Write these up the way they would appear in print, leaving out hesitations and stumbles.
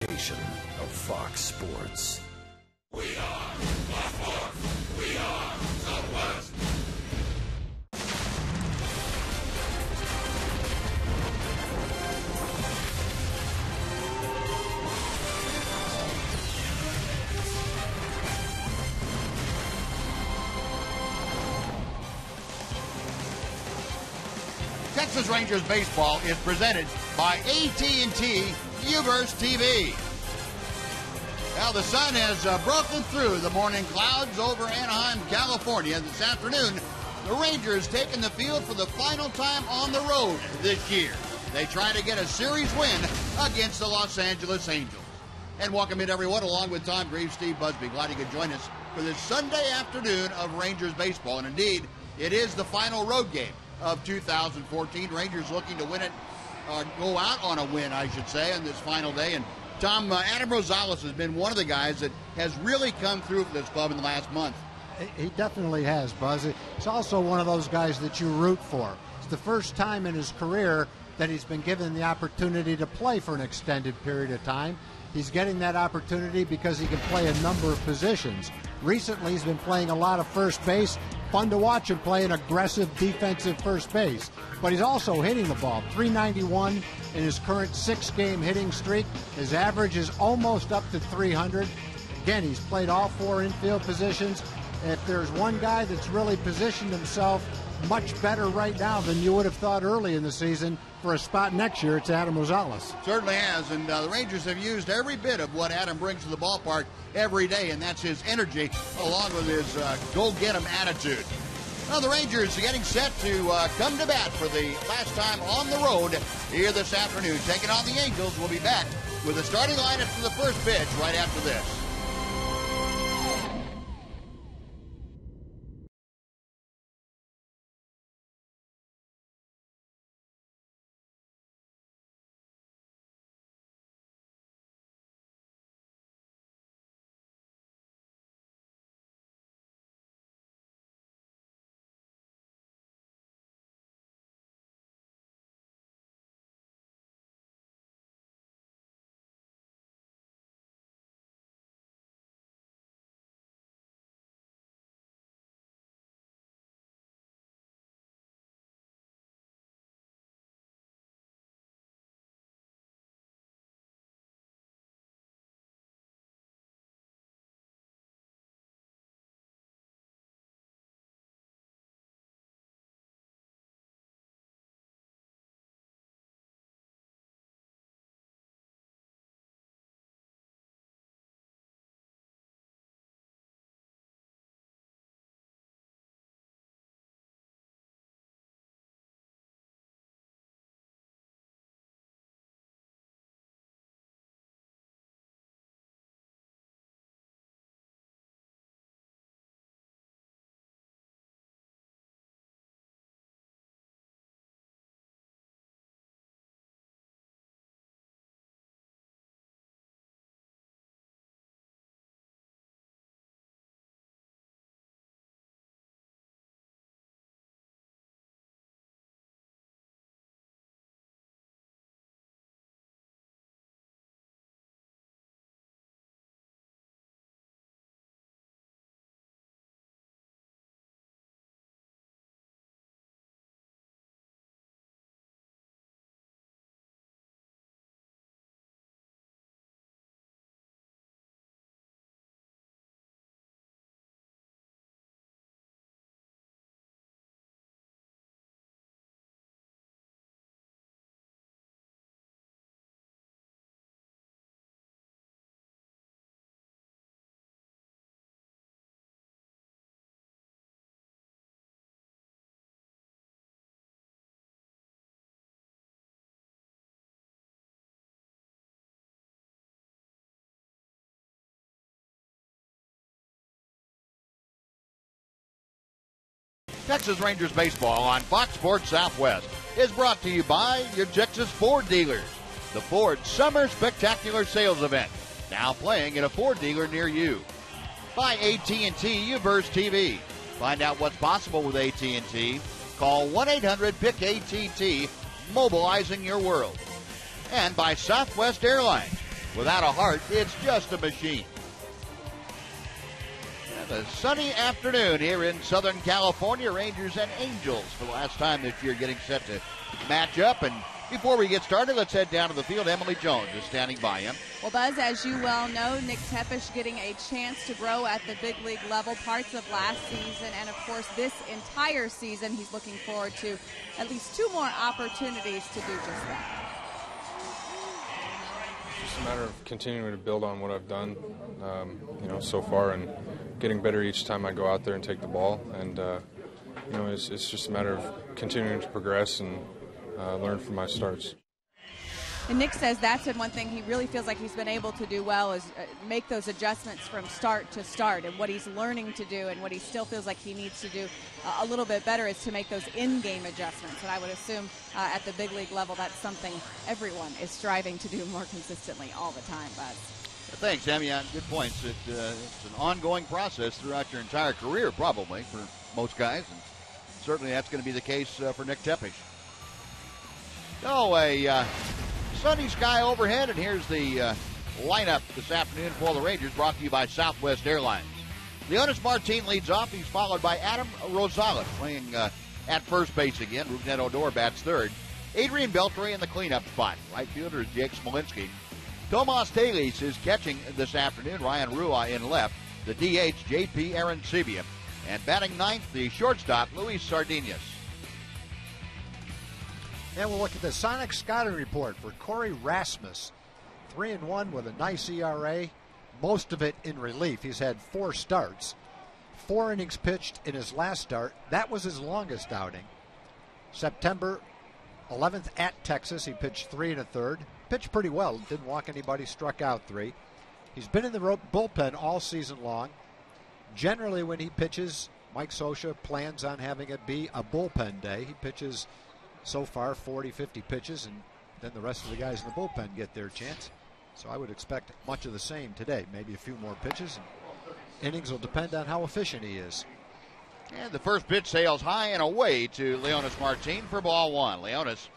Station of Fox Sports. We are Fox Sports. We are Southwest. Texas Rangers baseball is presented by AT&T Uverse TV. Well, the sun has broken through the morning clouds over Anaheim, California. This afternoon, the Rangers taking the field for the final time on the road this year. They try to get a series win against the Los Angeles Angels. And welcome in, everyone, along with Tom Greaves, Steve Busby. Glad you could join us for this Sunday afternoon of Rangers baseball. And indeed, it is the final road game of 2014. Rangers looking to win it, go out on a win, I should say, on this final day. And Tom, Adam Rosales has been one of the guys that has really come through for this club in the last month. He definitely has, Buzz. He's also one of those guys that you root for. It's the first time in his career that he's been given the opportunity to play for an extended period of time. He's getting that opportunity because he can play a number of positions. Recently, he's been playing a lot of first base. Fun to watch him play an aggressive defensive first base. But he's also hitting the ball. .391 in his current six-game hitting streak. His average is almost up to 300. Again, he's played all four infield positions. If there's one guy that's really positioned himself much better right now than you would have thought early in the season for a spot next year, it's Adam Rosales. Certainly has, and the Rangers have used every bit of what Adam brings to the ballpark every day, and that's his energy along with his go-get-em attitude. Now the Rangers are getting set to come to bat for the last time on the road here this afternoon. Taking on the Angels. We'll be back with the starting lineup for the first pitch right after this. Texas Rangers baseball on Fox Sports Southwest is brought to you by your Texas Ford dealers. The Ford Summer Spectacular Sales Event, now playing at a Ford dealer near you. By AT&T Uverse TV. Find out what's possible with AT&T. Call 1-800-PIC-ATT, mobilizing your world. And by Southwest Airlines, Without a heart, it's just a machine. And a sunny afternoon here in Southern California. Rangers and Angels for the last time this year getting set to match up. And before we get started, let's head down to the field. Emily Jones is standing by him. Well, Buzz, as you well know, Nick Tepesch getting a chance to grow at the big league level parts of last season. And, of course, this entire season he's looking forward to at least two more opportunities to do just that. It's a matter of continuing to build on what I've done, so far, and getting better each time I go out there and take the ball. And, it's just a matter of continuing to progress and learn from my starts. And Nick says that's been one thing he really feels like he's been able to do well is make those adjustments from start to start, and what he's learning to do and what he still feels like he needs to do a little bit better is to make those in-game adjustments. And I would assume at the big league level that's something everyone is striving to do more consistently all the time, Buzz. Thanks, Emmy. Good points. It's an ongoing process throughout your entire career probably for most guys, and certainly that's going to be the case for Nick Tepesch. So sunny sky overhead, and here's the lineup this afternoon for the Rangers, brought to you by Southwest Airlines. Leonys Martín leads off. He's followed by Adam Rosales playing at first base again. Rougned Odor bats third. Adrian Beltré in the cleanup spot. Right fielder is Jake Smolinski. Tomás Telis is catching this afternoon. Ryan Rua in left. The DH, J.P. Arencibia. And batting ninth, the shortstop, Luis Sardinas. And we'll look at the Sonic scouting report for Corey Rasmus. 3-1 with a nice ERA, most of it in relief. He's had 4 starts. 4 innings pitched in his last start. That was his longest outing. September 11th at Texas, he pitched 3 1/3. Pitched pretty well, didn't walk anybody, struck out 3. He's been in the bullpen all season long. Generally when he pitches, Mike Scioscia plans on having it be a bullpen day. He pitches so far 40-50 pitches, and then the rest of the guys in the bullpen get their chance. So I would expect much of the same today, maybe a few more pitches, and innings will depend on how efficient he is. And the first pitch sails high and away to Leonys Martín for ball one. Leonys,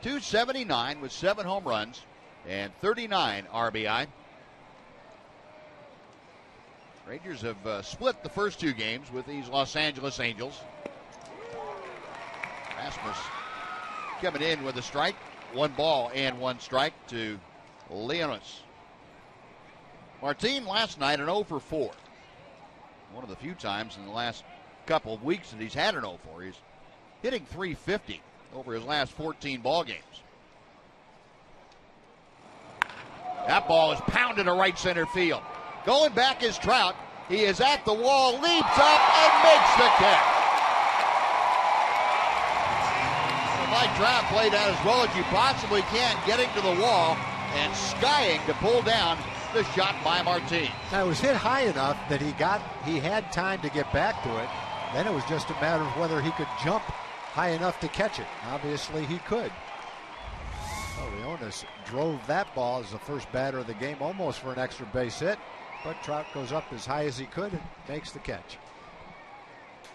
279 with 7 home runs and 39 RBI. Rangers have split the first 2 games with these Los Angeles Angels. Rasmus coming in with a strike. 1 ball and 1 strike to Leonys. Martín last night an 0 for 4. One of the few times in the last couple of weeks that he's had an 0 for. He's hitting .350 over his last 14 ball games. That ball is pounded to right center field. Going back is Trout. He is at the wall, leaps up, and makes the catch. Mike Trout played out as well as you possibly can, getting to the wall and skying to pull down the shot by Martín. Now it was hit high enough that he had time to get back to it. Then it was just a matter of whether he could jump high enough to catch it. Obviously he could. Well, Leonys drove that ball as the first batter of the game, almost for an extra base hit, but Trout goes up as high as he could and makes the catch.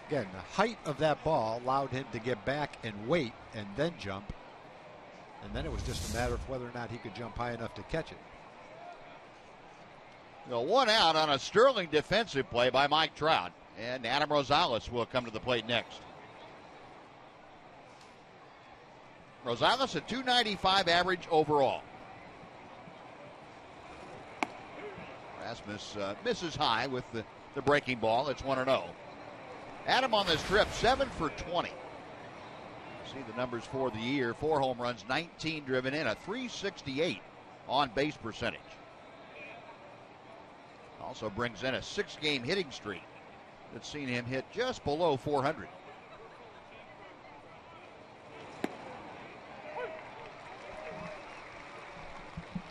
Again, the height of that ball allowed him to get back and wait and then jump. And then it was just a matter of whether or not he could jump high enough to catch it. The 1 out on a sterling defensive play by Mike Trout. And Adam Rosales will come to the plate next. Rosales, a .295 average overall. Rasmus misses high with the breaking ball. It's 1-0. Adam on this trip, 7 for 20. See the numbers for the year. 4 home runs, 19 driven in, a .368 on base percentage. Also brings in a 6-game hitting streak that's seen him hit just below .400.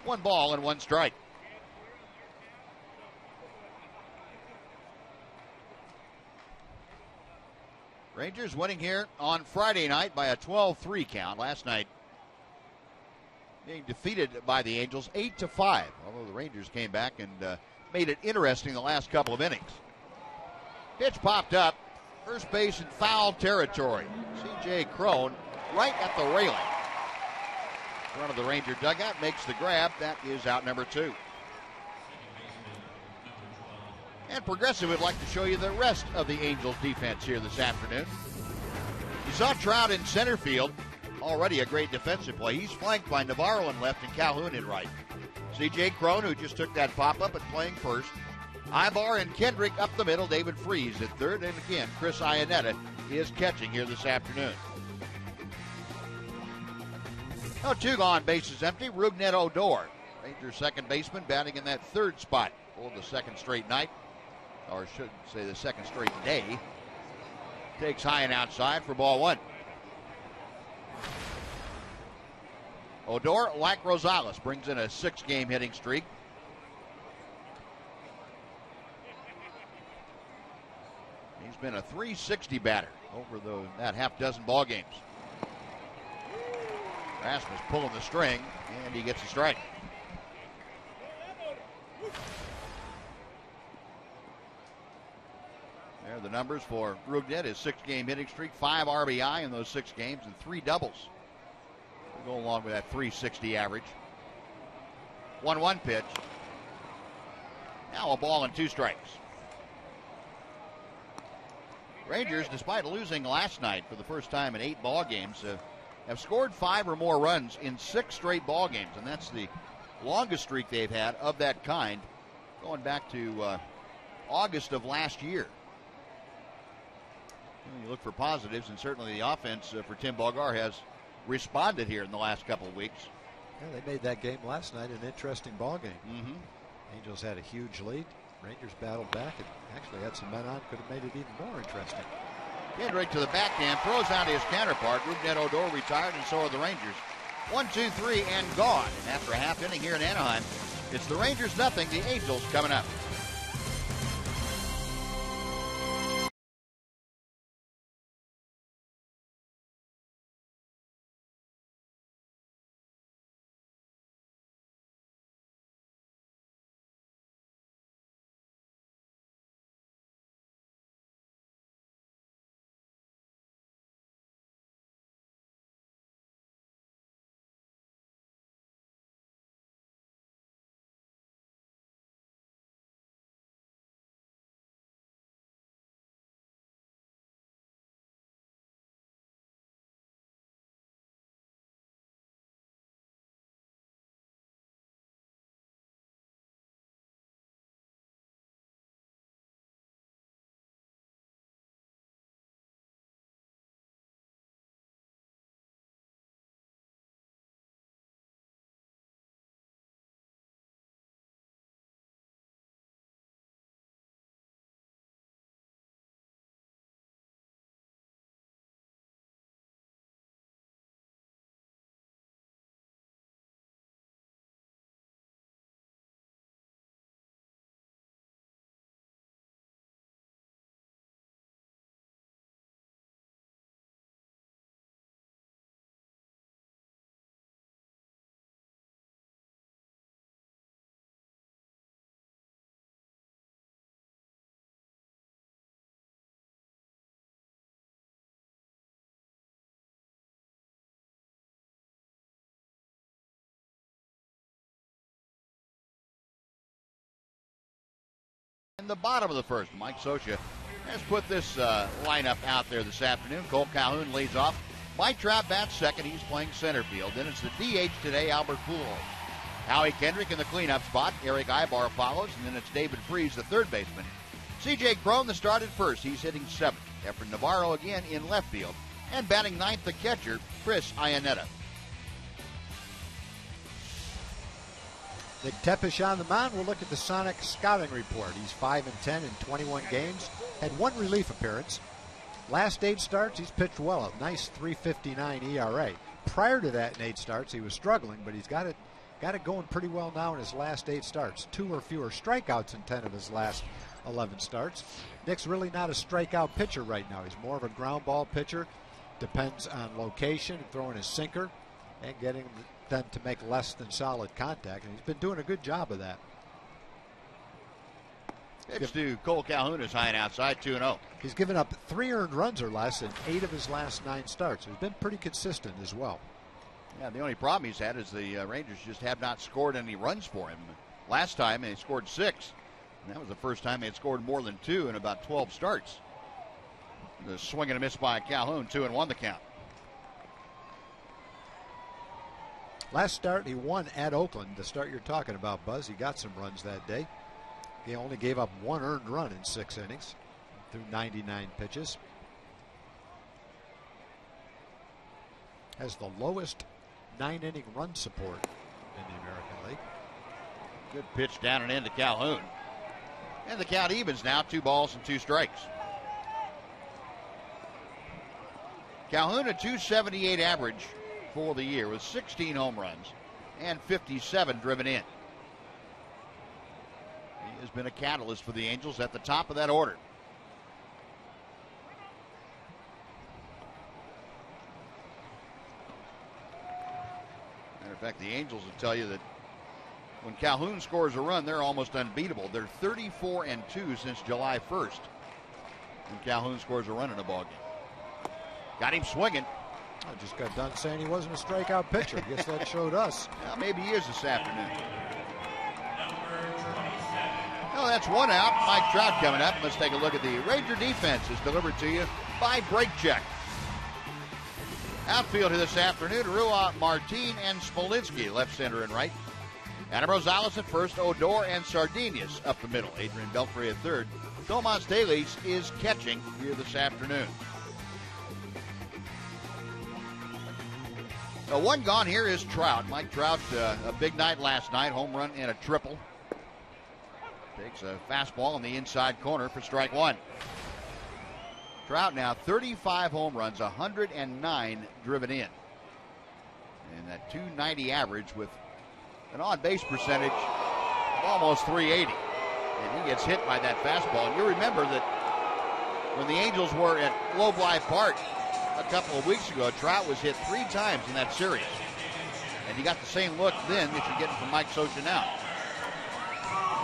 One ball and 1 strike. Rangers winning here on Friday night by a 12-3 count. Last night being defeated by the Angels 8-5, although the Rangers came back and made it interesting the last couple of innings. Pitch popped up, first base in foul territory. C.J. Cron right at the railing. front of the Ranger dugout, makes the grab. That is out number two. And Progressive would like to show you the rest of the Angels defense here this afternoon. You saw Trout in center field, already a great defensive play. He's flanked by Navarro in left and Calhoun in right. C.J. Cron, who just took that pop-up and playing first. Aybar and Kendrick up the middle. David Freese at third. And again, Chris Iannetta is catching here this afternoon. Now two gone, bases empty. Rougned Odor, Rangers second baseman, batting in that third spot for the second straight night. Or should say the second straight day. Takes high and outside for ball one. Odor, like Rosales, brings in a six-game hitting streak. He's been a .360 batter over that half dozen ball games. Rasmus pulling the string, and he gets a strike. There are the numbers for Rougned. His six-game hitting streak, 5 RBI in those 6 games, and 3 doubles. We'll go along with that .360 average. 1-1 pitch. Now a ball and 2 strikes. Rangers, despite losing last night for the first time in 8 ball games, have scored 5 or more runs in 6 straight ball games, and that's the longest streak they've had of that kind, going back to August of last year. You look for positives, and certainly the offense for Tim Ballgar has responded here in the last couple of weeks. Yeah, they made that game last night an interesting ball game. Angels had a huge lead. Rangers battled back and actually had some men on, could have made it even more interesting. Kendrick to the backhand, throws out his counterpart. Rougned Odor retired, and so are the Rangers. 1, 2, 3, and gone. And after a half inning here in Anaheim, it's the Rangers nothing, the Angels coming up. In the bottom of the first, Mike Scioscia has put this lineup out there this afternoon. Kole Calhoun leads off. Mike Trout bats second. He's playing center field. Then it's the DH today, Albert Pujols. Howie Kendrick in the cleanup spot. Erick Aybar follows, and then it's David Freese, the third baseman. C.J. Cron, the start at first. He's hitting seventh. Efren Navarro again in left field. And batting ninth, the catcher, Chris Iannetta. Nick Tepesch on the mound. We'll look at the Sonic scouting report. He's 5-10 in 21 games. Had 1 relief appearance. Last 8 starts, he's pitched well. A nice 3.59 ERA. Prior to that, in 8 starts, he was struggling, but he's got it going pretty well now in his last 8 starts. 2 or fewer strikeouts in 10 of his last 11 starts. Nick's really not a strikeout pitcher right now. He's more of a ground ball pitcher. Depends on location, throwing his sinker, and getting them to make less than solid contact, and he's been doing a good job of that. Pitch to Kole Calhoun is high and outside, 2-0. He's given up 3 earned runs or less in 8 of his last 9 starts. He's been pretty consistent as well. Yeah, the only problem he's had is the Rangers just have not scored any runs for him. Last time they scored 6. And that was the first time they had scored more than 2 in about 12 starts. The swing and a miss by Calhoun, 2-1 the count. Last start, he won at Oakland, the start you're talking about, Buzz. He got some runs that day. He only gave up 1 earned run in 6 innings through 99 pitches. Has the lowest 9-inning run support in the American League. Good pitch down and in to Calhoun. And the count evens now, 2 balls and 2 strikes. Calhoun, a .278 average for the year with 16 home runs and 57 driven in. He has been a catalyst for the Angels at the top of that order. Matter of fact, the Angels will tell you that when Calhoun scores a run, they're almost unbeatable. They're 34-2 since July 1st when Calhoun scores a run in a ballgame. Got him swinging. I just got done saying he wasn't a strikeout pitcher. I guess that showed us. Well, maybe he is this afternoon. Well, that's one out. Mike Trout coming up. Let's take a look at the Ranger defense. It's delivered to you by Break Check. Outfield here this afternoon, Rua, Martín, and Smolinski, left, center, and right. Adam Rosales at first, Odor and Sardinas up the middle. Adrian Beltré at third. Tomás Telis is catching here this afternoon. The one gone here is Trout. Mike Trout, a big night last night, home run and a triple. Takes a fastball in the inside corner for strike 1. Trout now 35 home runs, 109 driven in. And that .290 average with an on-base percentage of almost .380. And he gets hit by that fastball. And you remember that when the Angels were at Globe Life Park a couple of weeks ago, Trout was hit 3 times in that series. And he got the same look then that you're getting from Mike Socia now.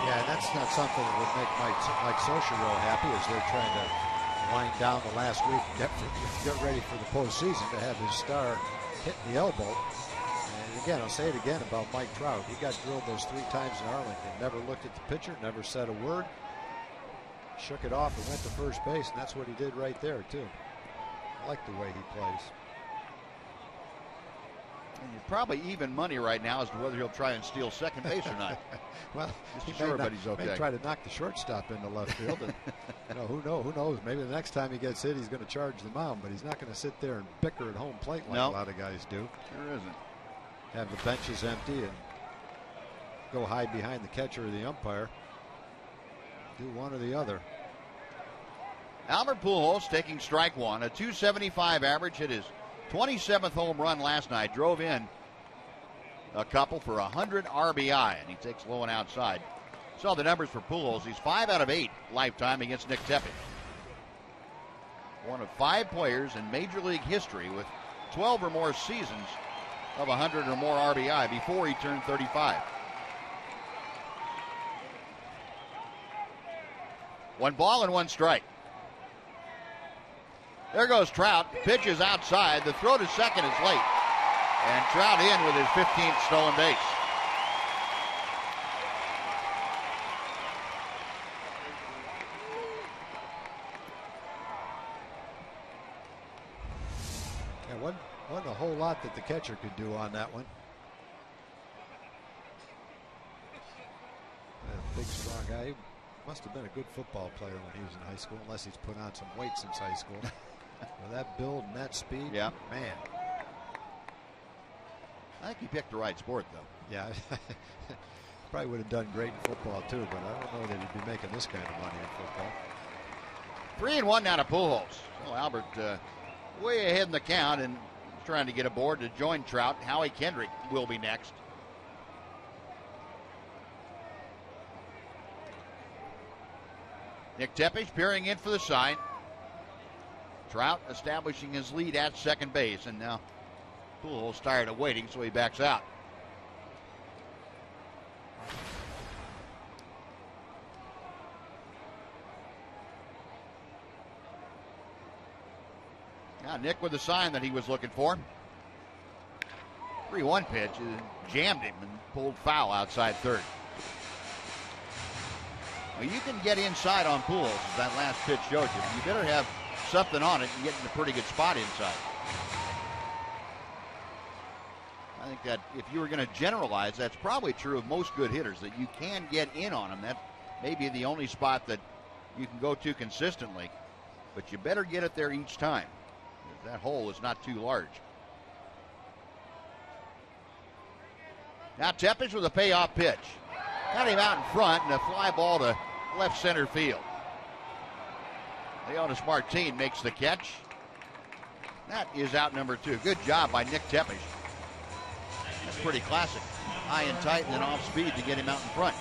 Yeah, that's not something that would make Mike Socia real happy as they're trying to wind down the last week and get ready for the postseason to have his star hit the elbow. And again, I'll say it again about Mike Trout. He got drilled those 3 times in Arlington. Never looked at the pitcher, never said a word. Shook it off and went to first base, and that's what he did right there, too. I like the way he plays. And you're probably even money right now as to whether he'll try and steal second base or not. Well, just sure everybody's okay. He may try to knock the shortstop into left field. And, you know, who knows? Maybe the next time he gets hit, he's going to charge the mound, but he's not going to sit there and bicker at home plate like a lot of guys do. Sure isn't. Have the benches empty and go hide behind the catcher or the umpire. Do one or the other. Albert Pujols taking strike 1, a .275 average, hit his 27th home run last night, drove in a couple for 100 RBI, and he takes low and outside. Saw the numbers for Pujols. He's 5 out of 8 lifetime against Nick Tepesch. One of 5 players in Major League history with 12 or more seasons of 100 or more RBI before he turned 35. 1 ball and 1 strike. There goes Trout. Pitches outside. The throw to second is late. And Trout in with his 15th stolen base. Yeah, wasn't a whole lot that the catcher could do on that one. That big, strong guy. Must have been a good football player when he was in high school, unless he's put on some weight since high school. With that build and that speed, yeah, man. I think he picked the right sport, though. Yeah, probably would have done great in football too, but I don't know that he'd be making this kind of money in football. 3-1 now to Pujols. Well, Albert way ahead in the count and trying to get aboard to join Trout. Howie Kendrick will be next. Nick Tepesch peering in for the sign. Trout establishing his lead at second base, and now Pujols tired of waiting, so he backs out. Now Nick with the sign that he was looking for. 3-1 pitch jammed him and pulled foul outside third. Well, you can get inside on Pujols, as that last pitch showed you. You better have something on it and get in a pretty good spot inside. I think that if you were going to generalize, that's probably true of most good hitters, that you can get in on them. That may be the only spot that you can go to consistently, but you better get it there each time. That hole is not too large. Now Tepesch with a payoff pitch. Got him out in front and a fly ball to left center field. Leonys Martín makes the catch. That is out number 2. Good job by Nick Tepesch. That's pretty classic. High and tight and then off speed to get him out in front.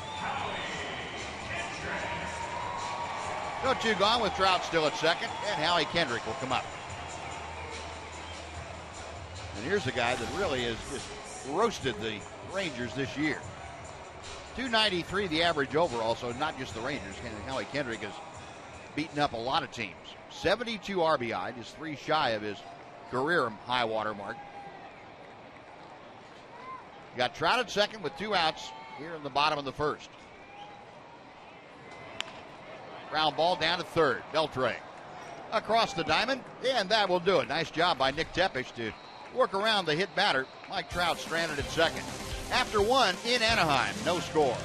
2-2 gone with Trout still at second, and Howie Kendrick will come up. And here's a guy that really has just roasted the Rangers this year. 293 the average overall, so not just the Rangers. Howie Kendrick has beaten up a lot of teams. 72 RBI, just 3 shy of his career high water mark. Got Trout at second with 2 outs here in the bottom of the first. Ground ball down to third. Beltré across the diamond, and that will do it. Nice job by Nick Tepesch to work around the hit batter. Mike Trout stranded at second. After one in Anaheim, no score.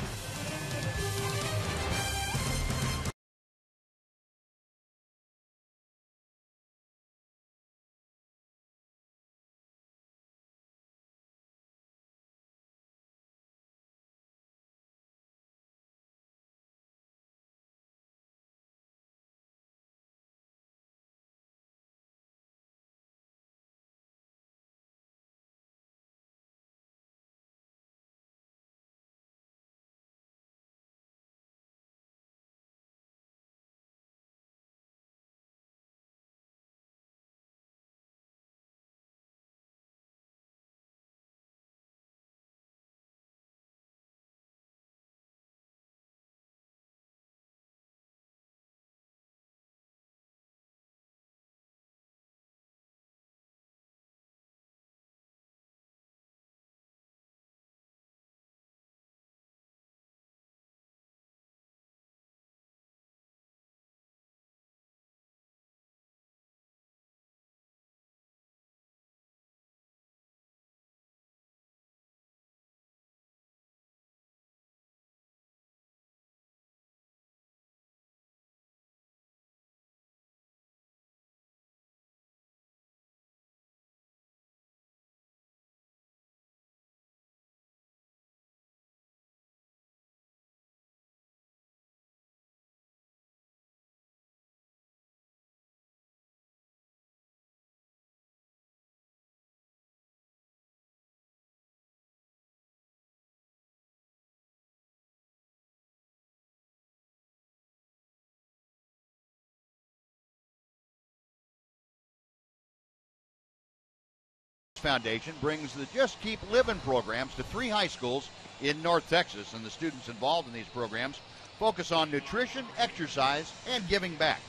Foundation brings the Just Keep Living programs to 3 high schools in North Texas, and the students involved in these programs focus on nutrition, exercise, and giving back.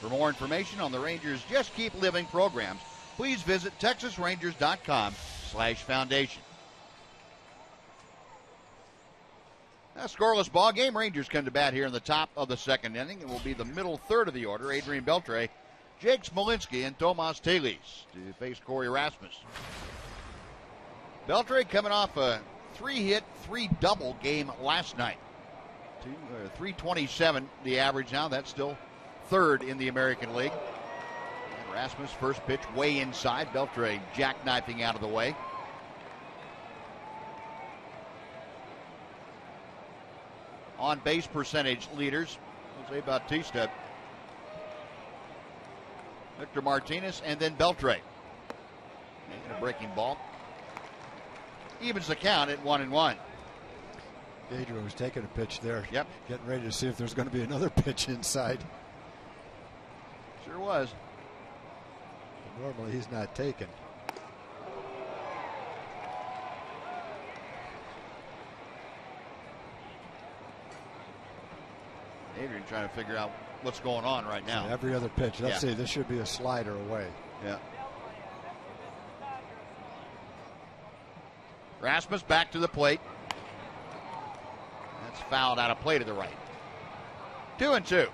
For more information on the Rangers Just Keep Living programs, please visit texasrangers.com/foundation. A scoreless ball game. Rangers come to bat here in the top of the second inning. It will be the middle third of the order. Adrian Beltré, Jake Smolinski, and Tomás Telis to face Corey Rasmus. Beltré coming off a 3-hit, 3-double game last night. 327 the average now. That's still third in the American League. And Rasmus, first pitch way inside. Beltré jackknifing out of the way. On base percentage leaders, Jose Bautista, Victor Martinez, and then Beltré. Making a breaking ball. Evens the count at 1-1. Adrian was taking a pitch there. Yep. Getting ready to see if there's going to be another pitch inside. Sure was. But normally he's not taken. Adrian trying to figure out what's going on right now. And every other pitch. Let's see. This should be a slider away. Yeah. Rasmus back to the plate. That's fouled out of play to the right. 2-2.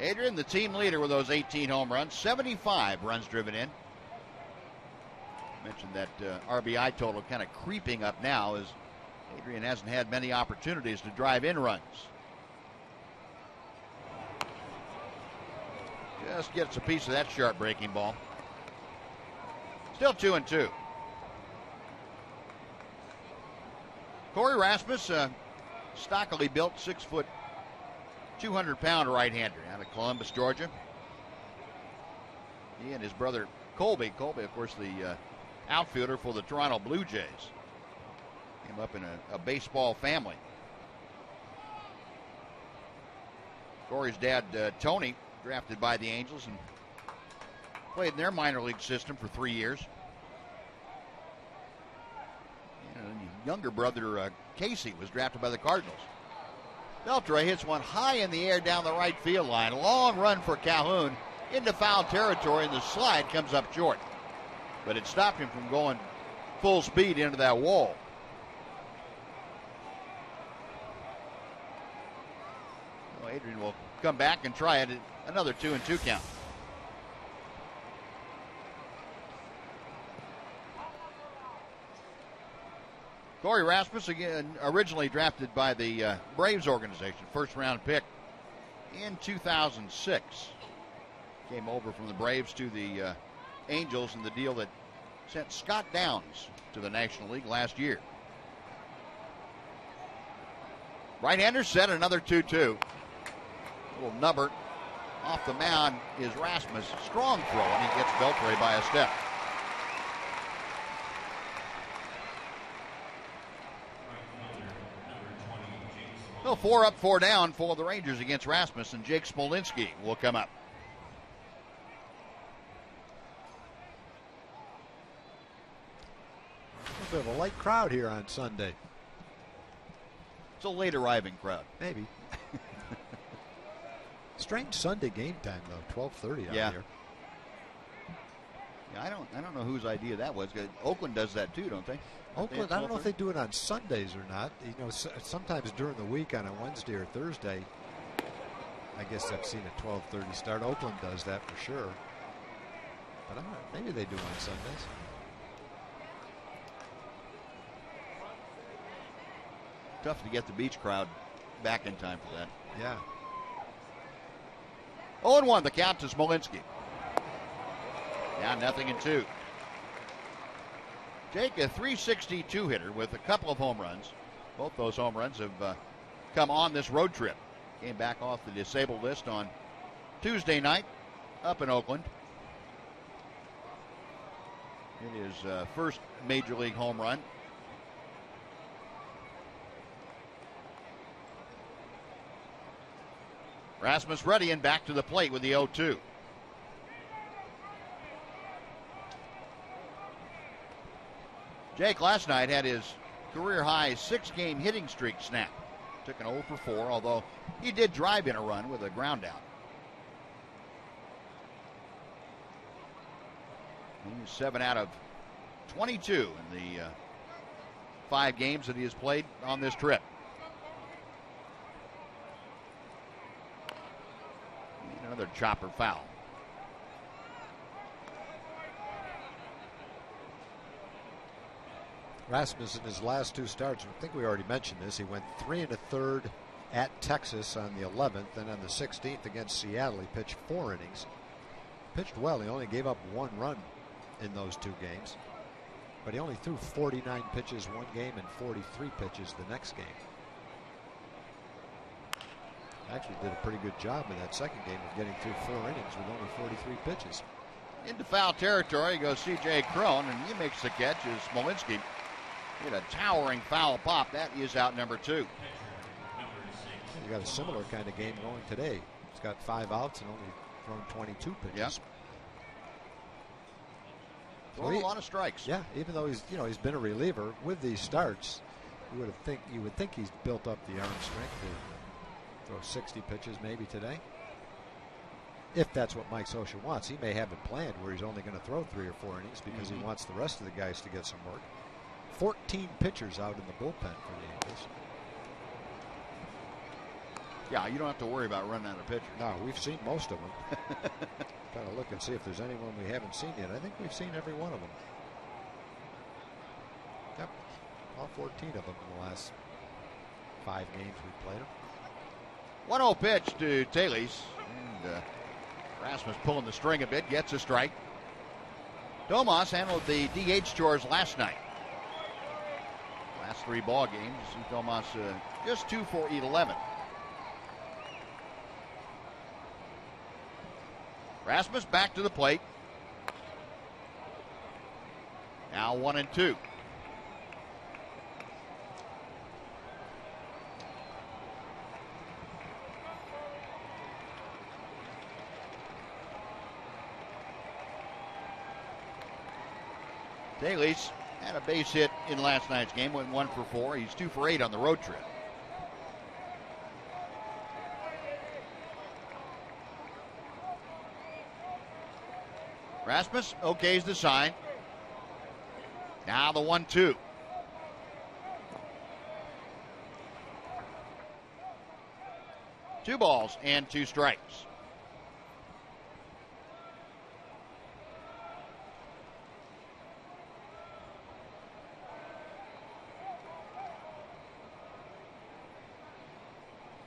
Adrian, the team leader with those 18 home runs, 75 runs driven in. Mentioned that RBI total kind of creeping up now as Adrian hasn't had many opportunities to drive in runs. Just gets a piece of that sharp breaking ball. Still 2-2. Corey Rasmus, stockily built, 6 foot, 200-pound right-hander out of Columbus, Georgia. He and his brother Colby. Colby, of course, the outfielder for the Toronto Blue Jays. Came up in a baseball family. Corey's dad, Tony, drafted by the Angels and played in their minor league system for 3 years. And his younger brother, Casey, was drafted by the Cardinals. Beltré hits one high in the air down the right field line. Long run for Calhoun into foul territory, and the slide comes up short. But it stopped him from going full speed into that wall. Well, Adrian will come back and try it at another 2-2 count. Corey Rasmus, again, originally drafted by the Braves organization, first-round pick in 2006. Came over from the Braves to the Angels in the deal that sent Scott Downs to the National League last year. Right-hander set, another 2-2. Little number off the mound is Rasmus. Strong throw, and he gets Beltré by a step. Well, 4 up, 4 down for the Rangers against Rasmus, and Jake Smolinski will come up. A bit of a light crowd here on Sunday. It's a late arriving crowd. Maybe. Strange Sunday game time, though, 12:30 out here. Yeah, I don't know whose idea that was. Oakland does that too, don't they? Oakland, I don't know if they do it on Sundays or not. You know, sometimes during the week on a Wednesday or Thursday. I guess I've seen a 12:30 start. Oakland does that for sure. But I don't know, maybe they do on Sundays. Tough to get the beach crowd back in time for that. Yeah. 0-1 the count to Smolinski. Now 0-2. Jake, a 362 hitter with a couple of home runs. Both those home runs have come on this road trip. Came back off the disabled list on Tuesday night up in Oakland. It is his first major league home run. Rasmus ready and back to the plate with the 0-2. Jake last night had his career-high 6-game hitting streak snap. Took an 0 for 4, although he did drive in a run with a ground out. He was 7 out of 22 in the 5 games that he has played on this trip. And another chopper foul. Rasmus in his last 2 starts, I think we already mentioned this, he went 3 1/3 at Texas on the 11th, and on the 16th against Seattle he pitched 4 innings. Pitched well, he only gave up 1 run in those 2 games, but he only threw 49 pitches one game and 43 pitches the next game. Actually did a pretty good job in that second game of getting through 4 innings with only 43 pitches. Into foul territory goes C.J. Cron, and he makes the catch as Smolinski hit a towering foul pop. That is out number 2. You got a similar kind of game going today. He's got 5 outs and only thrown 22 pitches. Yeah. Thrown a lot of strikes. Yeah, even though he's been a reliever with these starts, you would think he's built up the arm strength to throw 60 pitches maybe today. if that's what Mike Scioscia wants. He may have it planned where he's only going to throw 3 or 4 innings because he wants the rest of the guys to get some work. 14 pitchers out in the bullpen for the Angels. Yeah, you don't have to worry about running out of pitchers. No, we've seen most of them. Trying to look and see if there's anyone we haven't seen yet. I think we've seen every one of them. Yep, all 14 of them in the last 5 games we've played them. 1-0 pitch to Telis. And Rasmus pulling the string a bit, gets a strike. Domas handled the DH chores last night. Last 3 ball games, Domas just 2 for 11. Rasmus back to the plate. Now 1-2. Telis had a base hit in last night's game, went 1 for 4. He's 2 for 8 on the road trip. Rasmus okays the sign. Now the 1-2. Two balls and 2 strikes.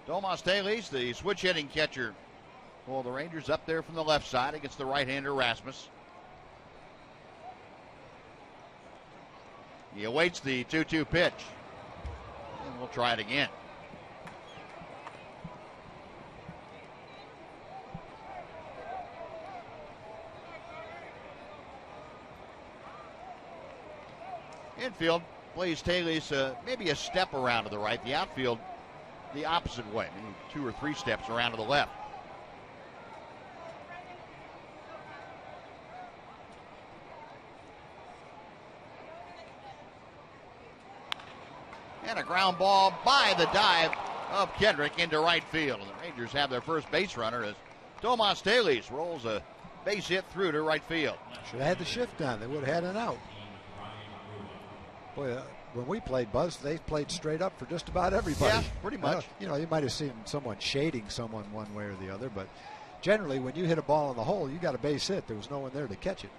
Tomás Telis, the switch hitting catcher for the Rangers, up there from the left side against the right-hander Rasmus. He awaits the 2-2 pitch. And we'll try it again. Infield plays Telis maybe a step around to the right. The outfield the opposite way, maybe 2 or 3 steps around to the left. And a ground ball by the dive of Kendrick into right field. And the Rangers have their first base runner as Tomás Telis rolls a base hit through to right field. Should have had the shift on. They would have had an out. Boy, when we played, Buzz, they played straight up for just about everybody. Yeah, pretty much. You know, you might have seen someone shading someone one way or the other, but generally when you hit a ball in the hole, you got a base hit. There was no one there to catch it.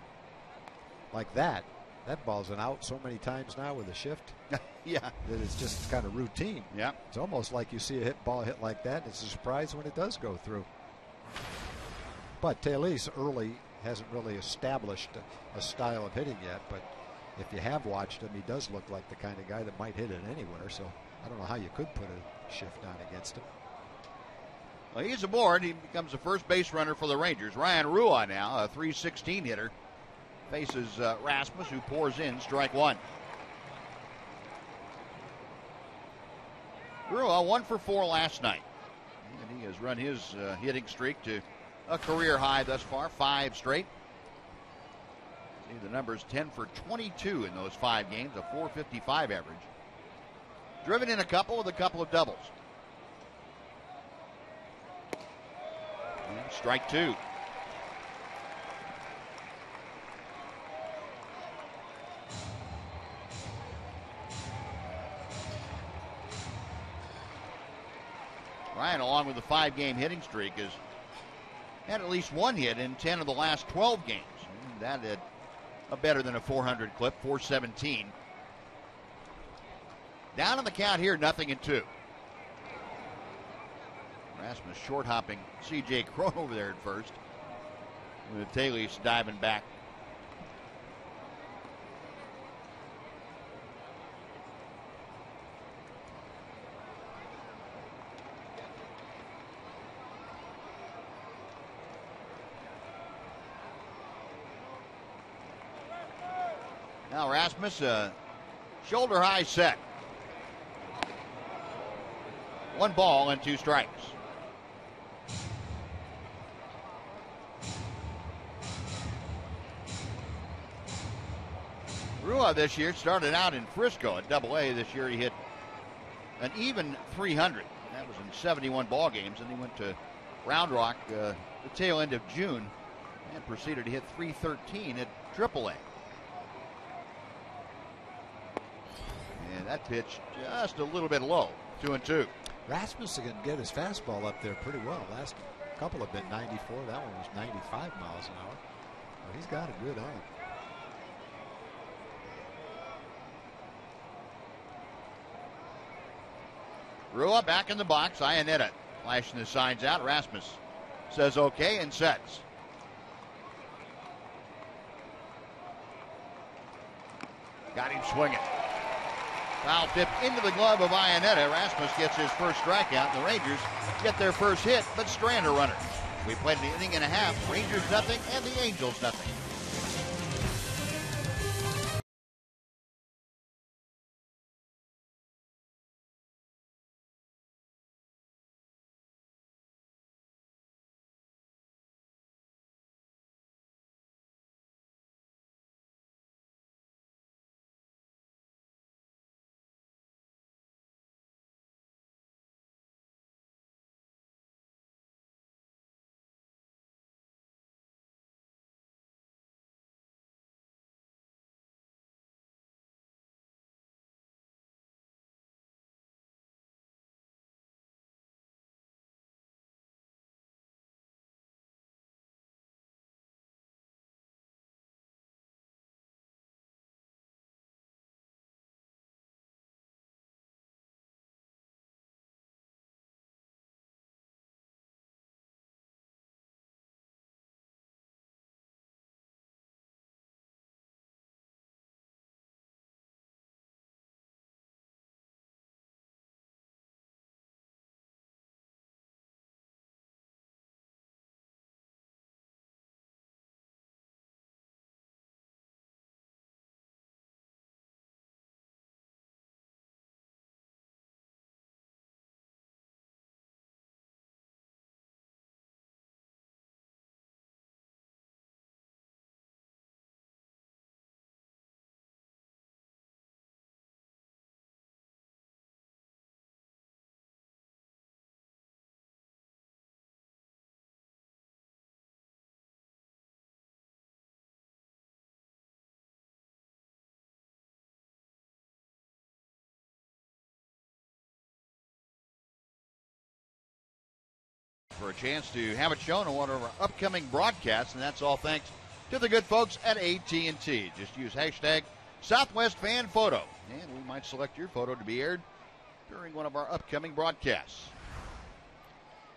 Like that. That ball's an out so many times now with a shift. Yeah. That it's just kind of routine. Yeah. It's almost like you see a ball hit like that, and it's a surprise when it does go through. But Telis early hasn't really established a style of hitting yet, but if you have watched him, he does look like the kind of guy that might hit it anywhere, so I don't know how you could put a shift on against him. Well, he's aboard. He becomes the first base runner for the Rangers. Ryan Rua now, a 3-16 hitter, faces Rasmus, who pours in strike one. Rua 1 for 4 last night, and he has run his hitting streak to a career high thus far, 5 straight. See the numbers, 10 for 22 in those 5 games, a .455 average. Driven in a couple with a couple of doubles. And strike 2. Ryan, along with the 5-game hitting streak, has had at least 1 hit in 10 of the last 12 games. And that had a better than a 400 clip, 417. Down on the count here, 0-2. Rasmus short hopping C.J. Cron over there at first, with Telis diving back. Now Rasmus, shoulder high set. 1 ball and 2 strikes. Rua this year started out in Frisco at Double-A. This year he hit an even .300. That was in 71 ball games, and he went to Round Rock the tail end of June and proceeded to hit .313 at AAA. And that pitch just a little bit low, 2-2. Rasmus can get his fastball up there pretty well. Last couple have been 94. That one was 95 miles an hour. Well, he's got a good arm. Rua back in the box. Iannetta flashing the signs out. Rasmus says okay and sets. Got him swinging. Foul tip into the glove of Iannetta. Rasmus gets his first strikeout. The Rangers get their first hit, but strand a runner. We played an inning and a half. Rangers nothing and the Angels nothing. For a chance to have it shown on one of our upcoming broadcasts, and that's all thanks to the good folks at AT&T. Just use hashtag SouthwestFanPhoto, and we might select your photo to be aired during one of our upcoming broadcasts.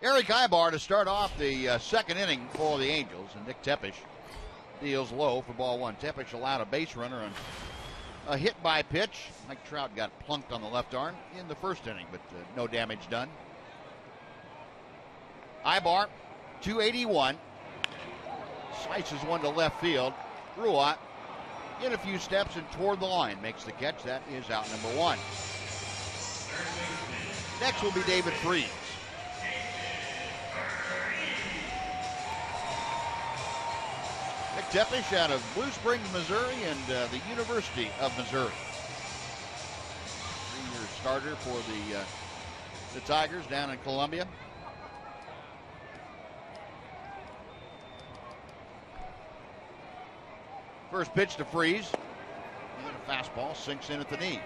Erick Aybar to start off the second inning for the Angels, and Nick Tepesch deals low for ball one. Tepesch allowed a base runner on a hit by pitch. Mike Trout got plunked on the left arm in the first inning, but no damage done. Aybar, 281, slices one to left field. Rua in a few steps and toward the line makes the catch. That is out number one. Next will be David Freese. Nick Tepesch out of Blue Springs, Missouri, and the University of Missouri. Senior starter for the Tigers down in Columbia. First pitch to Freese. And a fastball sinks in at the knees.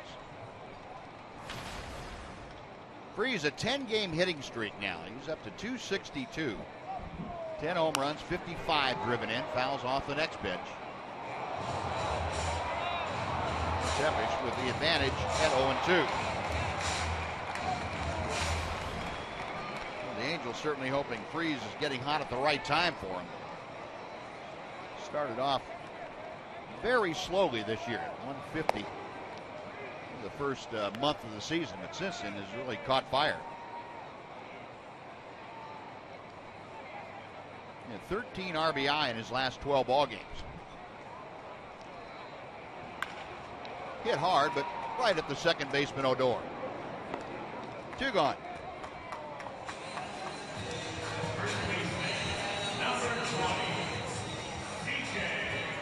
Freese, a 10-game hitting streak now. He's up to 262. 10 home runs, 55 driven in. Fouls off the next pitch. Tepesch with the advantage at 0-2. Well, the Angels certainly hoping Freese is getting hot at the right time for him. Started off very slowly this year, 150 the first month of the season, but since then has really caught fire. And 13 RBI in his last 12 ball games. Hit hard, but right at the second baseman Odor. Two gone.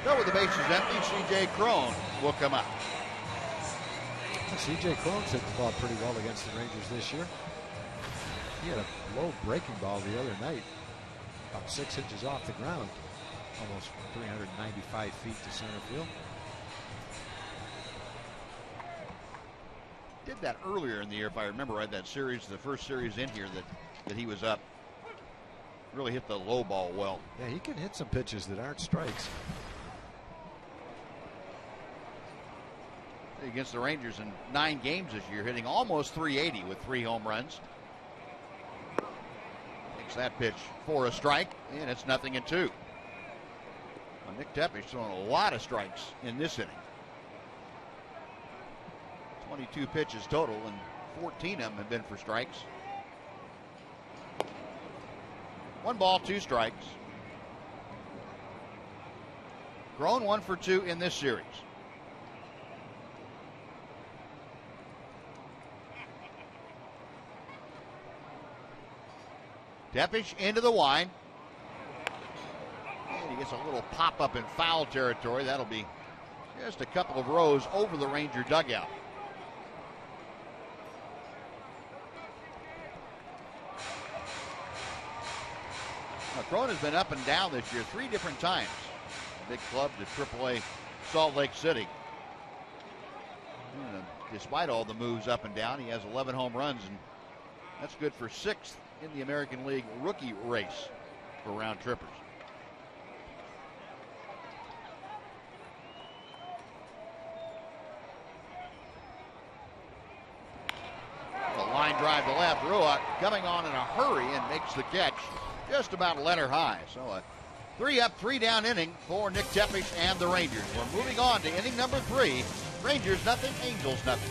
So with the bases empty, C.J. Cron will come up. C.J. Cron's hit the ball pretty well against the Rangers this year. He had a low breaking ball the other night, about 6 inches off the ground, almost 395 feet to center field. Did that earlier in the year, if I remember right, that series, the first series in here that he was up. Really hit the low ball well. Yeah, he can hit some pitches that aren't strikes. Against the Rangers in 9 games this year, hitting almost 380 with 3 home runs. Takes that pitch for a strike, and it's 0-2. Well, Nick Tepesch throwing a lot of strikes in this inning. 22 pitches total, and 14 of them have been for strikes. 1 ball, 2 strikes. Cron 1 for 2 in this series. Tepesch into the line. And he gets a little pop-up in foul territory. That'll be just a couple of rows over the Ranger dugout. Now, Cron has been up and down this year 3 different times. Big club to AAA Salt Lake City. And despite all the moves up and down, he has 11 home runs, and that's good for 6th in the American League rookie race for round trippers. The line drive to left. Rua coming on in a hurry and makes the catch. Just about a letter high. So a 3-up, 3-down inning for Nick Tepesch and the Rangers. We're moving on to inning number 3. Rangers nothing, Angels nothing.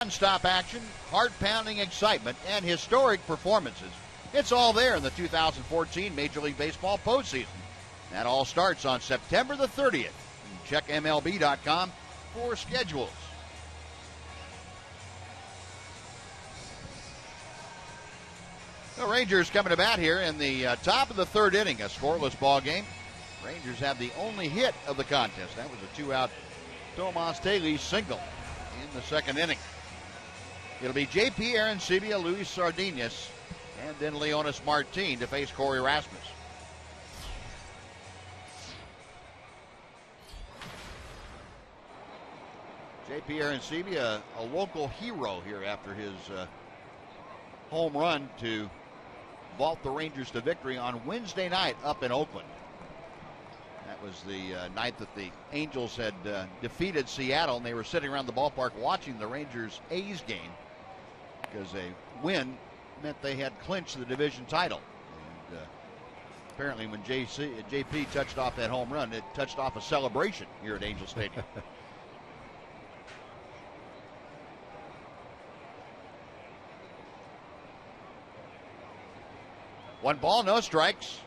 Non-stop action, heart-pounding excitement, and historic performances. It's all there in the 2014 Major League Baseball postseason. That all starts on September the 30th. Check MLB.com for schedules. The Rangers coming to bat here in the top of the 3rd inning, a scoreless ball game. Rangers have the only hit of the contest. That was a 2-out Tomás Telis single in the 2nd inning. It'll be J.P. Arencibia, Luis Sardinas, and then Leonys Martín to face Corey Rasmus. J.P. Arencibia, a local hero here after his home run to vault the Rangers to victory on Wednesday night up in Oakland. That was the night that the Angels had defeated Seattle, and they were sitting around the ballpark watching the Rangers-A's game, because a win meant they had clinched the division title. And apparently when J.P. touched off that home run, it touched off a celebration here at Angel Stadium. One ball, no strikes.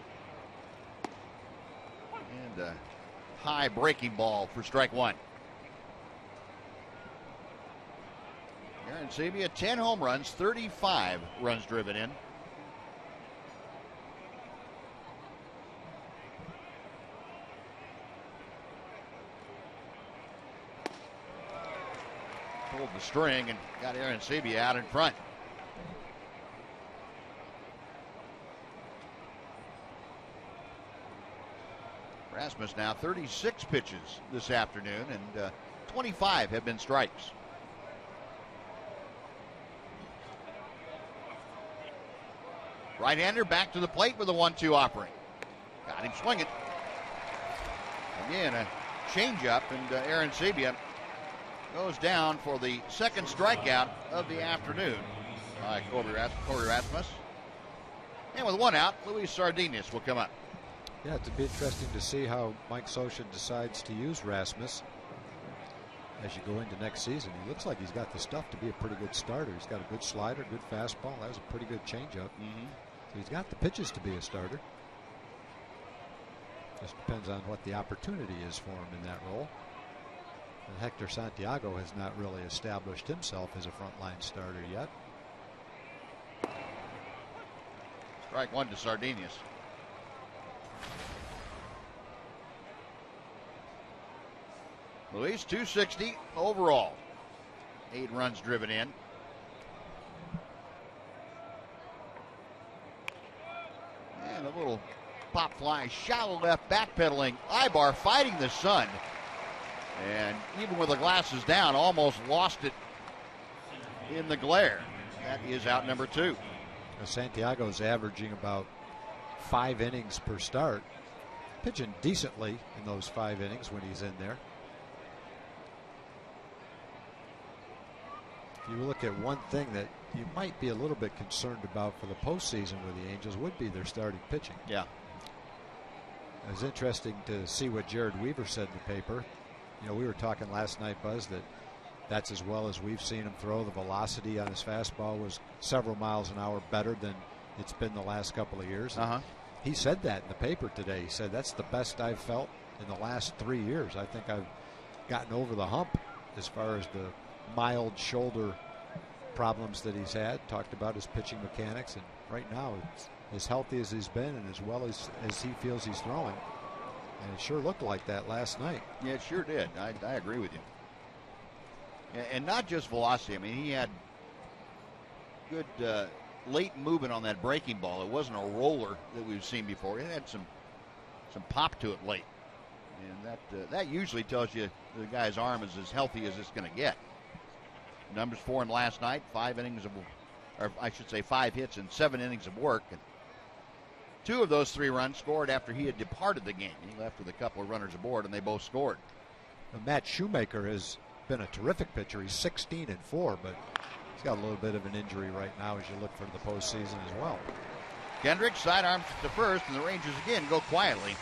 And a high breaking ball for strike one. Arencibia, 10 home runs, 35 runs driven in. Pulled the string and got Arencibia out in front. Rasmus now 36 pitches this afternoon, and 25 have been strikes. Right-hander back to the plate with a 1-2 offering. Got him swinging. Again, a changeup, and Arencibia goes down for the second strikeout of the afternoon by Corey Rasmus. And with one out, Luis Sardinas will come up. Yeah, it'll be interesting to see how Mike Scioscia decides to use Rasmus as you go into next season. He looks like he's got the stuff to be a pretty good starter. He's got a good slider, good fastball. That was a pretty good changeup. Mm-hmm. So he's got the pitches to be a starter. Just depends on what the opportunity is for him in that role. And Hector Santiago has not really established himself as a frontline starter yet. Strike one to Sardinas. Luis, 260 overall. 8 runs driven in. And a little pop fly, shallow left, backpedaling. Aybar fighting the sun. And even with the glasses down, almost lost it in the glare. That is out number 2. Santiago's averaging about 5 innings per start. Pitching decently in those 5 innings when he's in there. If you look at one thing that you might be a little bit concerned about for the postseason with the Angels would be their starting pitching. Yeah. It was interesting to see what Jared Weaver said in the paper. You know, we were talking last night, Buzz, that's as well as we've seen him throw. The velocity on his fastball was several miles an hour better than it's been the last couple of years. He said that in the paper today. He said, that's the best I've felt in the last 3 years. I think I've gotten over the hump as far as the mild shoulder problems that he's had. Talked about his pitching mechanics, and right now it's as healthy as he's been and as well as he feels he's throwing, and it sure looked like that last night. Yeah, it sure did. I agree with you, and not just velocity. I mean, he had good late movement on that breaking ball. It wasn't a roller that we've seen before. It had some pop to it late, and that usually tells you the guy's arm is as healthy as it's going to get. Numbers for him last night, 5 innings of, or I should say 5 hits and 7 innings of work. And 2 of those 3 runs scored after he had departed the game. He left with a couple of runners aboard, and they both scored. Now, Matt Shoemaker has been a terrific pitcher. He's 16-4, but he's got a little bit of an injury right now as you look for the postseason as well. Kendrick sidearms to first, and the Rangers again go quietly.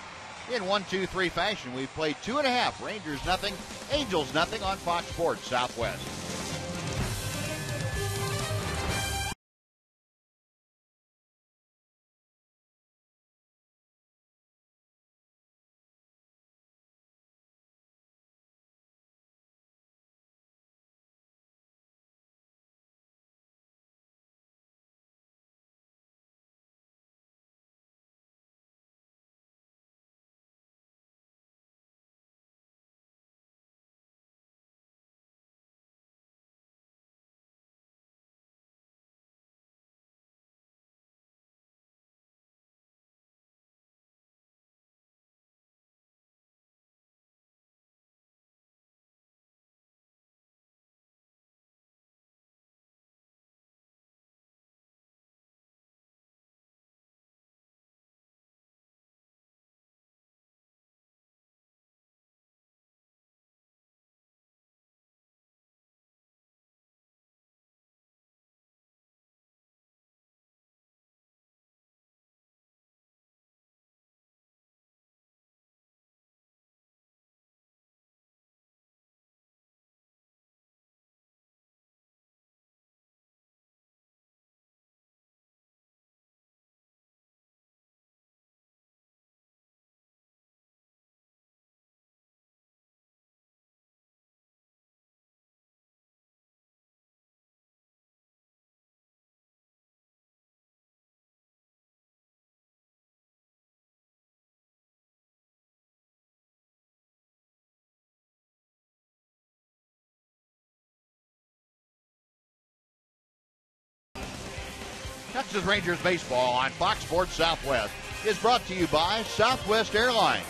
In 1-2-3 fashion, we've played 2.5. Rangers nothing, Angels nothing on Fox Sports Southwest. Texas Rangers baseball on Fox Sports Southwest is brought to you by Southwest Airlines.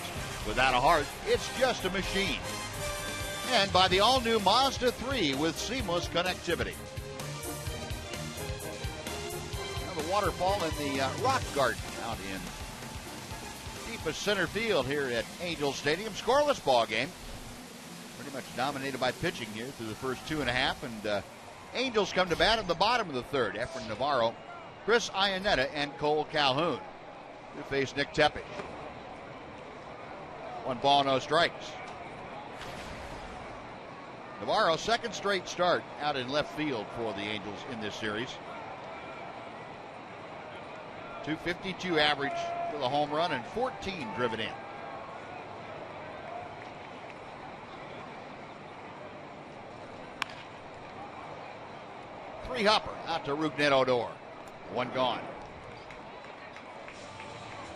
Without a heart, it's just a machine. And by the all-new Mazda 3 with seamless connectivity. Now the waterfall in the Rock Garden out in deepest center field here at Angel Stadium. Scoreless ball game. Pretty much dominated by pitching here through the first 2.5. And Angels come to bat in the bottom of the third. Efren Navarro, Chris Iannetta, and Kole Calhoun. To face Nick Tepesch. 1 ball, no strikes. Navarro, second straight start out in left field for the Angels in this series. .252 average with a home run and 14 driven in. Three-hopper out to Rougned Odor. 1 gone.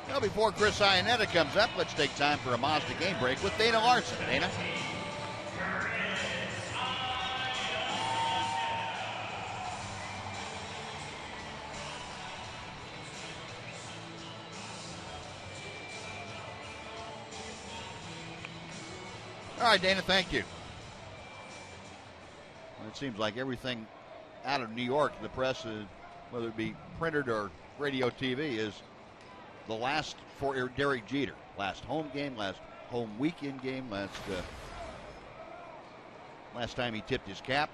Now before Chris Iannetta comes up, let's take time for a Mazda game break with Dana Larson. Dana. All right, Dana, thank you. Well, it seems like everything out of New York, the press, whether it be printed or radio, TV, is the last for Derek Jeter. Last home game, last home weekend game, last time he tipped his cap.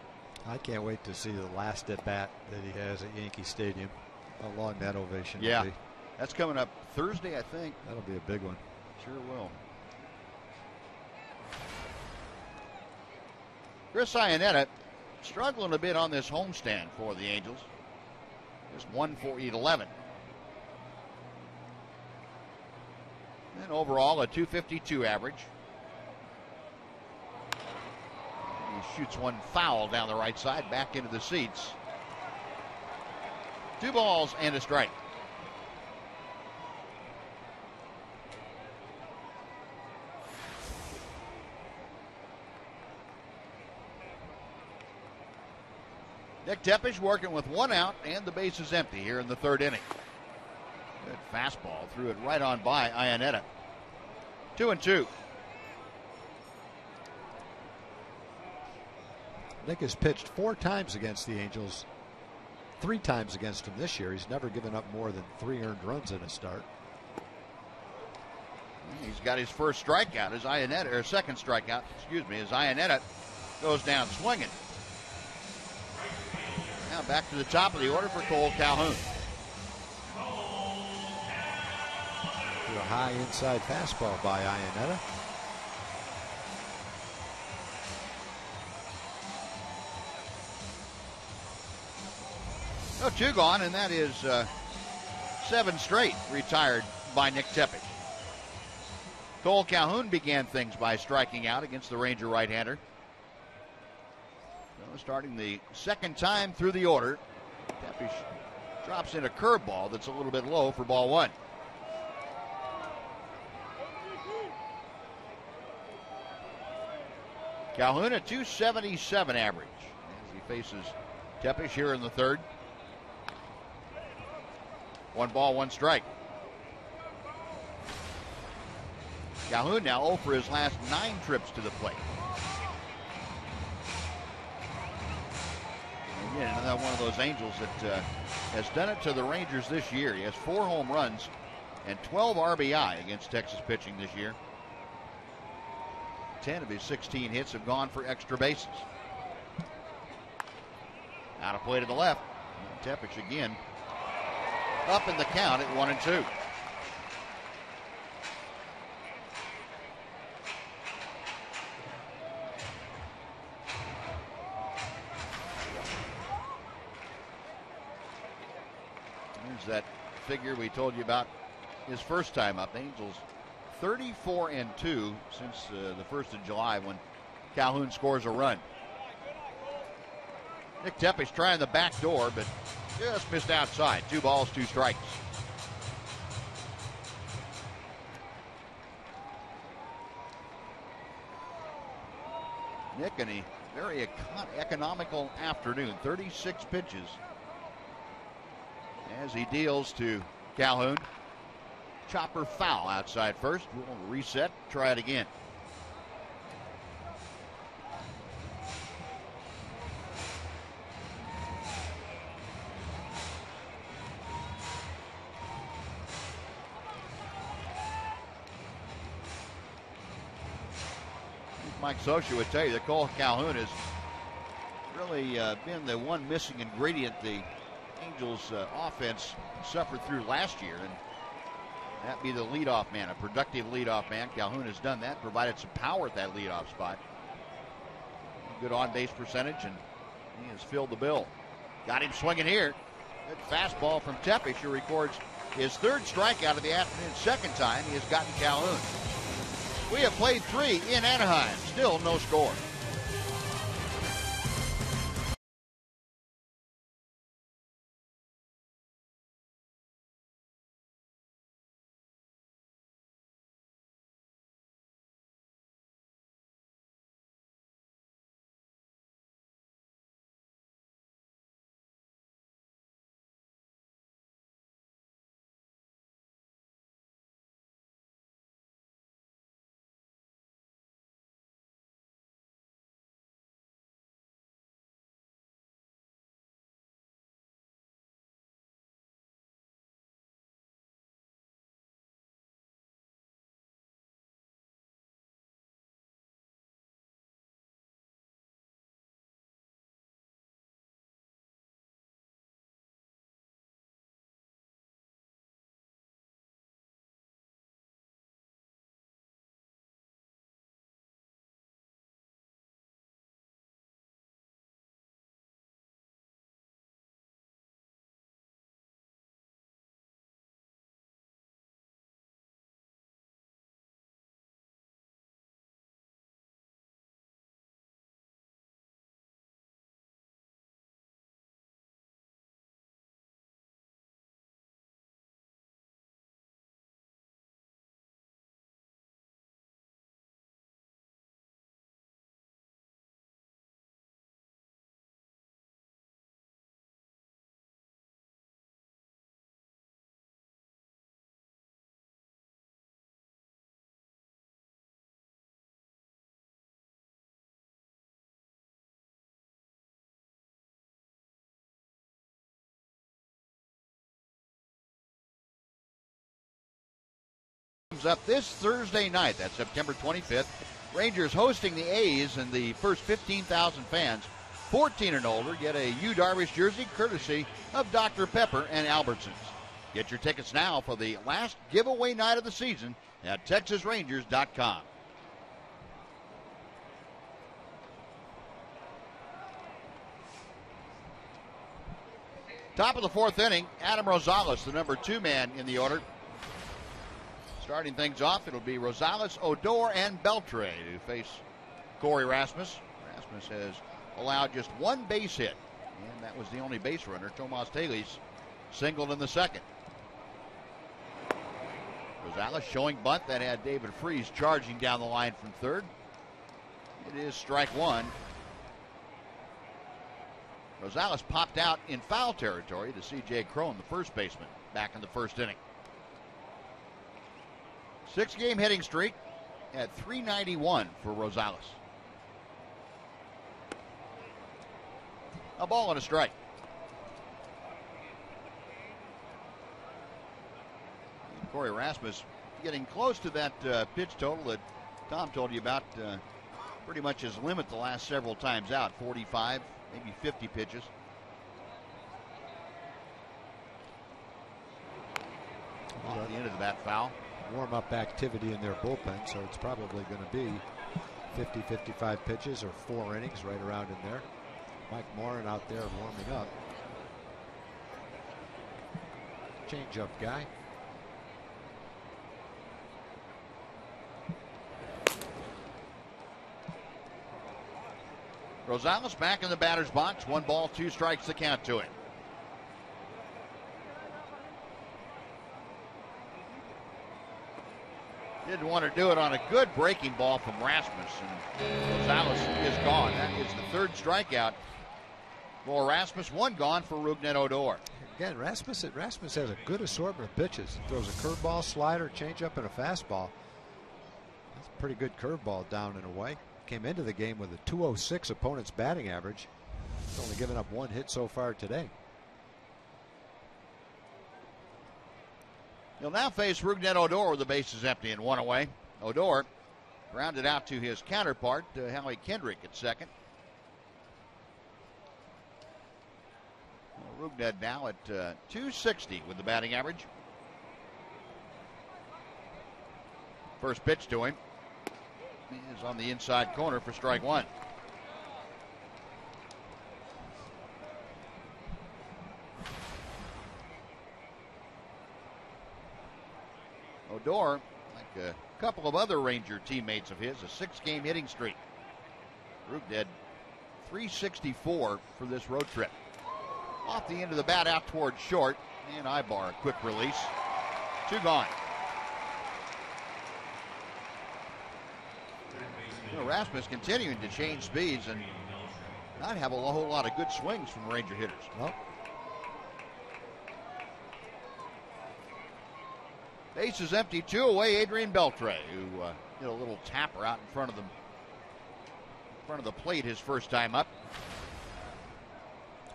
I can't wait to see the last at bat that he has at Yankee Stadium. How long that ovation will be. That's coming up Thursday, I think. That'll be a big one. Sure will. Chris Iannetta struggling a bit on this homestand for the Angels. Just 1 for 11. And overall, a .252 average. He shoots 1 foul down the right side, back into the seats. 2 balls and a strike. Nick Tepesch working with 1 out and the base is empty here in the third inning. Good fastball, threw it right on by Iannetta. 2-2. Nick has pitched 4 times against the Angels, 3 times against him this year. He's never given up more than 3 earned runs in a start. He's got his first strikeout, as Iannetta, or second strikeout, excuse me, as Iannetta goes down swinging. Now back to the top of the order for Kole Calhoun. A high inside fastball by Iannetta. No, 2 gone, and that is 7 straight retired by Nick Tepesch. Kole Calhoun began things by striking out against the Ranger right-hander. So starting the second time through the order, Tepesch drops in a curveball that's a little bit low for ball 1. Calhoun at .277 average as he faces Tepesch here in the third. 1 ball, 1 strike. Calhoun now 0 for his last 9 trips to the plate. And again, another one of those Angels that has done it to the Rangers this year. He has 4 home runs and 12 RBI against Texas pitching this year. 10 of his 16 hits have gone for extra bases. Out of play to the left. Tepesch again up in the count at 1-2. There's that figure we told you about his first time up. Angels 34-2 since the 1st of July when Calhoun scores a run. Nick Tepesch trying the back door, but just missed outside. 2 balls, 2 strikes. Nick in a very economical afternoon. 36 pitches as as he deals to Calhoun. Chopper foul outside first. We'll reset, try it again. Mike Scioscia would tell you that Kole Calhoun has really been the one missing ingredient the Angels offense suffered through last year, and that'd be the leadoff man, a productive leadoff man. Calhoun has done that, provided some power at that leadoff spot. Good on-base percentage, and he has filled the bill. Got him swinging here. Good fastball from Tepesch, who records his third strikeout of the afternoon. Second time he has gotten Calhoun. We have played three in Anaheim. Still no score. Up this Thursday night, that's September 25th. Rangers hosting the A's, and the first 15,000 fans 14 and older get a Yu Darvish jersey courtesy of Dr. Pepper and Albertsons. Get your tickets now for the last giveaway night of the season at TexasRangers.com. Top of the fourth inning, Adam Rosales, the number 2 man in the order. Starting things off, it'll be Rosales, Odor, and Beltré who face Corey Rasmus. Rasmus has allowed just one base hit, and that was the only base runner. Tomás Telis singled in the second. Rosales showing bunt that had David Freese charging down the line from third. It is strike one. Rosales popped out in foul territory to C.J. Cron, the first baseman, back in the first inning. 6-game hitting streak at 391 for Rosales. A ball and a strike. And Corey Rasmus getting close to that pitch total that Tom told you about. Pretty much his limit the last several times out, 45, maybe 50 pitches. Off the end of the bat foul. Warm-up activity in their bullpen, so it's probably going to be 50-55 pitches or 4 innings right around in there. Mike Morin out there warming up. Change-up guy. Rosales back in the batter's box. 1 ball, 2 strikes the count to him. Didn't want to do it on a good breaking ball from Rasmus, and Rosales is gone. That is the third strikeout for Rasmus. 1 gone for Rougned Odor. Again, Rasmus has a good assortment of pitches. He throws a curveball, slider, changeup, and a fastball. That's a pretty good curveball down and away. Came into the game with a 206 opponent's batting average. He's only given up one hit so far today. He'll now face Rougned Odor with the bases empty and one away. Odor grounded out to his counterpart, Howie Kendrick at second. Rougned now at 260 with the batting average. First pitch to him. He is on the inside corner for strike one. Odor, like a couple of other Ranger teammates of his, a six-game hitting streak. Rougned 364 for this road trip. Off the end of the bat, out towards short, and Aybar, a quick release. Two gone. Rasmus continuing to change speeds and not have a whole lot of good swings from Ranger hitters. Well, base is empty, two away. Adrian Beltré, who did a little tapper out in front of the plate his first time up.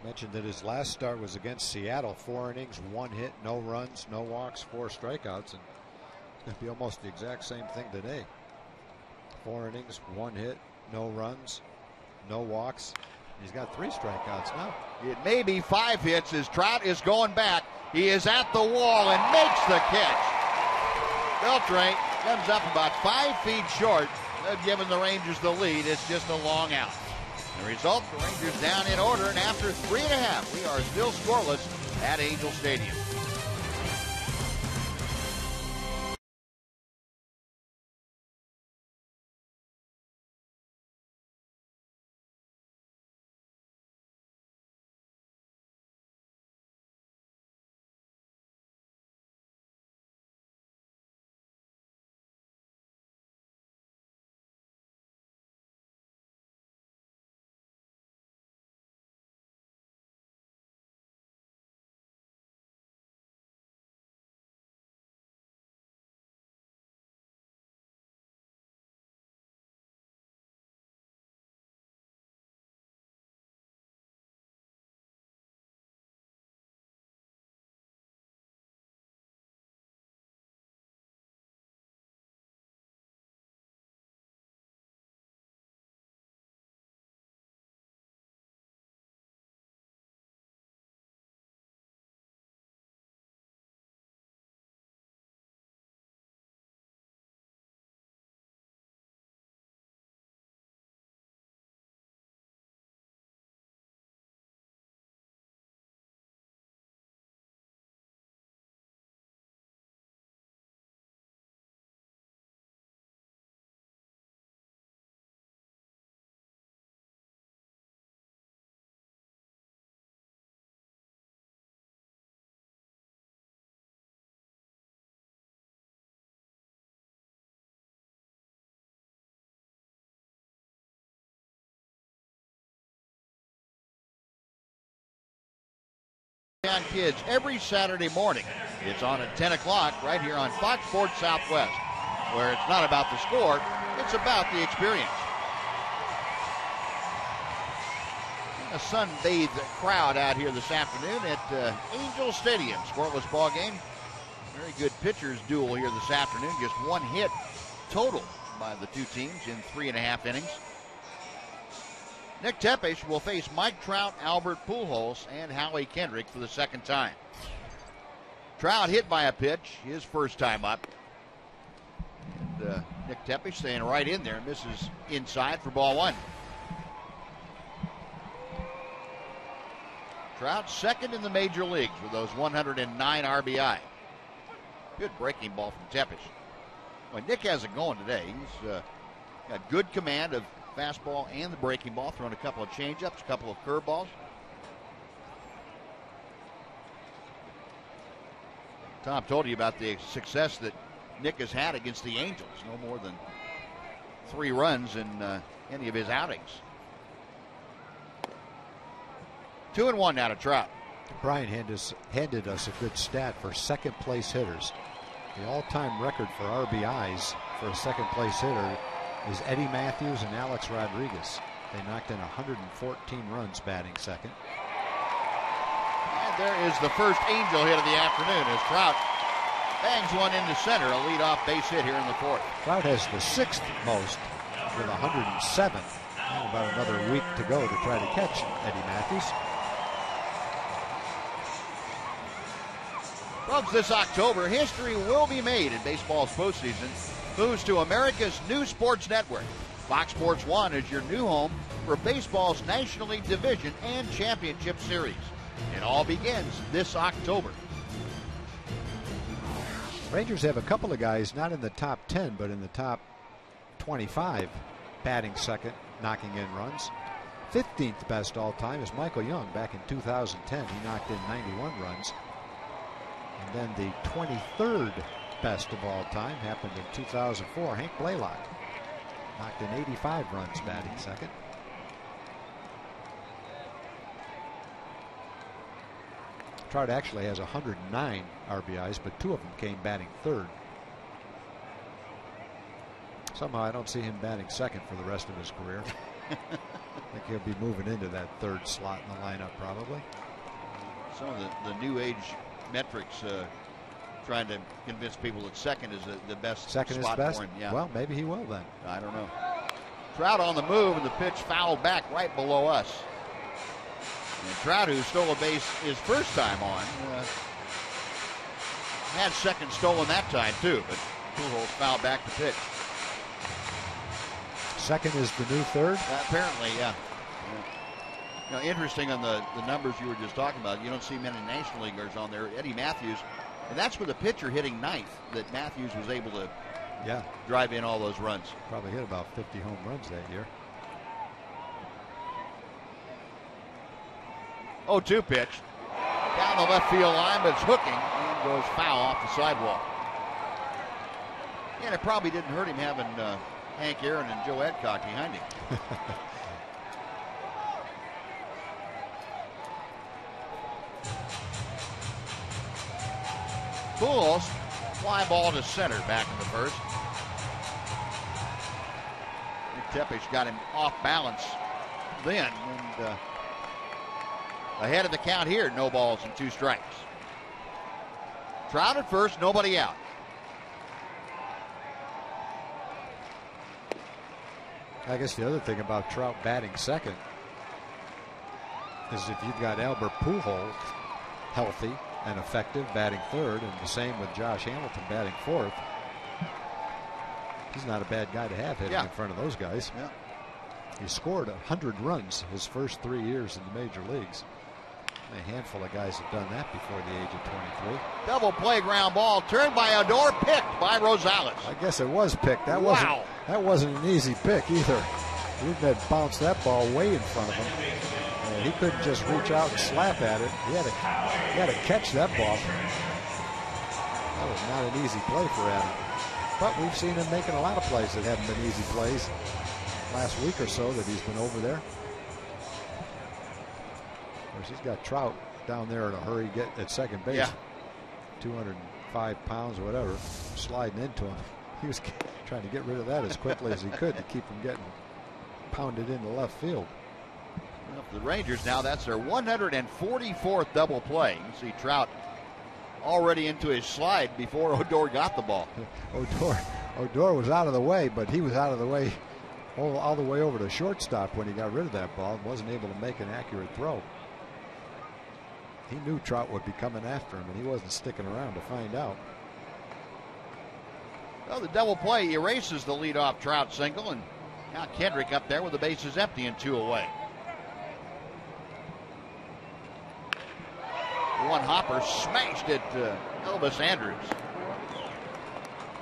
Mentioned that his last start was against Seattle. 4 innings, 1 hit, no runs, no walks, 4 strikeouts, and it'd be almost the exact same thing today. 4 innings, 1 hit, no runs, no walks. He's got 3 strikeouts now. It may be 5 hits as Trout is going back. He is at the wall and makes the catch. Beltré comes up about 5 feet short. They've given the Rangers the lead. It's just a long out. The result, the Rangers down in order, and after 3.5, we are still scoreless at Angel Stadium. Kids every Saturday morning. It's on at 10 o'clock right here on Fox Sports Southwest, where it's not about the score, it's about the experience. A sunbathed crowd out here this afternoon at Angel Stadium. Scoreless ball game. Very good pitchers duel here this afternoon. Just 1 hit total by the two teams in 3.5 innings. Nick Tepesch will face Mike Trout, Albert Pujols, and Howie Kendrick for the second time. Trout hit by a pitch, his first time up. And, Nick Tepesch staying right in there, misses inside for ball one. Trout second in the major leagues with those 109 RBI. Good breaking ball from Tepesch. Well, Nick hasn't gone today. He's got good command of fastball and the breaking ball, throwing a couple of changeups, a couple of curveballs. Tom told you about the success that Nick has had against the Angels. No more than 3 runs in any of his outings. 2-1 out of Trout. Brian handed us a good stat for second place hitters. The all-time record for RBIs for a second place hitter is Eddie Matthews and Alex Rodriguez. They knocked in 114 runs batting second. And there is the first Angel hit of the afternoon as Trout bangs one into center, a leadoff base hit here in the fourth. Trout has the sixth most with 107. And about another week to go to try to catch Eddie Matthews. Folks, this October, history will be made in baseball's postseason. Moves to America's new sports network. Fox Sports 1 is your new home for baseball's National League Division and Championship Series. It all begins this October. Rangers have a couple of guys not in the top 10, but in the top 25 batting second, knocking in runs. 15th best all time is Michael Young back in 2010. He knocked in 91 runs. And then the 23rd best of all time happened in 2004. Hank Blaylock knocked in 85 runs batting second. Trout actually has 109 RBIs, but two of them came batting third. Somehow I don't see him batting second for the rest of his career. I think he'll be moving into that third slot in the lineup probably. Some of the new age metrics trying to convince people that second is the best second spot is best? For him. Yeah. Well, maybe he will then. I don't know. Trout on the move, and the pitch fouled back right below us. And Trout, who stole a base his first time on, had second stolen that time too, but Pujols fouled back the pitch. Second is the new third? Apparently, yeah. You know, interesting on the numbers you were just talking about. You don't see many National Leaguers on there. Eddie Matthews, and that's with a pitcher hitting ninth that Matthews was able to drive in all those runs. Probably hit about 50 home runs that year. 0-2 pitch. Down the left field line, but it's hooking and goes foul off the sidewalk. And it probably didn't hurt him having Hank Aaron and Joe Adcock behind him. Pujols, fly ball to center back in the first. Nick Tepesch got him off balance then, and ahead of the count here, no balls and two strikes. Trout at first, nobody out. I guess the other thing about Trout batting second is if you've got Albert Pujols healthy and effective batting third, and the same with Josh Hamilton batting fourth, he's not a bad guy to have hitting in front of those guys. Yeah. He scored 100 runs his first 3 years in the major leagues. A handful of guys have done that before the age of 23. Double play ground ball, turned by Odor, picked by Rosales. I guess it was picked. That wasn't an easy pick either. Rougned bounced that ball way in front of him. And he couldn't just reach out and slap at it. He had to catch that ball. That was not an easy play for Adam. But we've seen him making a lot of plays that haven't been easy plays. Last week or so that he's been over there. Of course, he's got Trout down there in a hurry, get at second base. Yeah. 205 pounds, whatever, sliding into him. He was trying to get rid of that as quickly as he could to keep from getting pounded into left field. Well, the Rangers now, that's their 144th double play. You can see Trout already into his slide before Odor got the ball. Odor was out of the way, but he was out of the way all the way over to shortstop when he got rid of that ball and wasn't able to make an accurate throw. He knew Trout would be coming after him, and he wasn't sticking around to find out. Well, the double play erases the leadoff Trout single, and now Kendrick up there with the bases empty and two away. One hopper smashed at Elvis Andrews.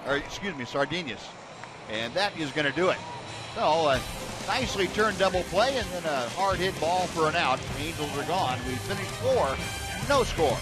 Or, excuse me, Sardinas. And that is going to do it. So a nicely turned double play and then a hard hit ball for an out. The Angels are gone. We finished four, no score.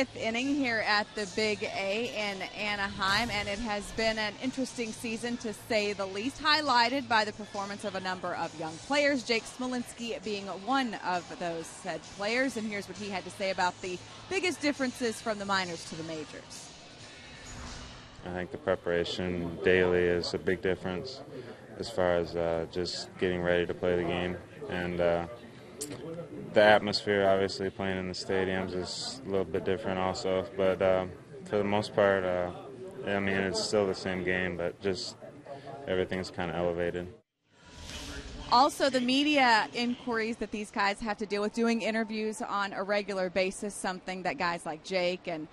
Fifth inning here at the Big A in Anaheim, and it has been an interesting season to say the least, highlighted by the performance of a number of young players, Jake Smolinski being one of those said players. And here's what he had to say about the biggest differences from the minors to the majors. I think the preparation daily is a big difference as far as just getting ready to play the game, and the atmosphere, obviously, playing in the stadiums is a little bit different also, but for the most part, I mean, it's still the same game, but just everything's kind of elevated. Also, the media inquiries that these guys have to deal with, doing interviews on a regular basis, something that guys like Jake and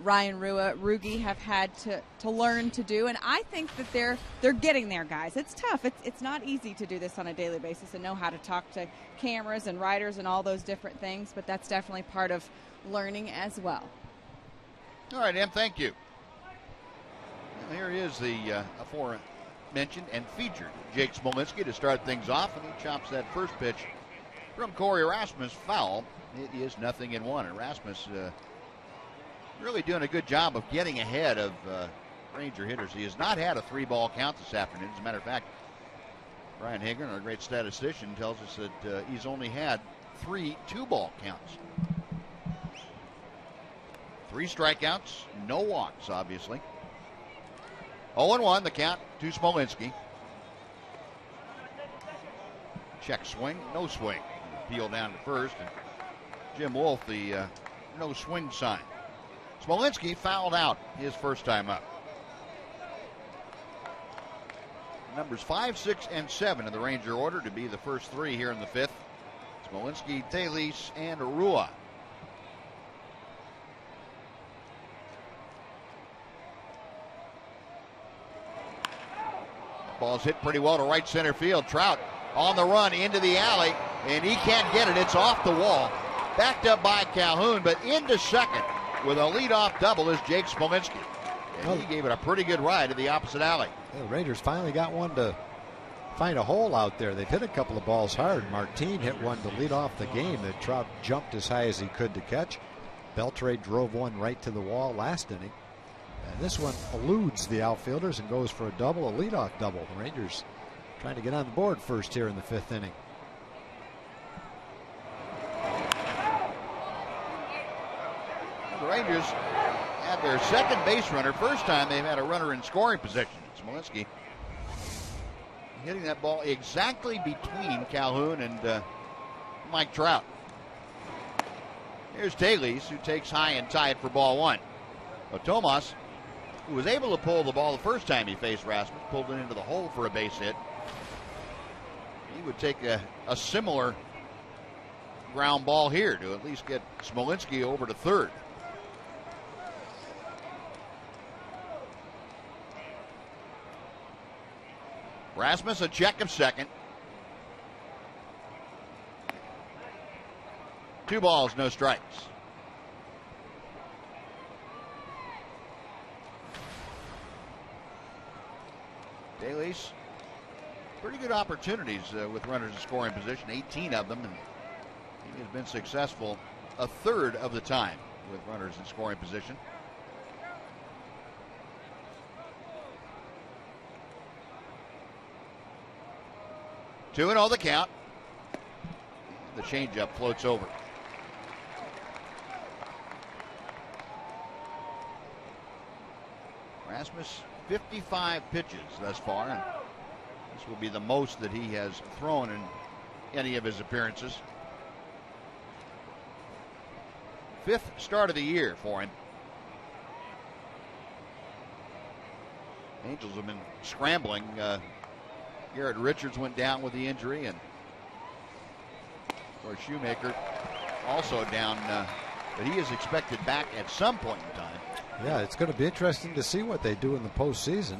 Ryan Rua, Rugi, have had to learn to do. And I think that they're getting there, guys. It's tough. It's not easy to do this on a daily basis and know how to talk to cameras and writers and all those different things, but that's definitely part of learning as well. All right, Em, thank you. Well, here is the foreign mentioned and featured Jake Smolinski to start things off, and he chops that first pitch from Corey Rasmus foul. It is 0-1, and Rasmus really doing a good job of getting ahead of Ranger hitters. He has not had a three-ball count this afternoon. As a matter of fact, Brian Hagren, our great statistician, tells us that he's only had 3 two-ball counts. 3 strikeouts, no walks, obviously. 0-1 the count to Smolinski. Check swing, no swing. Peel down to first. And Jim Wolf, the no swing sign. Smolinski fouled out his first time up. Numbers 5, 6, and 7 in the Ranger order to be the first 3 here in the 5th. Smolinski, Telis, and Rua. Ball's hit pretty well to right center field. Trout on the run into the alley, and he can't get it. It's off the wall. Backed up by Calhoun, but into second with a leadoff double is Jake Smolinski. And he gave it a pretty good ride to the opposite alley. The Rangers finally got one to find a hole out there. They've hit a couple of balls hard. Martín hit one to lead off the game that Trout jumped as high as he could to catch. Beltré drove one right to the wall last inning. And this one eludes the outfielders and goes for a double, a leadoff double. The Rangers trying to get on the board first here in the 5th inning. The Rangers had their second base runner. First time they've had a runner in scoring position. Smolinski hitting that ball exactly between Calhoun and Mike Trout. Here's Telis, who takes high and tight for ball one. But Tomás, who was able to pull the ball the first time he faced Rasmus, pulled it into the hole for a base hit. He would take a similar ground ball here to at least get Smolinski over to third. Rasmus, a check of second. 2 balls, no strikes. Telis, pretty good opportunities with runners in scoring position, 18 of them, and he has been successful a third of the time with runners in scoring position. Two and all the count. The changeup floats over. Rasmus, 55 pitches thus far, and this will be the most that he has thrown in any of his appearances. 5th start of the year for him. Angels have been scrambling. Garrett Richards went down with the injury, and of course Shoemaker also down, but he is expected back at some point in time. Yeah, it's going to be interesting to see what they do in the postseason.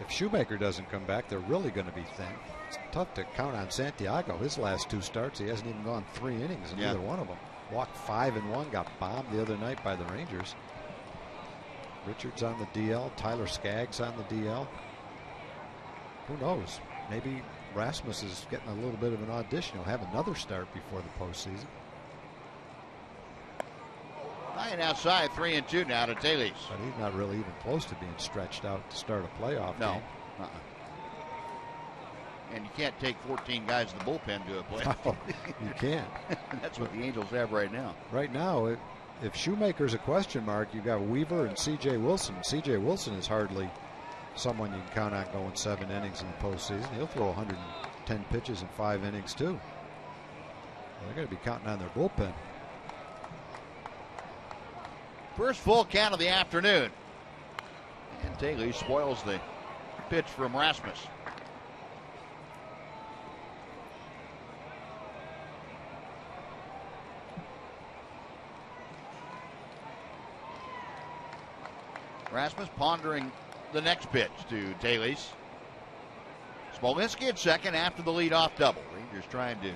If Shoemaker doesn't come back, they're really going to be thin. It's tough to count on Santiago. His last 2 starts, he hasn't even gone 3 innings in either one of them. Walked 5 and 1, got bombed the other night by the Rangers. Richards on the DL, Tyler Skaggs on the DL. Who knows? Maybe Rasmus is getting a little bit of an audition. He'll have another start before the postseason. flying outside, 3-2 now to Telis. But he's not really even close to being stretched out to start a playoff game. No. And you can't take 14 guys in the bullpen to a playoff. No, you can't. That's what the Angels have right now. Right now, if Shoemaker's a question mark, you've got Weaver and C.J. Wilson. C.J. Wilson is hardly someone you can count on going 7 innings in the postseason. He'll throw 110 pitches in 5 innings, too. They're going to be counting on their bullpen. First full count of the afternoon. And Telis spoils the pitch from Rasmus. Rasmus pondering the next pitch to Telis. Smolinski at second after the leadoff double. Rangers trying to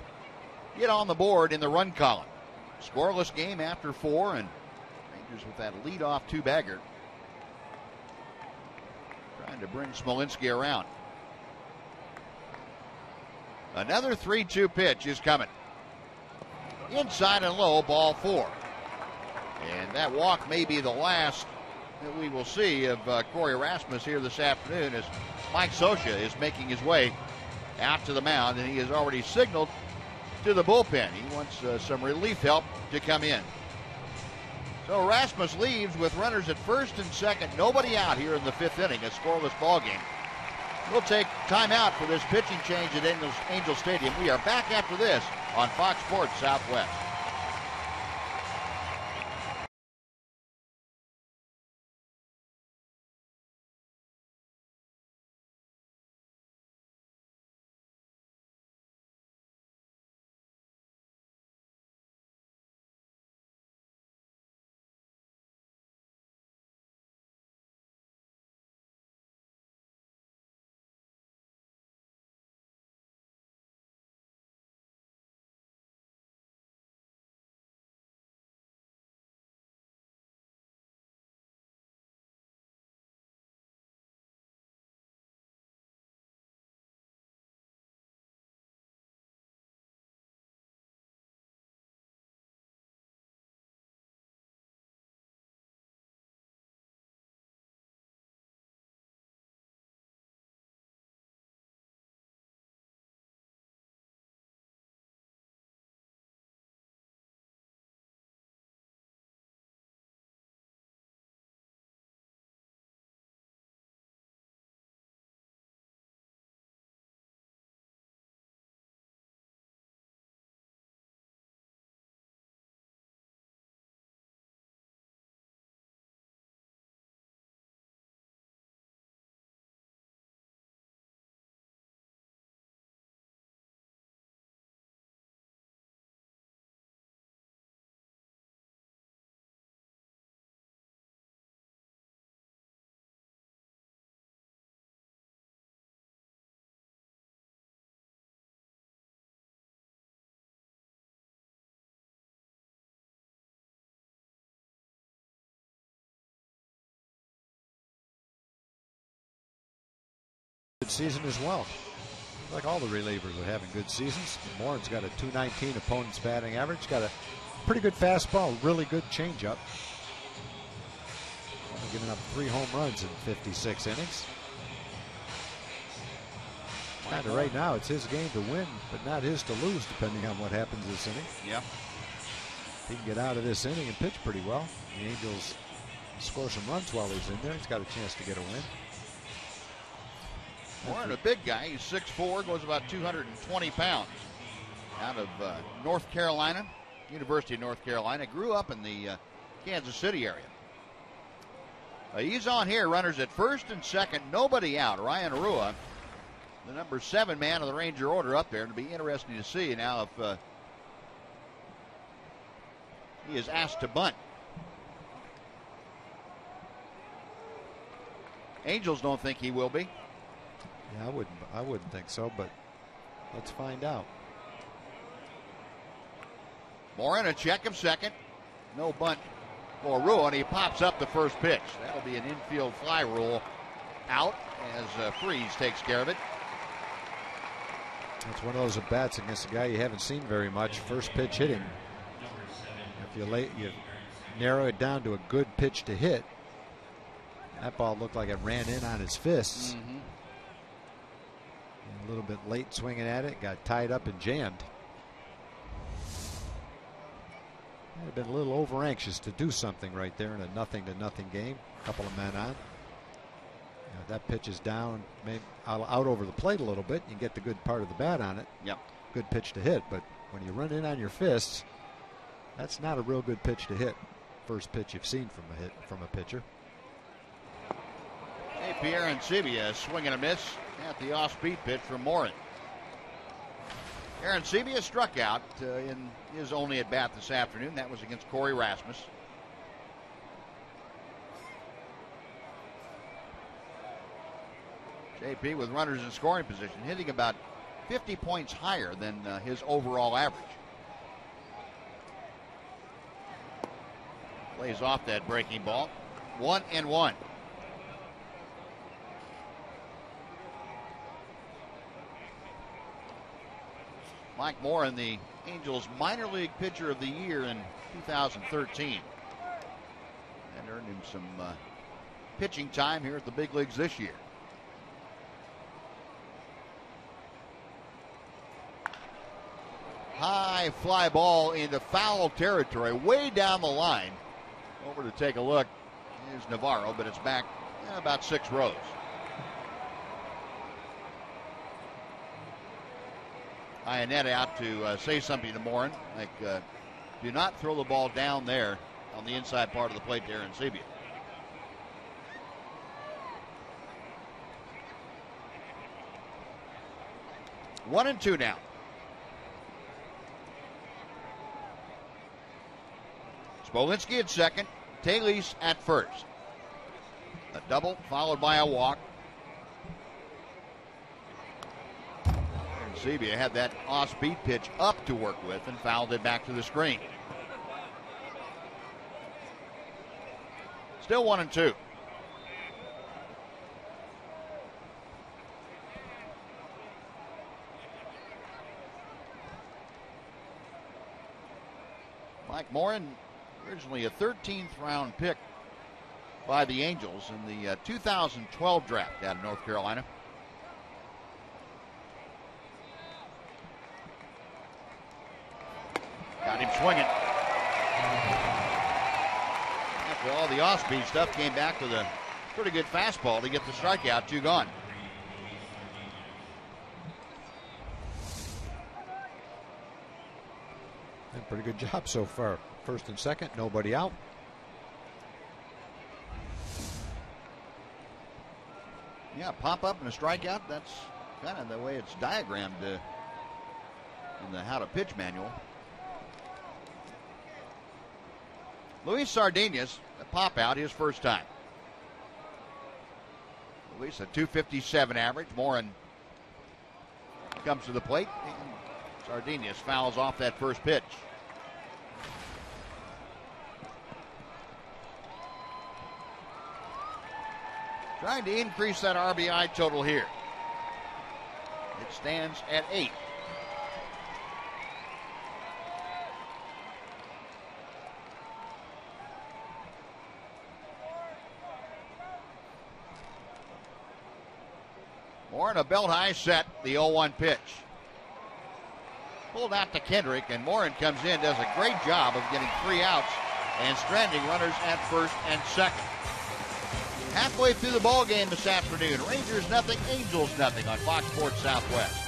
get on the board in the run column. Scoreless game after 4, and Rangers with that leadoff two-bagger. Trying to bring Smolinski around. Another 3-2 pitch is coming. Inside and low, ball 4. And that walk may be the last that we will see of Corey Rasmus here this afternoon, as Mike Scioscia is making his way out to the mound, and he has already signaled to the bullpen. He wants some relief help to come in. So Rasmus leaves with runners at first and second, nobody out here in the 5th inning, a scoreless ball game. We'll take time out for this pitching change at Angel Stadium. We are back after this on Fox Sports Southwest. Good season as well. Like all the relievers are having good seasons. Morin's got a 219 opponent's batting average, got a pretty good fastball, really good changeup. Only giving up 3 home runs in 56 innings. Kind of right now, it's his game to win, but not his to lose, depending on what happens this inning. Yeah. He can get out of this inning and pitch pretty well. The Angels score some runs while he's in there. He's got a chance to get a win. Morin, a big guy, he's 6'4", goes about 220 pounds. Out of North Carolina, University of North Carolina. Grew up in the Kansas City area. He's on here, runners at first and second, nobody out. Ryan Rua, the number 7 man of the Ranger order up there. It'll be interesting to see now if he is asked to bunt. Angels don't think he will be. Yeah, I wouldn't think so, but let's find out. Morin a check him second. No bunt for Rua, and he pops up the first pitch. That'll be an infield fly rule out as Freese takes care of it. That's one of those at-bats against a guy you haven't seen very much. First pitch hitting. If you narrow it down to a good pitch to hit. That ball looked like it ran in on his fists. A little bit late swinging at it, got tied up and jammed. Might have been a little over anxious to do something right there in a 0-0 game. A couple of men on. You know, that pitch is down, maybe out over the plate a little bit. You can get the good part of the bat on it. Yep. Good pitch to hit, but when you run in on your fists, that's not a real good pitch to hit. First pitch you've seen from a pitcher. J.P. Arencibia, swing and a miss at the off-speed pitch from Morin. Arencibia struck out in his only at bat this afternoon. That was against Corey Rasmus. JP with runners in scoring position, hitting about 50 points higher than his overall average. Plays off that breaking ball. 1-1. Mike Morin, the Angels minor league pitcher of the year in 2013. And earned him some pitching time here at the big leagues this year. High fly ball into foul territory, way down the line. Over to take a look is Navarro, but it's back about 6 rows. Iannetta out to say something to Morin, like do not throw the ball down there on the inside part of the plate there in Arencibia. One and two now. Smolinski at second, Telis at first. A double followed by a walk. Arencibia had that off-speed pitch up to work with and fouled it back to the screen. Still 1-2. Mike Morin, originally a 13th round pick by the Angels in the 2012 draft out of North Carolina. Got him swinging. After all the off-speed stuff, came back with a pretty good fastball to get the strikeout. 2 gone. And pretty good job so far. First and second, nobody out. Yeah, pop up and a strikeout. That's kind of the way it's diagrammed in the how to pitch manual. Luis Sardinas, a pop out his first time. Luis, a 257 average. Morin comes to the plate, and Sardinas fouls off that first pitch. Trying to increase that RBI total here. It stands at 8. Morin, a belt high set, the 0-1 pitch. Pulled out to Kendrick, and Morin comes in, does a great job of getting 3 outs and stranding runners at first and second. Halfway through the ball game this afternoon, Rangers nothing, Angels nothing on Fox Sports Southwest.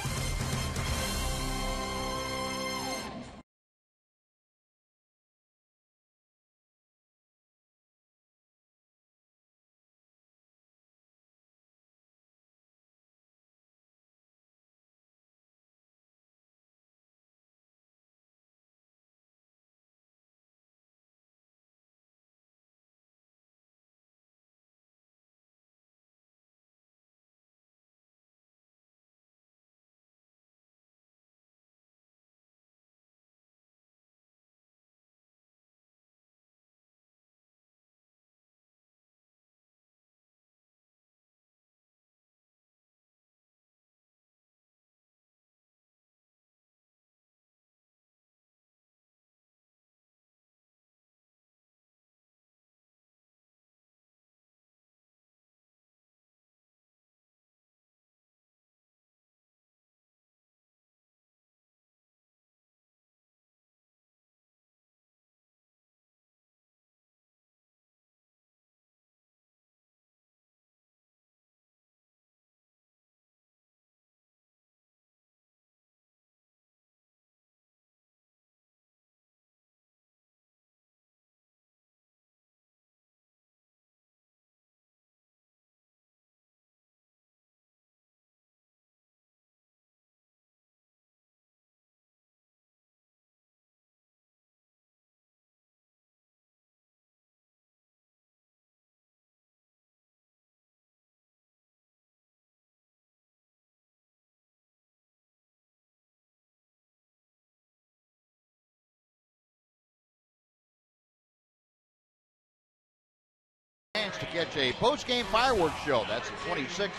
to catch a post-game fireworks show. That's the 26th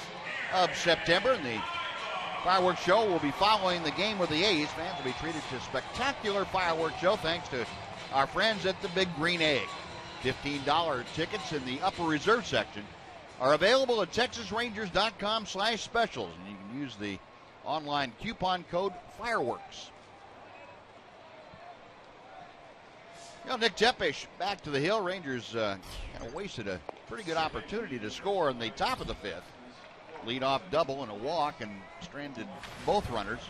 of September, and the fireworks show will be following the game with the A's. Fans will be treated to a spectacular fireworks show thanks to our friends at the Big Green Egg. $15 tickets in the upper reserve section are available at texasrangers.com/specials, and you can use the online coupon code fireworks. You know, Nick Tepesch back to the hill. Rangers kind of wasted a pretty good opportunity to score in the top of the fifth. Leadoff double and a walk, and stranded both runners.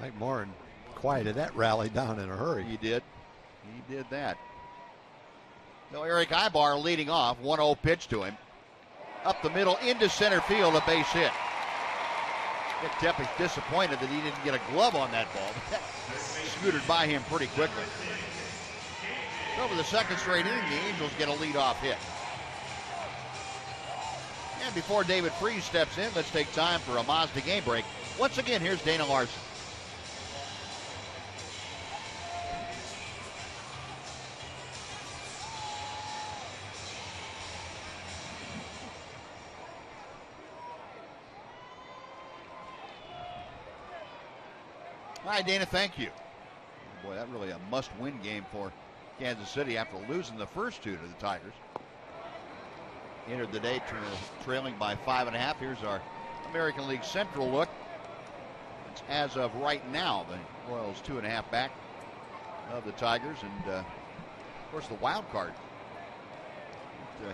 Mike Morin quieted that rally down in a hurry. He did. He did that. So Erick Aybar leading off. 1-0 pitch to him. Up the middle into center field, a base hit. Nick Tepesch disappointed that he didn't get a glove on that ball. That scooted by him pretty quickly. Over the second straight inning, the Angels get a leadoff hit. And before David Freese steps in, let's take time for a Mazda game break. Once again, here's Dana Larson. All right, Dana, thank you. Boy, that's really a must-win game for Kansas City after losing the first two to the Tigers. Entered the day trailing by 5.5. Here's our American League Central look. It's as of right now, the Royals 2.5 back of the Tigers, and of course the wild card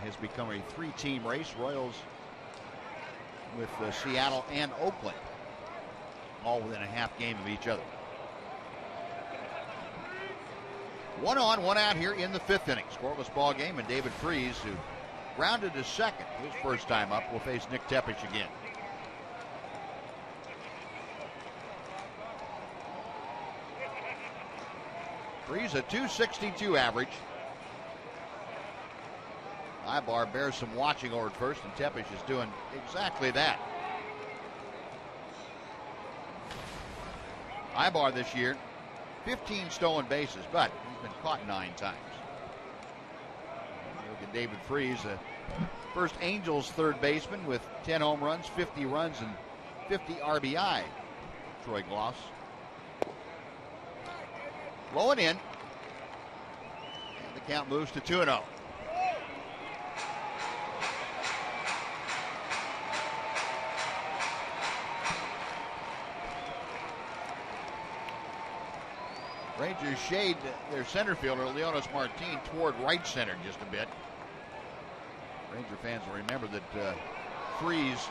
has become a three-team race. Royals with Seattle and Oakland, all within a half game of each other. One on, one out here in the fifth inning. Scoreless ball game, and David Freese, who grounded to second his first time up, will face Nick Tepesch again. Freese, a .262 average. Aybar bears some watching over at first, and Tepesch is doing exactly that. Aybar this year, 15 stolen bases, but he's been caught 9 times. Look at David Freese, first Angels third baseman with 10 home runs, 50 runs, and 50 RBI. Troy Gloss. Low and in. And the count moves to 2-0. Rangers shade their center fielder, Leonys Martín, toward right center just a bit. Ranger fans will remember that Freese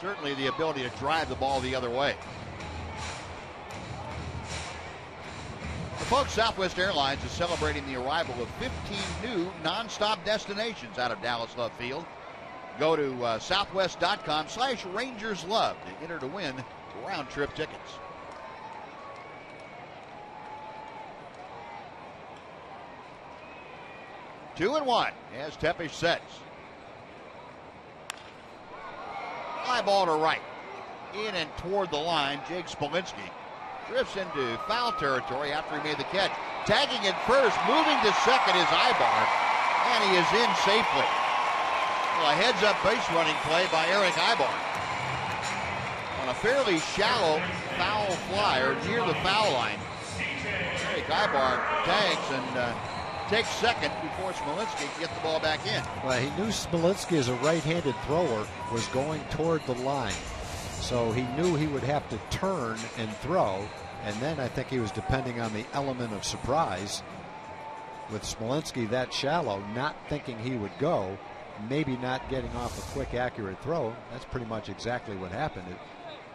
certainly the ability to drive the ball the other way. The folks, Southwest Airlines is celebrating the arrival of 15 new nonstop destinations out of Dallas Love Field. Go to southwest.com/rangerslove to enter to win round trip tickets. Two and one as Tepesch sets. High ball to right. In and toward the line, Jake Smolinski drifts into foul territory after he made the catch. Tagging at first, moving to second is Aybar, and he is in safely. Well, a heads-up base running play by Erick Aybar. On a fairly shallow foul fly or near the foul line, Erick Aybar tags and takes second before Smolinski can get the ball back in. Well, he knew Smolinski as a right-handed thrower was going toward the line, so he knew he would have to turn and throw, and then I think he was depending on the element of surprise with Smolinski that shallow, not thinking he would go, maybe not getting off a quick, accurate throw. That's pretty much exactly what happened.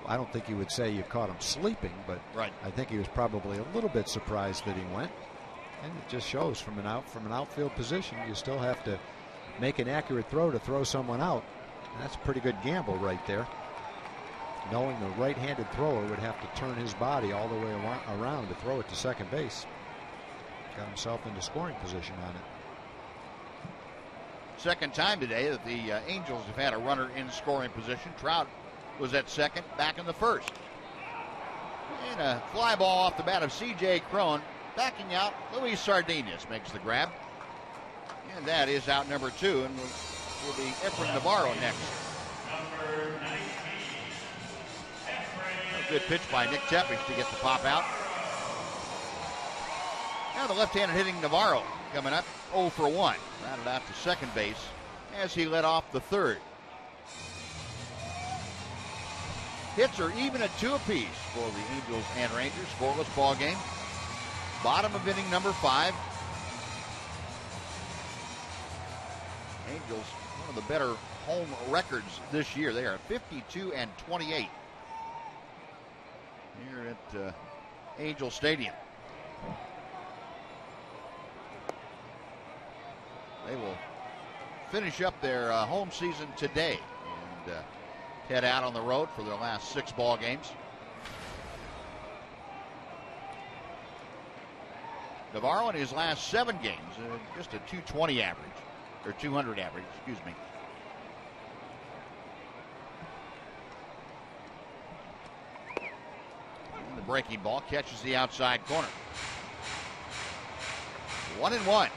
I don't think you would say you caught him sleeping, but right. I think he was probably a little bit surprised that he went. And it just shows from an outfield position, you still have to make an accurate throw to throw someone out. And that's a pretty good gamble right there, knowing the right-handed thrower would have to turn his body all the way around to throw it to second base. Got himself into scoring position on it. Second time today that the Angels have had a runner in scoring position. Trout was at second, back in the first. And a fly ball off the bat of C.J. Cron. Backing out, Luis Sardinas makes the grab. And that is out number 2, and will be Efren Navarro next. A good pitch by Nick Tepesch to get the pop out. Now the left-handed hitting Navarro coming up 0 for 1. Rounded out to second base as he led off the third. Hits are even at 2 apiece for the Angels and Rangers. Scoreless ball game. Bottom of inning number 5. Angels, one of the better home records this year. They are 52-28 here at Angel Stadium. They will finish up their home season today and head out on the road for their last 6 ball games. Navarro in his last 7 games, just a 220 average, or 200 average, excuse me. And the breaking ball catches the outside corner. 1-1.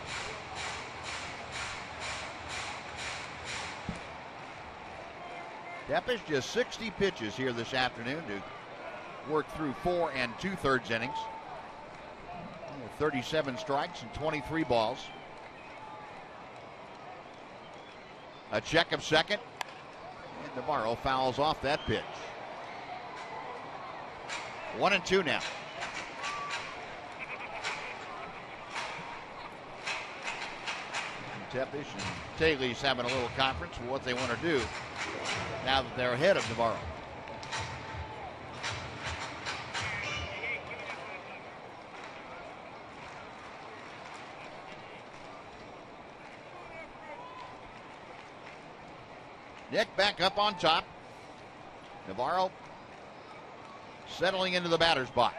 Tepesch just 60 pitches here this afternoon to work through 4 2/3 innings. 37 strikes and 23 balls. A check of second. And Navarro fouls off that pitch. 1-2 now. And Tepesch and Telis having a little conference with what they want to do now that they're ahead of Navarro. Nick back up on top. Navarro settling into the batter's box.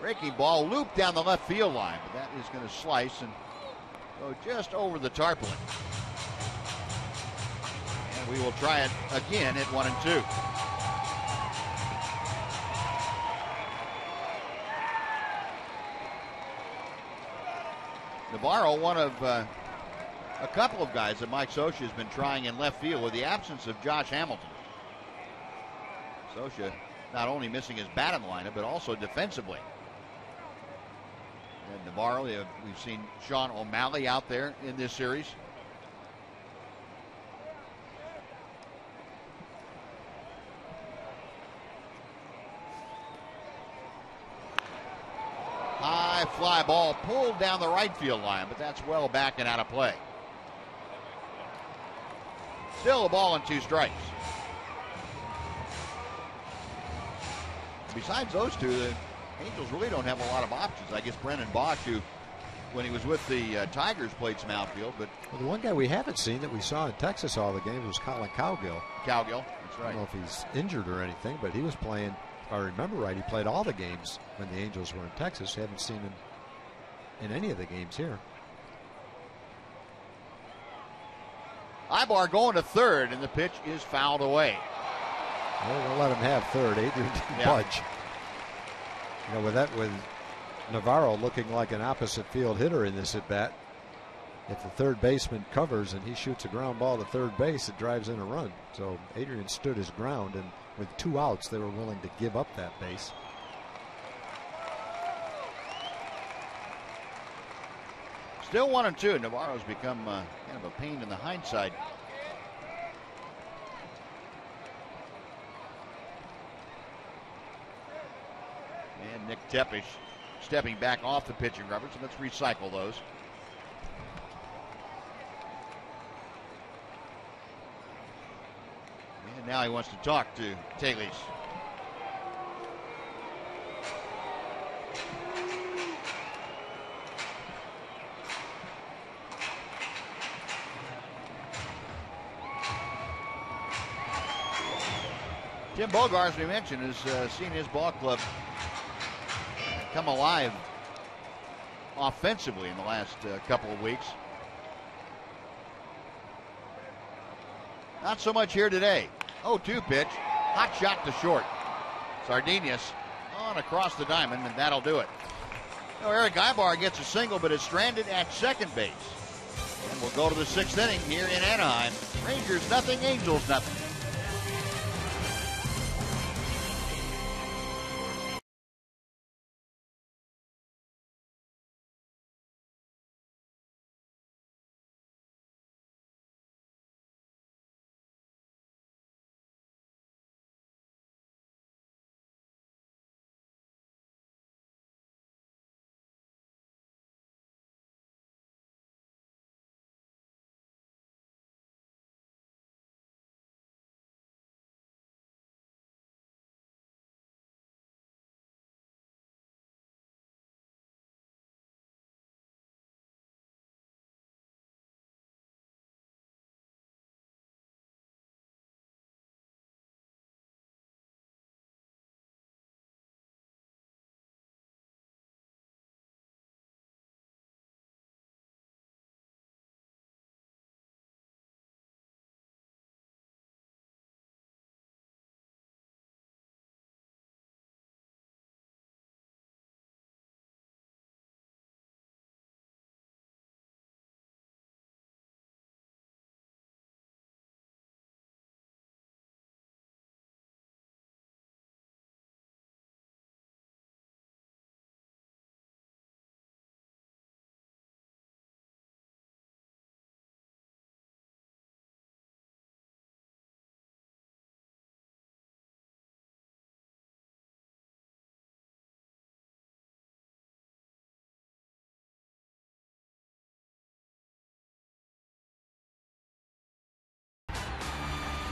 Breaking ball looped down the left field line, but that is going to slice and go just over the tarpaulin. And we will try it again at 1-2. Navarro, one of a couple of guys that Mike Scioscia has been trying in left field with the absence of Josh Hamilton. Scioscia not only missing his batting lineup, but also defensively. And Navarro, we've seen Sean O'Malley out there in this series. High fly ball pulled down the right field line, but that's well back and out of play. Still a ball and 2 strikes. Besides those two, the Angels really don't have a lot of options. I guess Brendan Bosch, who when he was with the Tigers played some outfield, but the one guy we haven't seen that we saw in Texas all the games was Colin Cowgill. Cowgill, that's right. I don't know if he's injured or anything, but he was playing, if I remember right, he played all the games when the Angels were in Texas. Haven't seen him in any of the games here. Aybar going to third, and the pitch is fouled away. Well, they'll let him have third. Adrian didn't budge. You know, with Navarro looking like an opposite field hitter in this at bat, if the third baseman covers and he shoots a ground ball to third base, it drives in a run. So Adrian stood his ground, and with 2 outs, they were willing to give up that base. Still 1-2. Navarro's become kind of a pain in the hindsight. And Nick Tepesch stepping back off the pitching rubber. So let's recycle those. And now he wants to talk to Telis. Tim Bogart, as we mentioned, has seen his ball club come alive offensively in the last couple of weeks. Not so much here today. 0-2 pitch. Hot shot to short. Sardinas on across the diamond, and that'll do it. You know, Erick Aybar gets a single but is stranded at second base. And we'll go to the sixth inning here in Anaheim. Rangers nothing, Angels nothing.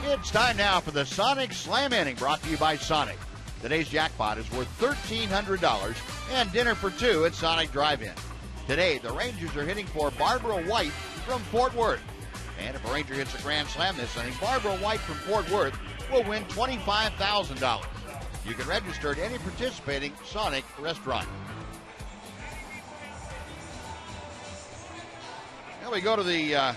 It's time now for the Sonic Slam Inning, brought to you by Sonic. Today's jackpot is worth $1,300 and dinner for two at Sonic Drive-In. Today, the Rangers are hitting for Barbara White from Fort Worth. And if a Ranger hits a grand slam this inning, Barbara White from Fort Worth will win $25,000. You can register at any participating Sonic restaurant. Now we go to the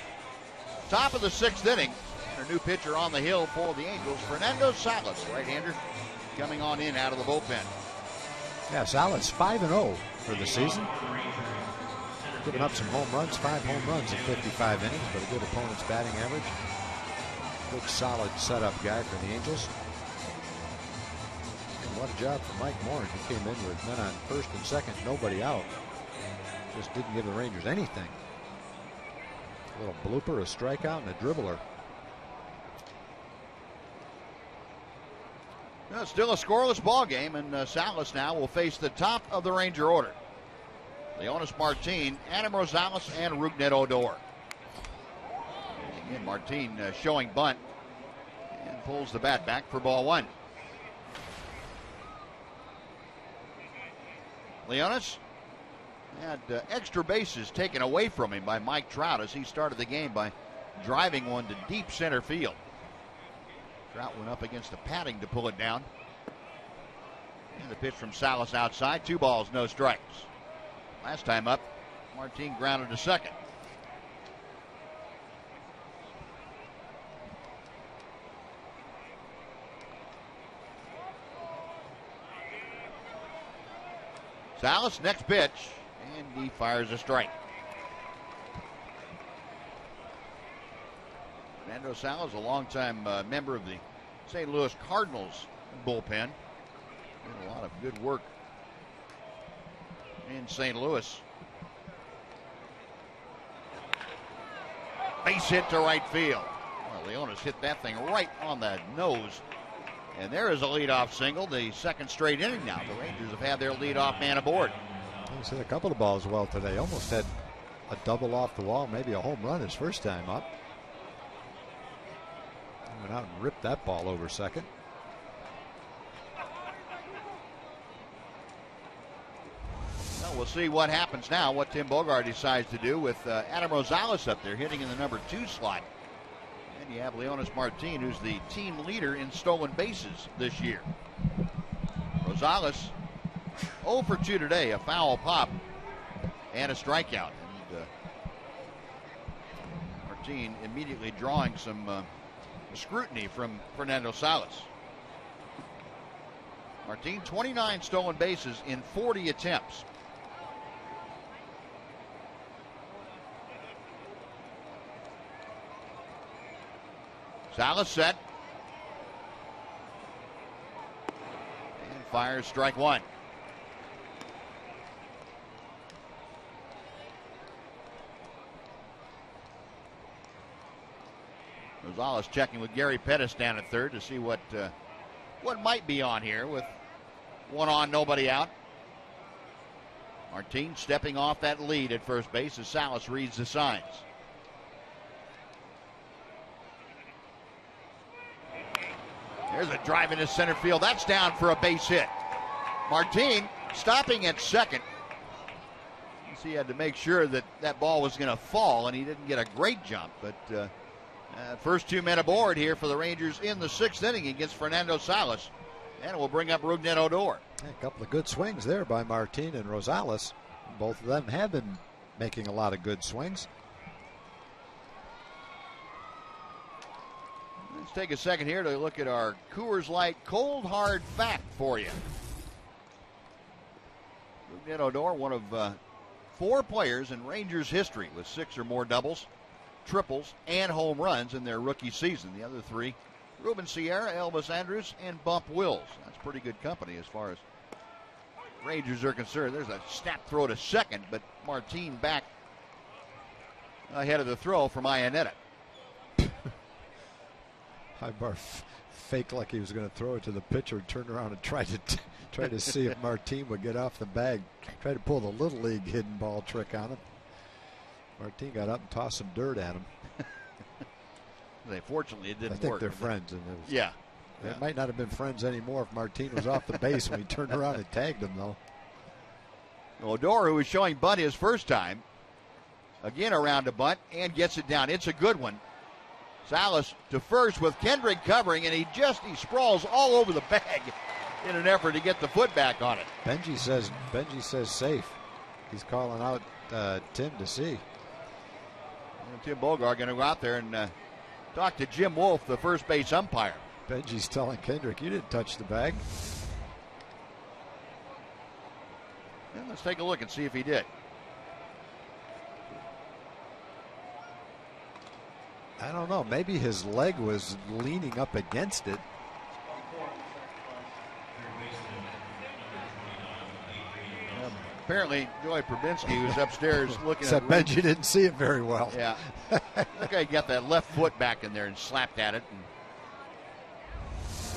top of the sixth inning. A new pitcher on the hill for the Angels, Fernando Salas, right-hander, coming on in out of the bullpen. Yeah, Salas 5-0 for the season. Giving up some home runs, 5 home runs in 55 innings, but a good opponent's batting average. Good solid setup guy for the Angels. And what a job for Mike Morin, who came in with men on first and second, nobody out. Just didn't give the Rangers anything. A little blooper, a strikeout, and a dribbler. Well, still a scoreless ball game, and Salas now will face the top of the Ranger order. Leonys Martín, Adam Rosales, and Rougned Odor. Again, Martin showing bunt and pulls the bat back for ball one. Leonys had extra bases taken away from him by Mike Trout as he started the game by driving one to deep center field. Trout went up against the padding to pull it down. And the pitch from Salas outside. 2 balls, no strikes. Last time up, Martin grounded to second. Salas, next pitch, and he fires a strike. Fernando Salas, a longtime member of the St. Louis Cardinals bullpen. Did a lot of good work in St. Louis. Base hit to right field. Well, Leonys hit that thing right on the nose. And there is a leadoff single, the second straight inning now. The Rangers have had their leadoff man aboard. He's hit a couple of balls well today. Almost had a double off the wall, maybe a home run his first time up. Went out and ripped that ball over second. Well, we'll see what happens now, what Tim Bogard decides to do with Adam Rosales up there hitting in the number 2 slot. And you have Leonys Martín, who's the team leader in stolen bases this year. Rosales 0 for 2 today, a foul pop and a strikeout. And Martin immediately drawing some scrutiny from Fernando Salas. Martin, 29 stolen bases in 40 attempts. Salas set. And fires strike one. Rosales checking with Gary Pettis down at third to see what might be on here with one on, nobody out. Martín stepping off that lead at first base as Salas reads the signs. There's a drive into center field. That's down for a base hit. Martín stopping at second. He had to make sure that that ball was going to fall, and he didn't get a great jump, but first 2 men aboard here for the Rangers in the 6th inning against Fernando Salas. And it will bring up Rougned Odor. A couple of good swings there by Martín and Rosales. Both of them have been making a lot of good swings. Let's take a second here to look at our Coors Light cold hard fact for you. Rougned Odor, one of 4 players in Rangers history with 6 or more doubles, triples, and home runs in their rookie season. The other 3, Ruben Sierra, Elvis Andrus, and Bump Wills. That's pretty good company as far as Rangers are concerned. There's a snap throw to second, but Martín back ahead of the throw from Iannetta. Aybar faked like he was going to throw it to the pitcher and turned around and tried to see if Martín would get off the bag. Tried to pull the Little League hidden ball trick on him. Martín got up and tossed some dirt at him. They fortunately it didn't work. I think they're friends. And it was, yeah. They might not have been friends anymore if Martín was off the base when he turned around and tagged him, though. Odor, who was showing bunt his first time, again around to bunt and gets it down. It's a good one. Salas to first with Kendrick covering, and he sprawls all over the bag in an effort to get the foot back on it. Benji says safe. He's calling out Tim to see. And Tim Bogart going to go out there and talk to Jim Wolf, the first base umpire. Benji's telling Kendrick, you didn't touch the bag. And let's take a look and see if he did. I don't know. Maybe his leg was leaning up against it. Apparently, Joey Prabinski was upstairs looking except at Benji didn't see it very well. Yeah. Look how he got that left foot back in there and slapped at it.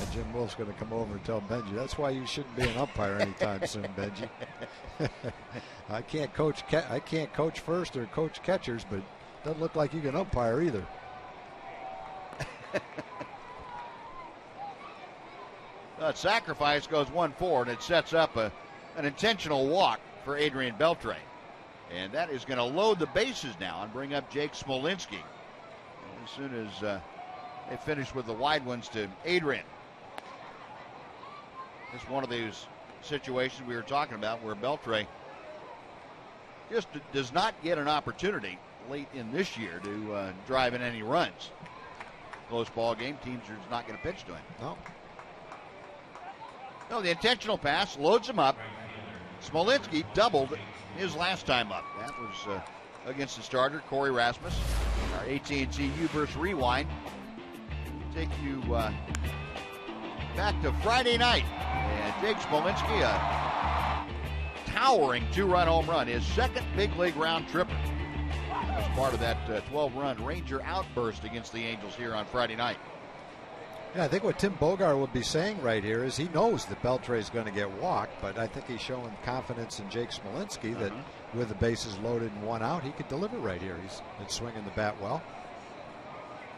And Jim Wolf's going to come over and tell Benji, that's why you shouldn't be an umpire anytime soon, Benji. I can't coach first or coach catchers, but it doesn't look like you can umpire either. That sacrifice goes 1-4, and it sets up an intentional walk for Adrian Beltré, and that is going to load the bases now and bring up Jake Smolinski. And as soon as they finish with the wide ones to Adrian. It's one of these situations we were talking about where Beltré just does not get an opportunity late in this year to drive in any runs. Close ball game, teams are just not going to pitch to him. No, the intentional pass loads him up. Smolinski doubled his last time up. That was against the starter, Corey Rasmus. Our AT&T U-Verse Rewind. Take you back to Friday night. And Jake Smolinski, a towering 2-run home run, his second big league round tripper. That was part of that 12-run Ranger outburst against the Angels here on Friday night. Yeah, I think what Tim Bogart would be saying right here is he knows that Beltré is going to get walked, but I think he's showing confidence in Jake Smolinski that with the bases loaded and 1 out, he could deliver right here. He's been swinging the bat well.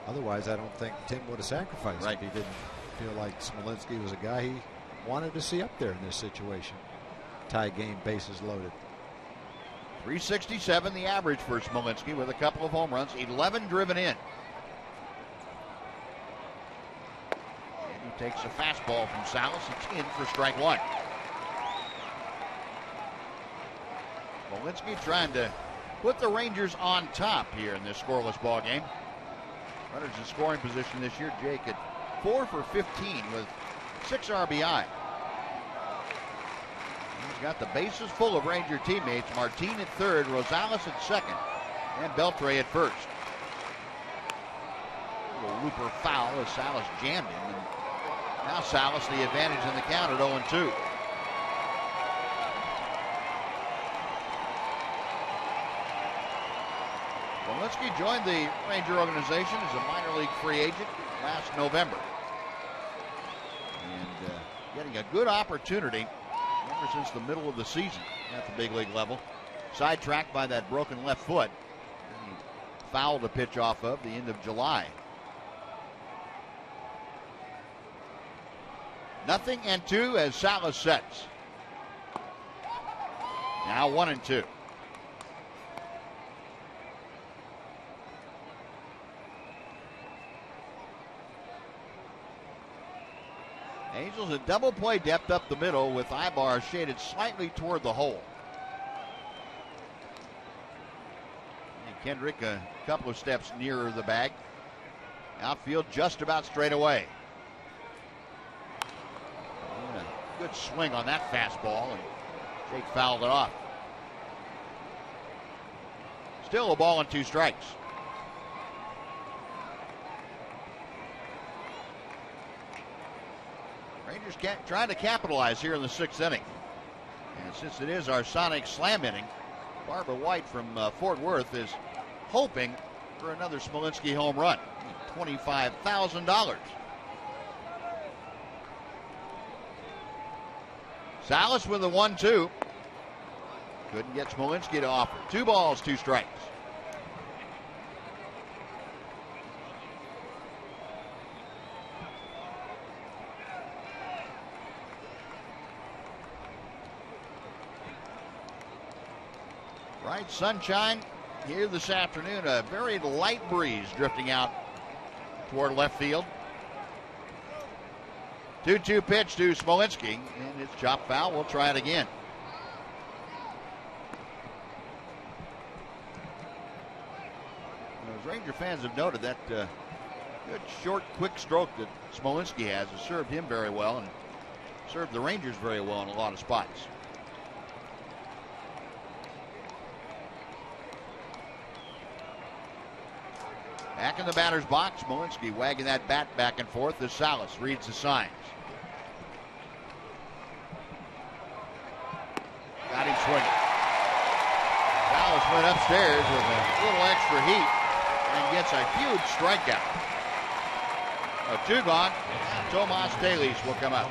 Otherwise, I don't think Tim would have sacrificed if he didn't feel like Smolinski was a guy he wanted to see up there in this situation. Tie game, bases loaded. 367 the average for Smolinski with a couple of home runs, 11 driven in. Takes a fastball from Salas. It's in for strike one. Smolinski trying to put the Rangers on top here in this scoreless ball game. Runners in scoring position this year. Jake at 4 for 15 with 6 RBI. He's got the bases full of Ranger teammates. Martín at third, Rosales at second, and Beltré at first. little looper foul as Salas jammed him. And now Salas the advantage in the count at 0-2. Smolinski joined the Ranger organization as a minor league free agent last November. And getting a good opportunity ever since the middle of the season at the big league level. Sidetracked by that broken left foot. And fouled a pitch off of the end of July. Nothing and two as Salas sets. Now 1-2. Angels a double play depth up the middle with Aybar shaded slightly toward the hole. And Kendrick a couple of steps nearer the bag. Outfield just about straight away. And a good swing on that fastball, and Jake fouled it off. Still a ball and two strikes. Rangers trying to capitalize here in the sixth inning. And since it is our sonic slam inning, Barbara White from Fort Worth is hoping for another Smolinski home run. $25,000. Salas with a 1-2. Couldn't get Smolinski to offer. 2 balls, 2 strikes. Bright sunshine here this afternoon. A very light breeze drifting out toward left field. 2-2 pitch to Smolinski, and it's chopped foul. We'll try it again. As Ranger fans have noted, that good short, quick stroke that Smolinski has served him very well and served the Rangers very well in a lot of spots. Back in the batter's box, Smolinski wagging that bat back and forth as Salas reads the signs. Got him swinging. Salas went upstairs with a little extra heat and gets a huge strikeout. A 2 gone. Tomás Telis will come up.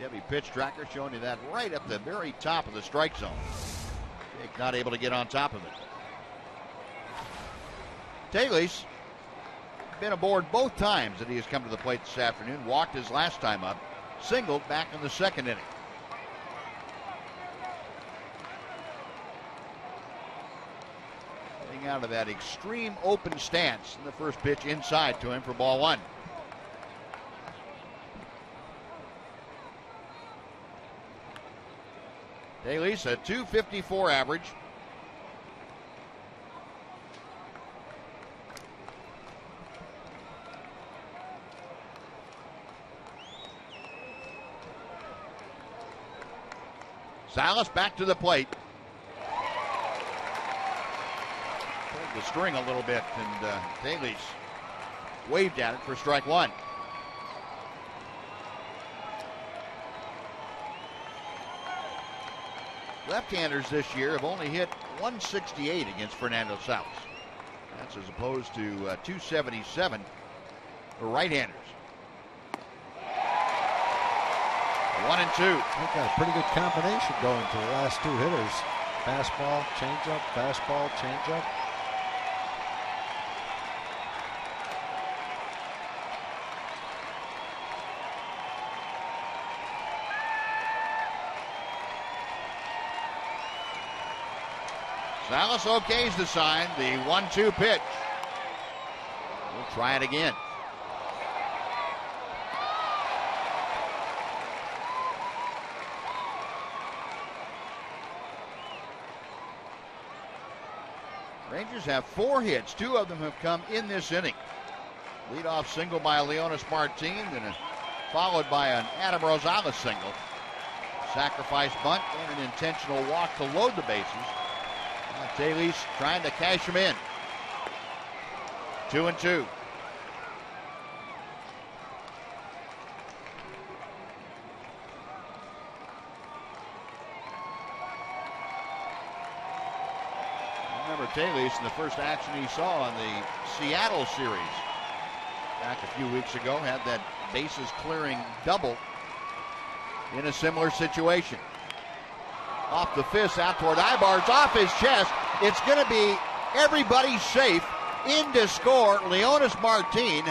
Heavy pitch tracker showing you that right up the very top of the strike zone. Jake not able to get on top of it. Telis been aboard both times that he has come to the plate this afternoon. Walked his last time up. Singled back in the second inning. Getting out of that extreme open stance in the first pitch inside to him for ball one. Telis, a .254 average. Salas back to the plate. Pulled the string a little bit, and Telis waved at it for strike one. Left-handers this year have only hit 168 against Fernando Salas. That's as opposed to 277 for right-handers. 1-2. They've got a pretty good combination going for the last two hitters. Fastball, changeup, fastball, changeup. Salas okays the sign, the 1-2 pitch. We'll try it again. Rangers have 4 hits. 2 of them have come in this inning. Leadoff single by Leonys Martín, and followed by an Adam Rosales single. sacrifice bunt and an intentional walk to load the bases. Telis trying to cash him in. 2-2. Remember Telis in the first action he saw in the Seattle series back a few weeks ago, had that bases clearing double in a similar situation. Off the fist, out toward Aybar, it's off his chest. It's going to be everybody safe. In to score, Leonys Martín,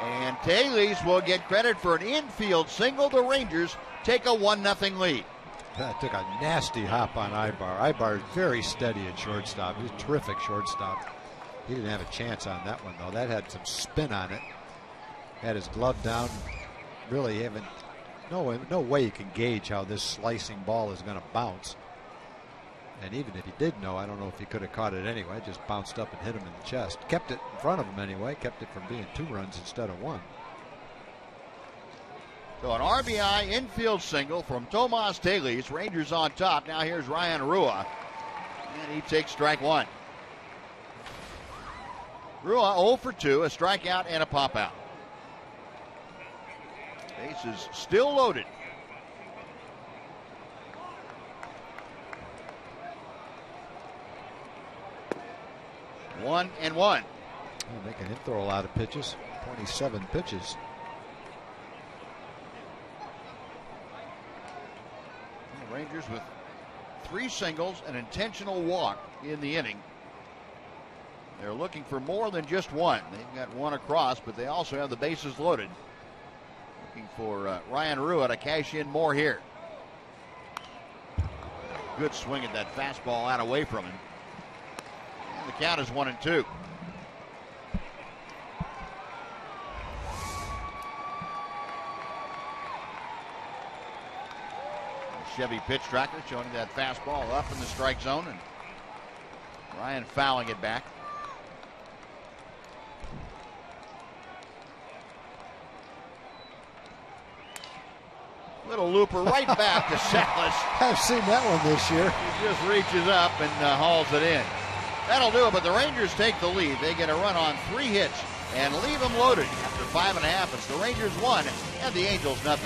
and Telis will get credit for an infield single. The Rangers take a 1-0 lead. That took a nasty hop on Aybar. Aybar very steady at shortstop. He's a terrific shortstop. He didn't have a chance on that one, though. That had some spin on it. Had his glove down. Really haven't. No way you can gauge how this slicing ball is going to bounce. And even if he did know, I don't know if he could have caught it anyway. It just bounced up and hit him in the chest. Kept it in front of him anyway. Kept it from being 2 runs instead of 1. So an RBI infield single from Tomás Telis. Rangers on top. Now here's Ryan Rua. And he takes strike 1. Rua 0 for 2. A strikeout and a pop out. Bases still loaded. One and one. Oh, making him throw a lot of pitches. 27 pitches. And the Rangers with 3 singles, an intentional walk in the inning. They're looking for more than just 1. They've got 1 across, but they also have the bases loaded. Looking for Ryan Rua to cash in more here. Good swing at that fastball out away from him. The count is 1-2. The Chevy pitch tracker showing that fastball up in the strike zone, and Ryan fouling it back. Little looper right back to Salas. I've seen that one this year. He just reaches up and hauls it in. That'll do it, but the Rangers take the lead. They get a run on 3 hits and leave them loaded after 5 1/2. It's the Rangers 1 and the Angels 0.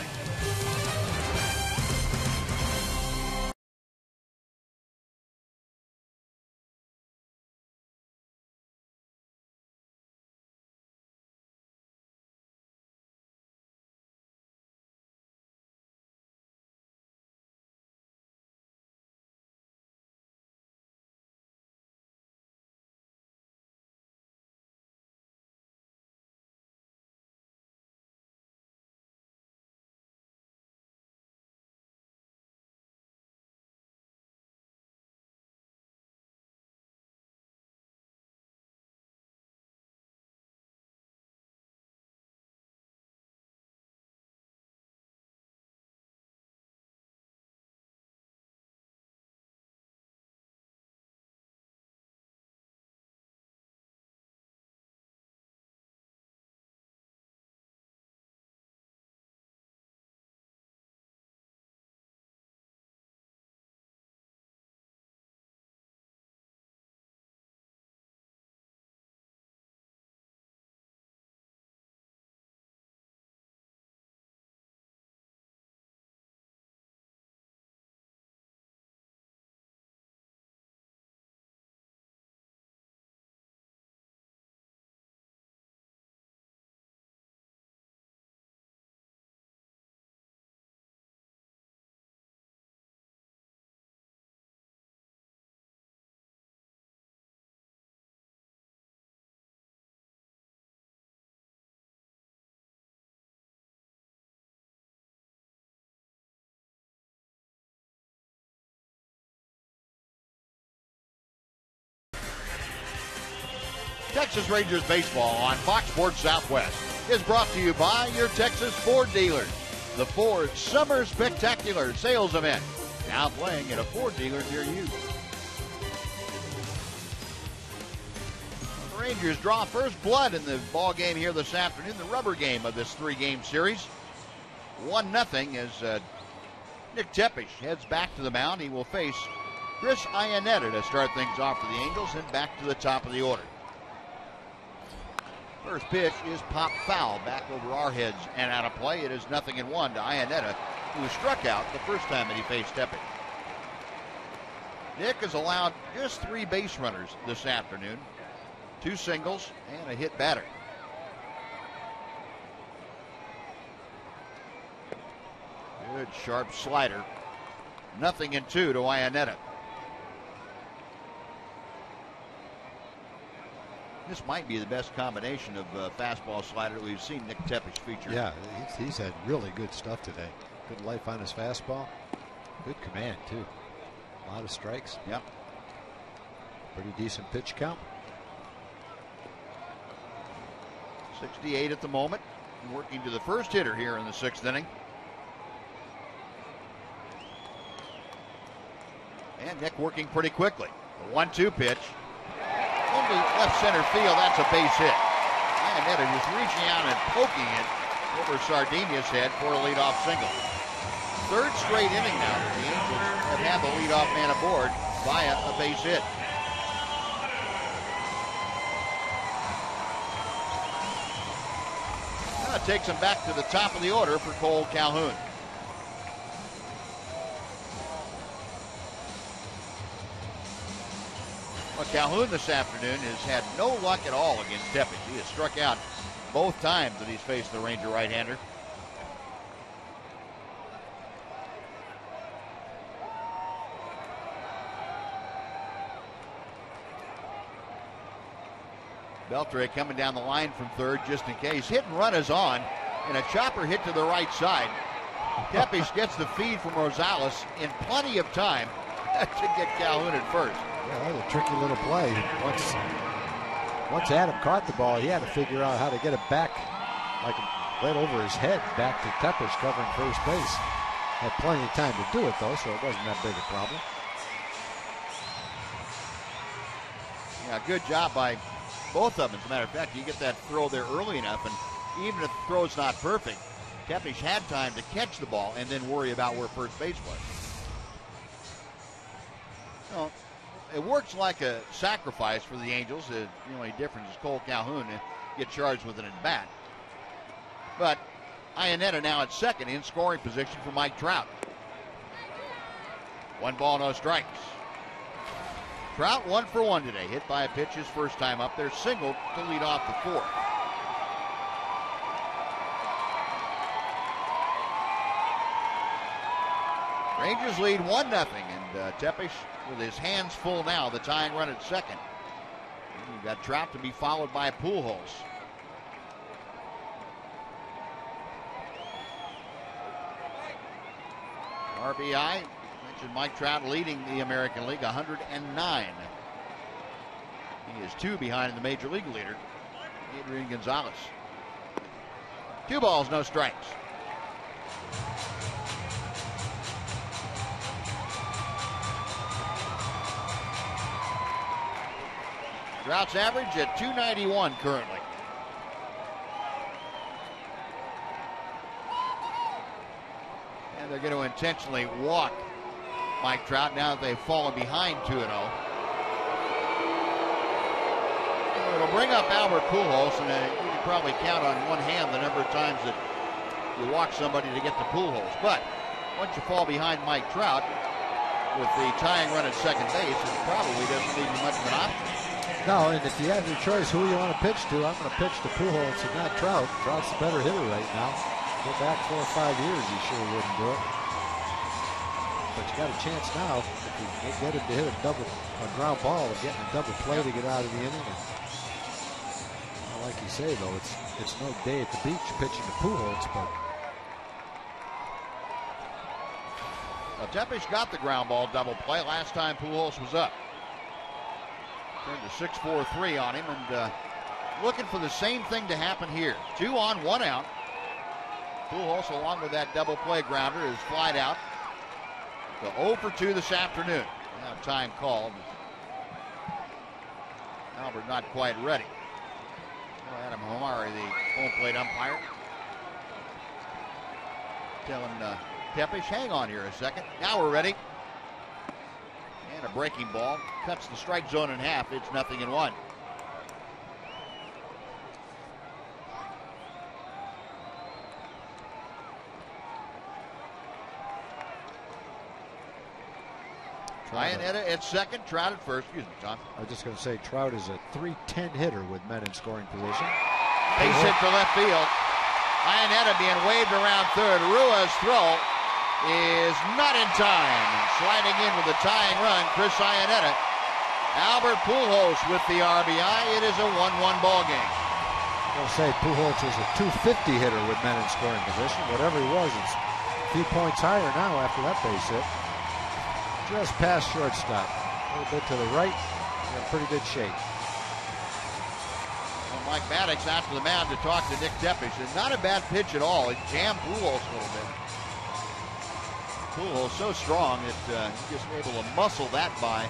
Texas Rangers baseball on Fox Sports Southwest is brought to you by your Texas Ford dealers. The Ford Summer Spectacular sales event, now playing at a Ford dealer near you. The Rangers draw first blood in the ball game here this afternoon, the rubber game of this 3-game series. 1-0 as Nick Tepesch heads back to the mound. He will face Chris Iannetta to start things off for the Angels and back to the top of the order. First pitch is pop foul back over our heads and out of play. It is 0-1 to Iannetta, who struck out the first time that he faced Tepesch. Nick has allowed just 3 base runners this afternoon, 2 singles and a hit batter. Good sharp slider. 0-2 to Iannetta. This might be the best combination of fastball slider we've seen Nick Tepesch feature. Yeah, he's had really good stuff today. Good life on his fastball. Good command, too. A lot of strikes. Yep. Pretty decent pitch count. 68 at the moment. Working to the first hitter here in the 6th inning. And Nick working pretty quickly. The 1-2 pitch. Into left center field. That's a base hit. Iannetta just reaching out and poking it over Sardinas' head for a leadoff single. 3rd straight inning now that the Angels have had the leadoff man aboard via a base hit. Now it takes him back to the top of the order for Kole Calhoun. Well, Calhoun this afternoon has had no luck at all against Tepesch. He has struck out both times that he's faced the Ranger right-hander. Beltré coming down the line from 3rd just in case. Hit and run is on, and a chopper hit to the right side. Tepesch gets the feed from Rosales in plenty of time to get Calhoun at first. Yeah, that was a tricky little play. Once Adam caught the ball, he had to figure out how to get it back, like right over his head, back to Tepesch covering first base. Had plenty of time to do it, though, so it wasn't that big a problem. Yeah, good job by both of them. As a matter of fact, you get that throw there early enough, and even if the throw's not perfect, Tepesch had time to catch the ball and then worry about where first base was. No. It works like a sacrifice for the Angels. The only difference is Kole Calhoun get charged with an at-bat. But Iannetta now at 2nd in scoring position for Mike Trout. 1 ball, no strikes. Trout 1 for 1 today. Hit by a pitch his first time up there. Singled to lead off the 4th. Rangers lead 1-0, and Tepesch with his hands full now. The tying run at 2nd. And you've got Trout to be followed by Pujols. RBI. Mentioned Mike Trout leading the American League, 109. He is 2 behind the major league leader, Adrian Gonzalez. 2 balls, no strikes. Trout's average at 291 currently. And they're going to intentionally walk Mike Trout now that they've fallen behind 2-0. It'll bring up Albert Pujols, and you can probably count on one hand the number of times that you walk somebody to get to Pujols. But once you fall behind Mike Trout with the tying run at 2nd base, it probably doesn't leave you much of an option. No, and if you have your choice who you want to pitch to, I'm going to pitch to Pujols and not Trout. Trout's the better hitter right now. Go back 4 or 5 years, he sure wouldn't do it. But you got a chance now if you get him to hit a ground ball, getting a double play to get out of the inning. And like you say, though, it's no day at the beach pitching to Pujols, but. Now, Tepesch got the ground ball double play last time Pujols was up. Turned to 6-4-3 on him, and looking for the same thing to happen here. 2 on, 1 out. Pujols, along with that double play grounder, is flied out. So 0 for 2 this afternoon. Now time called. Albert not quite ready. Well, Adam Homari, the home plate umpire, telling Tepesch. Hang on here a second. Now we're ready. And a breaking ball. Cuts the strike zone in half. It's 0-1. Iannetta at second, Trout at first. Excuse me, Tom. I was just going to say, Trout is a 3-10 hitter with men in scoring position. Base hit for left field. Iannetta being waved around third. Rua's throw is not in time. Sliding in with a tying run, Chris Iannetta. Albert Pujols with the RBI. It is a 1-1 ball game. I'll say Pujols is a 250 hitter with men in scoring position. Whatever he was, it's a few points higher now after that base hit. Just past shortstop. A little bit to the right. In pretty good shape. Well, Mike Maddox out to the mound to talk to Nick Tepesch. And not a bad pitch at all. It jammed Pujols a little bit. Pujols so strong that he's just able to muscle that by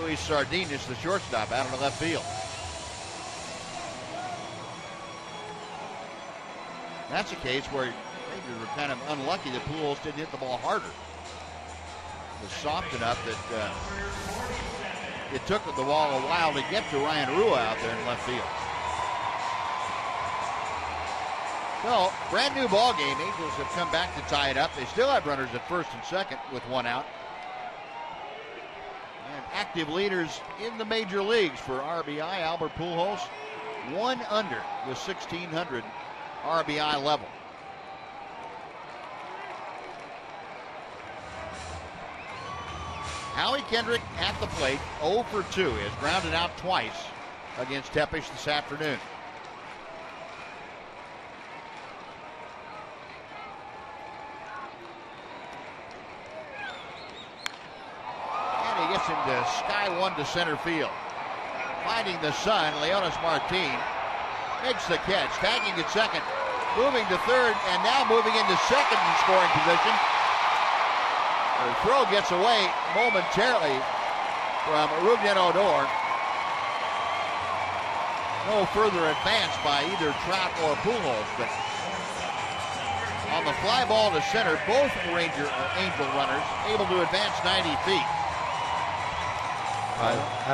Luis Sardinas, the shortstop, out into left field. That's a case where maybe we were kind of unlucky that Pujols didn't hit the ball harder. Was soft enough that it took the ball a while to get to Ryan Rua out there in left field. So, brand new ball game. Angels have come back to tie it up. They still have runners at first and second with one out. And active leaders in the major leagues for RBI. Albert Pujols, one under the 1,600 RBI level. Howie Kendrick at the plate, 0 for 2. He has grounded out twice against Tepesch this afternoon. And he gets him to sky one to center field. Finding the sun, Leonys Martín makes the catch, tagging at second, moving to third, and now moving into second in scoring position. The throw gets away momentarily from Rougned Odor. No further advance by either Trout or Pujols, but on the fly ball to center, both Angel runners able to advance 90 feet. I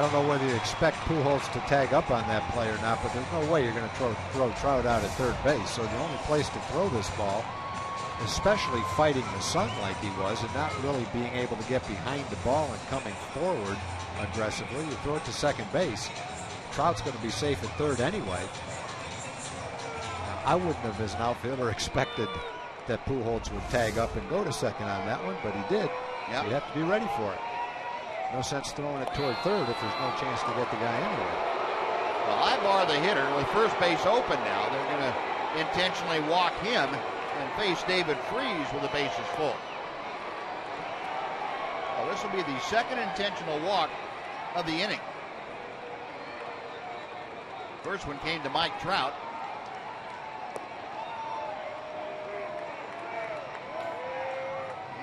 don't know whether you expect Pujols to tag up on that play or not, but there's no way you're going to throw Trout out at third base, so the only place to throw this ball, especially fighting the sun like he was and not really being able to get behind the ball and coming forward aggressively, you throw it to second base. Trout's going to be safe at third anyway. Now, I wouldn't have, as an outfielder, expected that Pujols would tag up and go to second on that one, but he did. Yep. You have to be ready for it. No sense throwing it toward third if there's no chance to get the guy anyway. Well, Aybar, the hitter, with first base open now, they're going to intentionally walk him and face David Freese with the bases full. Well, this will be the second intentional walk of the inning. First one came to Mike Trout.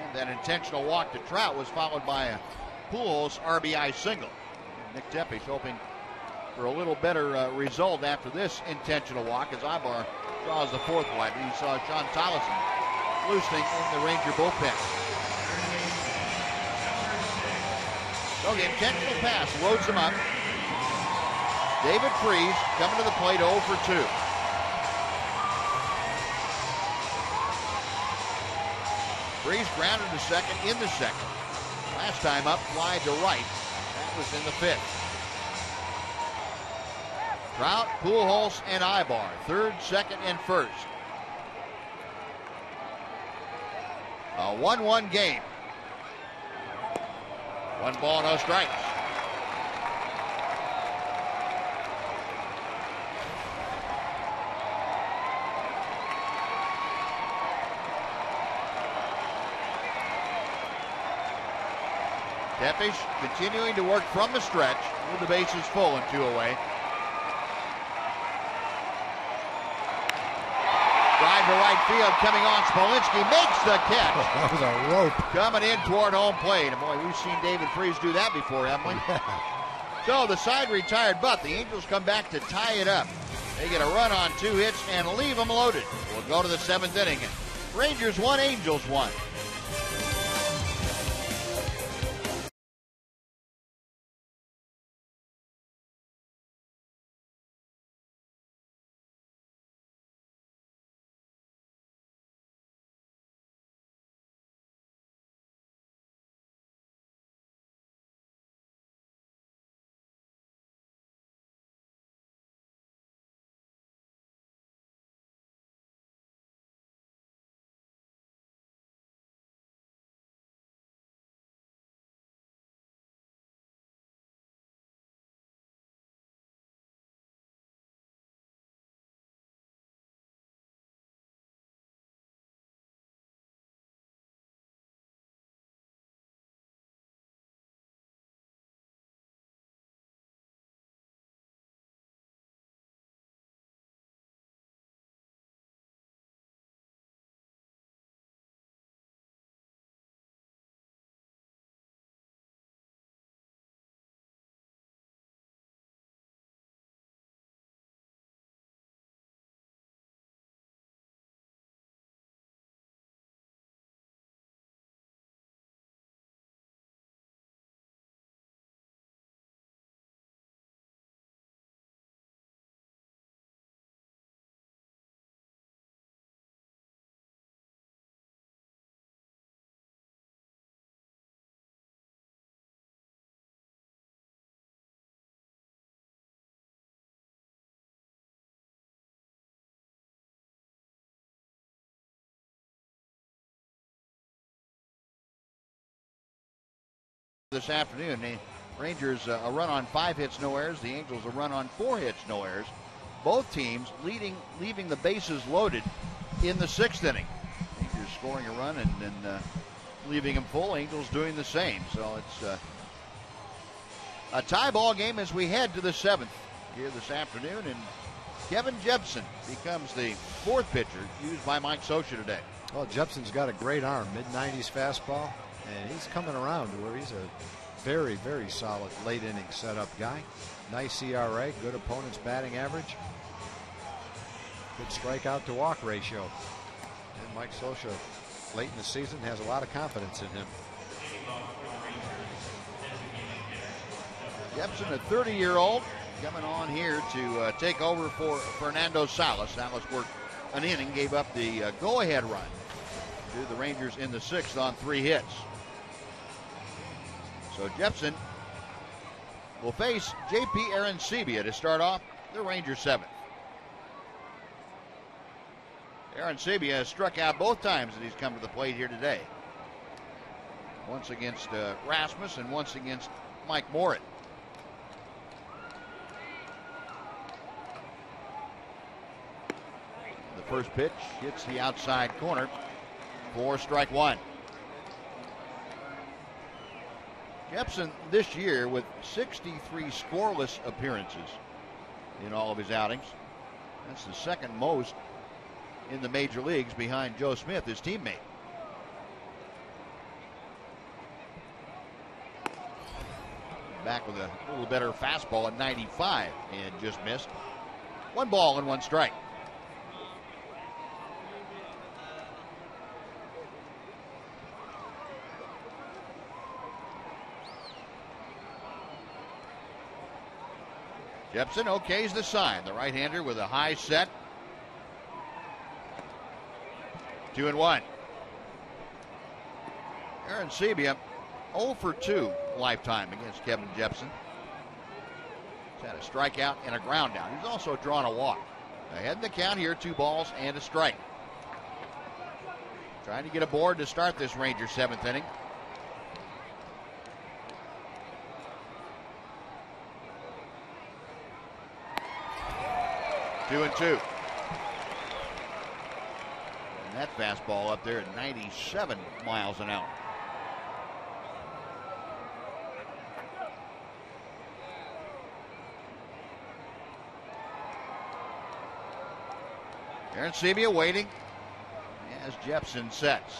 And that intentional walk to Trout was followed by a Pujols RBI single. Nick Tepesch hoping for a little better result after this intentional walk as Aybar draws the fourth one. You saw Shawn Tolleson loosening in the Ranger bullpen. So the intentional pass loads him up. David Freese coming to the plate 0 for 2. Freese grounded to second in the second. Last time up, fly to right. That was in the fifth. Trout, Pujols, and Aybar, third, second, and first. A 1-1 game. One ball, no strikes. Tepesch continuing to work from the stretch with the bases full and two away. To right field, coming on, Smolinski makes the catch. That was a rope. Coming in toward home plate. And boy, we've seen David Freese do that before, haven't we? Yeah. So the side retired, but the Angels come back to tie it up. They get a run on two hits and leave them loaded. We'll go to the seventh inning. Rangers 1, Angels 1. This afternoon, the Rangers a run on 5 hits, no errors. The Angels a run on 4 hits, no errors. Both teams leaving the bases loaded in the 6th inning. Rangers scoring a run and then leaving them full. Angels doing the same. So it's a tie ball game as we head to the 7th here this afternoon. And Kevin Jepsen becomes the 4th pitcher used by Mike Socha today. Well, Jepsen's got a great arm, mid-90s fastball. And he's coming around to where he's a very, very solid late inning setup guy. Nice ERA, good opponent's batting average, good strikeout to walk ratio. And Mike Socha, late in the season, has a lot of confidence in him. Jepsen, a 30-year-old, coming on here to take over for Fernando Salas. Salas worked an inning, gave up the go-ahead run to the Rangers in the 6th on 3 hits. So Jepsen will face J.P. Arencibia to start off the Rangers 7th. Arencibia has struck out both times that he's come to the plate here today. Once against Rasmus and once against Mike Morin. The first pitch hits the outside corner for strike one. Jepsen this year with 63 scoreless appearances in all of his outings. That's the 2nd most in the major leagues behind Joe Smith, his teammate. Back with a little better fastball at 95 and just missed. 1 ball and 1 strike. Jepsen okays the sign. The right-hander with a high set. 2-1. Arencibia 0 for 2 lifetime against Kevin Jepsen. He's had a strikeout and a ground out. He's also drawn a walk. Ahead in the count here, 2 balls and a strike. Trying to get aboard to start this Rangers 7th inning. Two and two. And that fastball up there at 97 miles an hour. Arencibia waiting as Jepsen sets.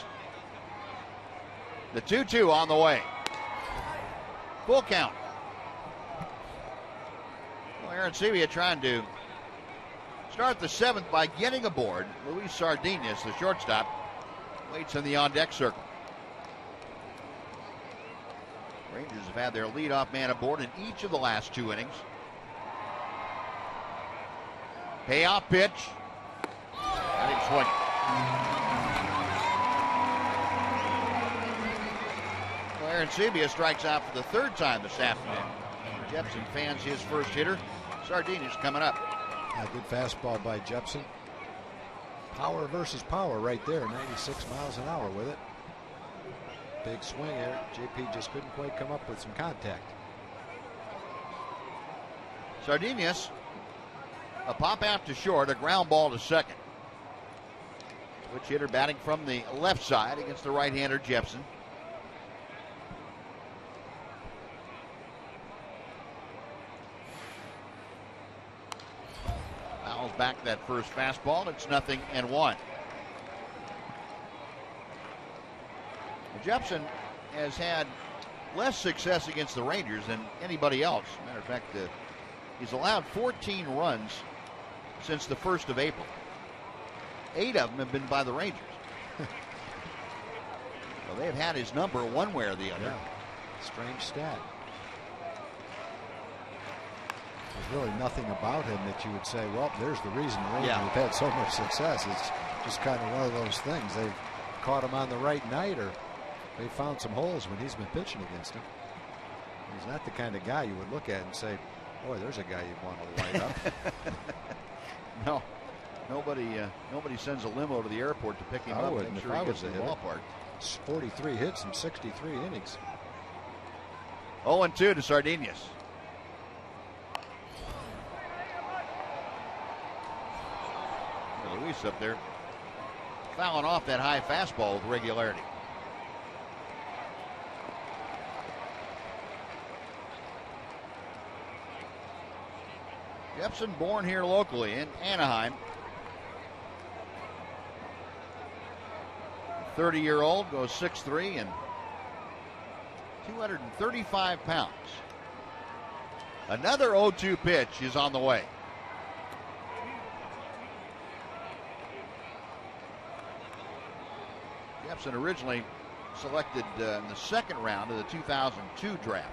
The 2-2 on the way. Full count. Well, Arencibia trying to start the 7th by getting aboard Luis Sardinas, the shortstop, waits in the on-deck circle. Rangers have had their leadoff man aboard in each of the last two innings. Payoff pitch. Got him swinging. Well, Arencibia strikes out for the third time this afternoon. Jepsen fans his first hitter. Sardinas coming up. Yeah, good fastball by Jepsen. Power versus power right there. 96 miles an hour with it. Big swing here. JP just couldn't quite come up with some contact. Sardinas, a pop out to short, a ground ball to second. Switch hitter batting from the left side against the right-hander Jepsen. Fouls back that first fastball. It's 0-1. Jepsen has had less success against the Rangers than anybody else. Matter of fact, he's allowed 14 runs since the 1st of April. 8 of them have been by the Rangers. Well, they've had his number one way or the other. Yeah. Strange stat. There's really nothing about him that you would say, well, there's the reason the Rangers have had so much success. It's just kind of one of those things. They've caught him on the right night, or they found some holes when he's been pitching against him. He's not the kind of guy you would look at and say, boy, there's a guy you'd want to light up. No, nobody sends a limo to the airport to pick him up and make sure he gets to the ballpark. 43 hits in 63 innings. 0-2 to Sardinas. Luis up there fouling off that high fastball with regularity. Jepsen, born here locally in Anaheim. 30-year-old, goes 6'3" and 235 pounds. Another 0-2 pitch is on the way. Jepsen originally selected in the second round of the 2002 draft.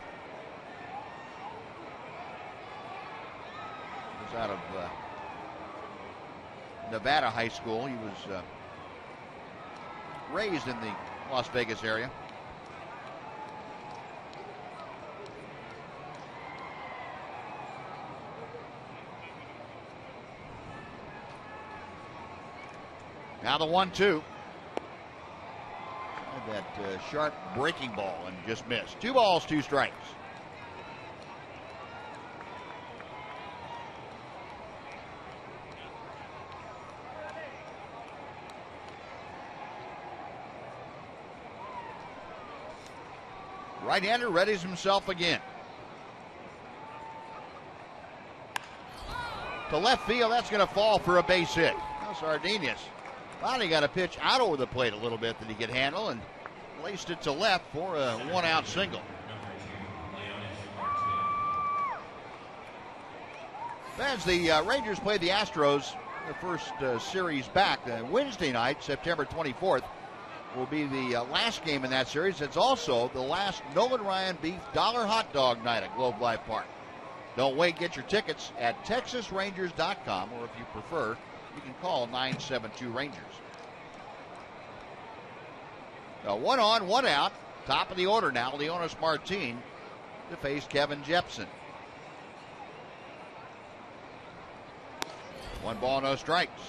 Out of Nevada High School. He was raised in the Las Vegas area. Now the 1-2. That sharp breaking ball and just missed. 2 balls, 2 strikes. Right-hander readies himself again. To left field, that's going to fall for a base hit. Now Sardinas finally got a pitch out over the plate a little bit that he could handle and placed it to left for a one-out single. Fans, the Rangers played the Astros the first series back. Wednesday night, September 24th. Will be the last game in that series. It's also the last Nolan Ryan Beef Dollar Hot Dog Night at Globe Life Park. Don't wait. Get your tickets at TexasRangers.com, or if you prefer, you can call 972-RANGERS. 1 on, 1 out. Top of the order now. Leonys Martín to face Kevin Jepsen. 1 ball, no strikes.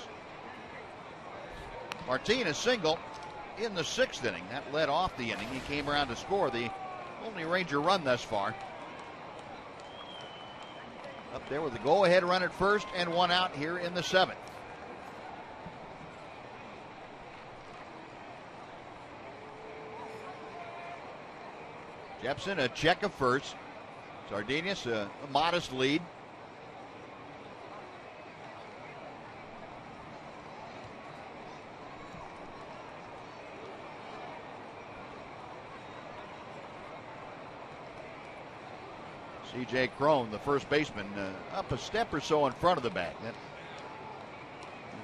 Martín is single in the 6th inning. That led off the inning. He came around to score the only Ranger run thus far. Up there with the go-ahead run at first and 1 out here in the 7th. Jepsen a check of first. Sardinas a modest lead. C.J. Cron, the first baseman, up a step or so in front of the bag. That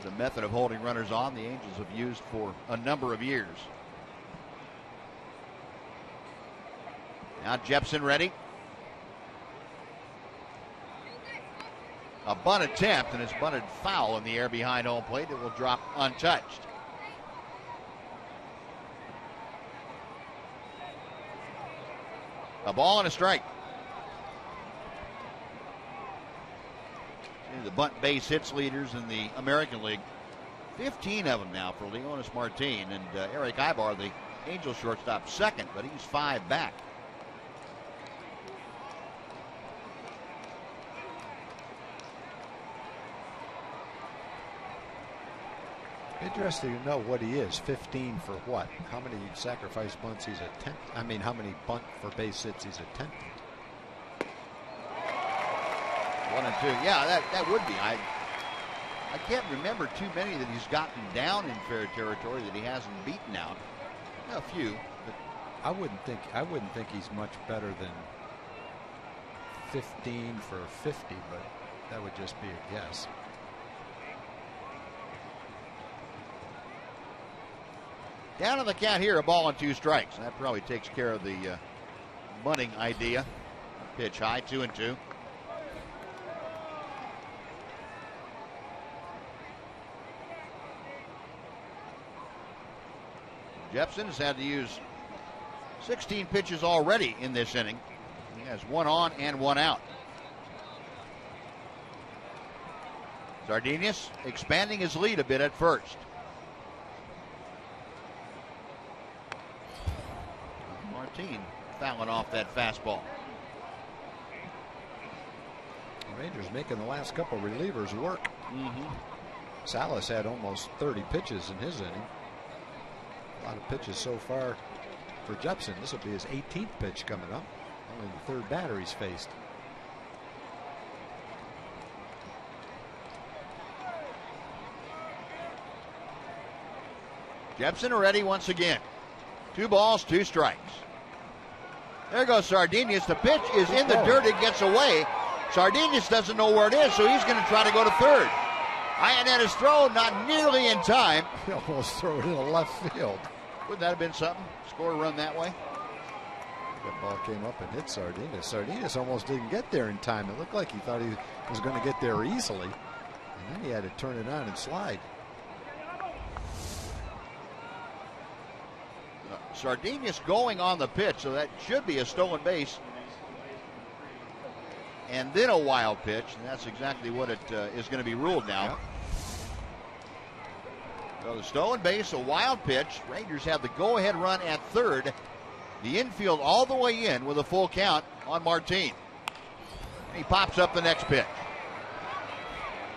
It's a method of holding runners on the Angels have used for a number of years. Now Jepsen ready. A bunt attempt, and it's bunted foul in the air behind home plate. It will drop untouched. A ball and a strike. The bunt base hits leaders in the American League. 15 of them now for Leonys Martín, and Erick Aybar, the Angel shortstop, second, but he's 5 back. Interesting to know what he is. 15 for what? How many sacrifice bunts he's attempted? I mean, how many bunt for base hits he's attempted? 1 and 2. Yeah, that would be. I can't remember too many that he's gotten down in fair territory that he hasn't beaten out. A few. But I wouldn't think he's much better than 15 for 50, but that would just be a guess. Down on the count here, a ball and 2 strikes. And that probably takes care of the bunting idea. Pitch high, 2 and 2. Jepsen has had to use 16 pitches already in this inning. He has 1 on and 1 out. Sardinas expanding his lead a bit at first. Martín fouling off that fastball. Rangers making the last couple relievers work. Salas had almost 30 pitches in his inning. A lot of pitches so far for Jepsen. This will be his 18th pitch coming up. Only the 3rd batter he's faced. Jepsen already once again. 2 balls, 2 strikes. There goes Sardinas. The pitch is in the dirt. It gets away. Sardinas doesn't know where it is, so he's going to try to go to third. Ianetta's throw not nearly in time. He almost threw it in the left field. Wouldn't that have been something? Score a run that way. That ball came up and hit Sardinas. Sardinas almost didn't get there in time. It looked like he thought he was going to get there easily. And then he had to turn it on and slide. Sardinas going on the pitch, so that should be a stolen base. And then a wild pitch, and that's exactly what it is going to be ruled now. Yep. So the stolen base, a wild pitch. Rangers have the go-ahead run at third. The infield all the way in with a full count on Martín. And he pops up the next pitch.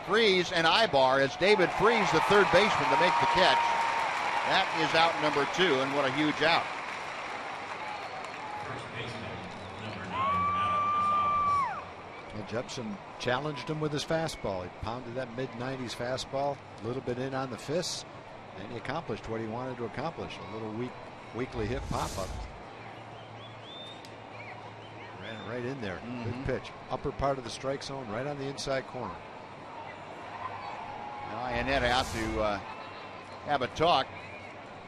Freese and Aybar, as David Freese, the third baseman, to make the catch. That is out number 2, and what a huge out. Jepsen challenged him with his fastball. He pounded that mid-90s fastball, a little bit in on the fists, and he accomplished what he wanted to accomplish. A little weakly hit pop-up. Ran it right in there. Good pitch. Upper part of the strike zone, right on the inside corner. Now Iannetta out to have a talk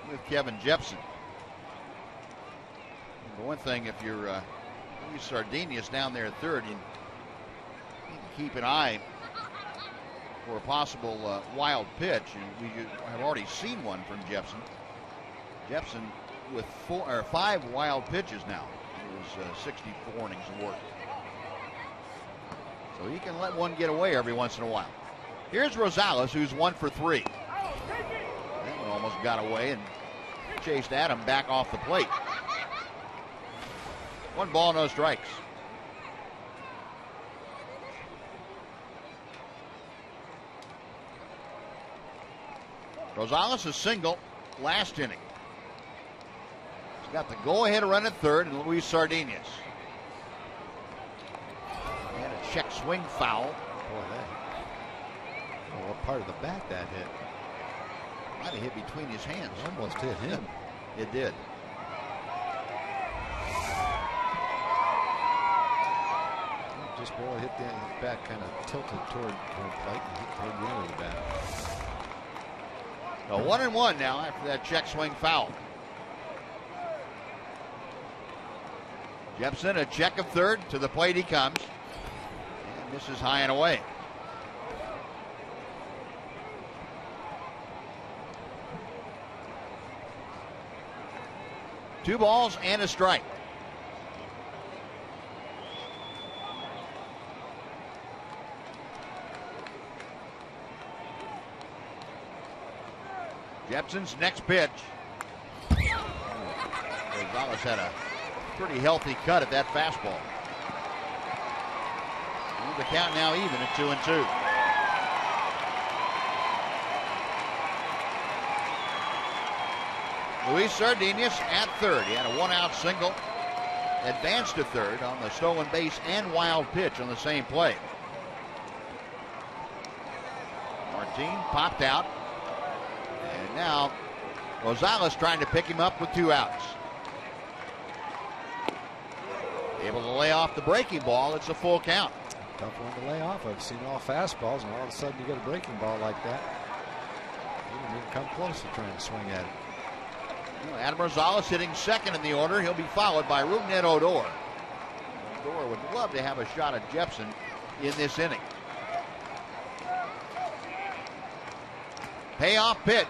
with Kevin Jepsen. The one thing, if you're Sardinas down there at third, keep an eye for a possible wild pitch. And we have already seen one from Jepsen. Jepsen with 5 wild pitches now. It was 64 innings of work. So he can let one get away every once in a while. Here's Rosales, who's 1 for 3. That one almost got away and chased Adam back off the plate. 1 ball, no strikes. Rosales is single last inning. He's got the go-ahead run at third, and Luis Sardinas. And a check swing foul. Boy, what part of the bat that hit? Might have hit between his hands. It almost hit him. It did. Just ball hit the bat, kind of tilted toward plate and hit toward the end of the bat. So 1-1 now after that check swing foul. Jepsen, a check of third, to the plate he comes. And misses high and away. Two balls and a strike. Jepsen's next pitch. Rosales had a pretty healthy cut at that fastball. And the count now even at 2-2. Luis Sardinas at third. He had a one-out single, advanced to third on the stolen base and wild pitch on the same play. Martín popped out. And now Rosales trying to pick him up with two outs. Able to lay off the breaking ball. It's a full count. Tough one to lay off. I've seen all fastballs, and all of a sudden you get a breaking ball like that. You didn't even come close to trying to swing at it. Adam Rosales hitting second in the order. He'll be followed by Rougned Odor. Odor would love to have a shot at Jepsen in this inning. Payoff pitch.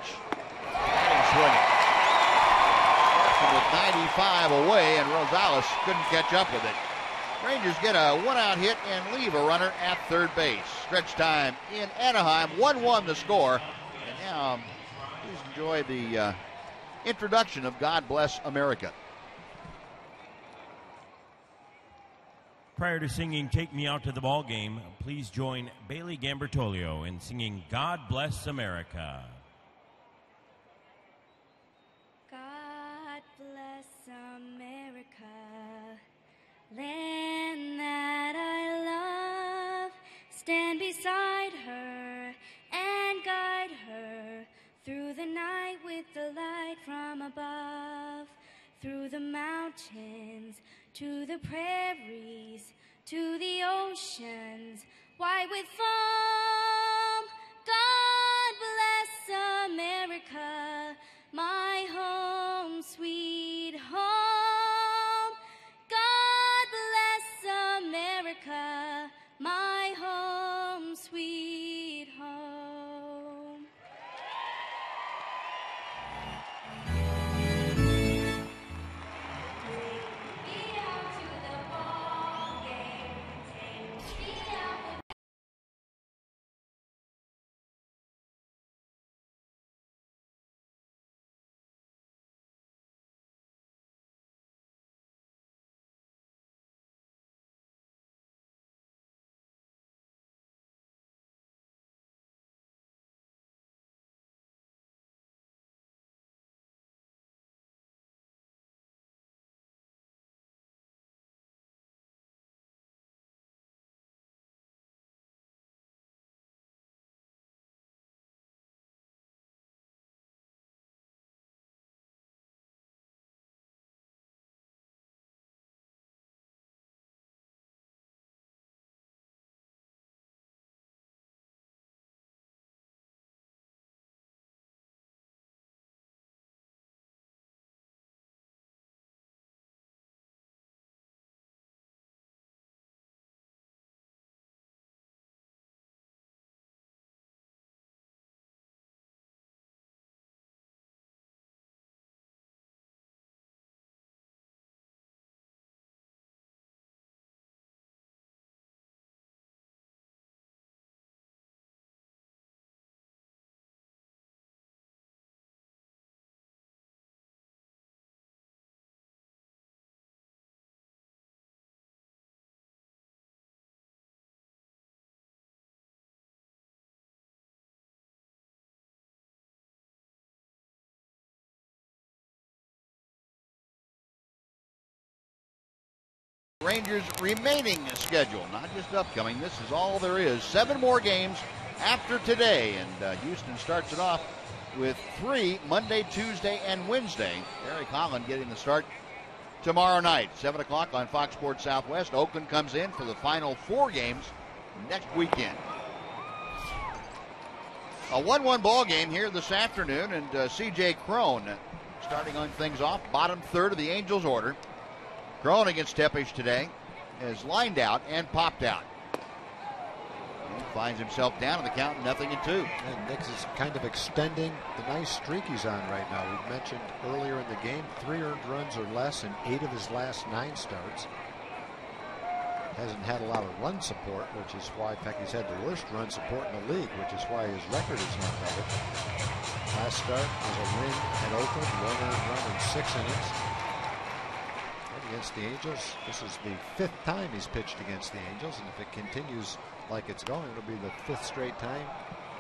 Swinging. With 95 away, and Rosales couldn't catch up with it. Rangers get a one-out hit and leave a runner at third base. Stretch time in Anaheim. 1-1 the score. And now please enjoy the introduction of God Bless America. Prior to singing Take Me Out to the Ball Game, please join Bailey Gambertolio in singing God Bless America. God bless America, land that I love. Stand beside her and guide her through the night with the light from above, through the mountains, to the prairies, to the oceans, wide with foam. God bless America, my home, sweet home. God bless America, my home, sweet home. Rangers' remaining schedule, not just upcoming. This is all there is. 7 more games after today, and Houston starts it off with 3 Monday, Tuesday, and Wednesday. Eric Holland getting the start tomorrow night, 7 o'clock on Fox Sports Southwest. Oakland comes in for the final 4 games next weekend. A 1-1 ball game here this afternoon, and C.J. Cron starting on things off, bottom third of the Angels order. Cron against Tepesch today is lined out and popped out. And finds himself down in the count, 0-2. And Knicks is kind of extending the nice streak he's on right now. We mentioned earlier in the game, 3 earned runs or less in 8 of his last 9 starts. Hasn't had a lot of run support, which is why, in fact, he's had the worst run support in the league, which is why his record is not better. Last start was a win at Oakland, 1 earned run in 6 innings. And against the Angels, this is the 5th time he's pitched against the Angels, and if it continues like it's going, it'll be the 5th straight time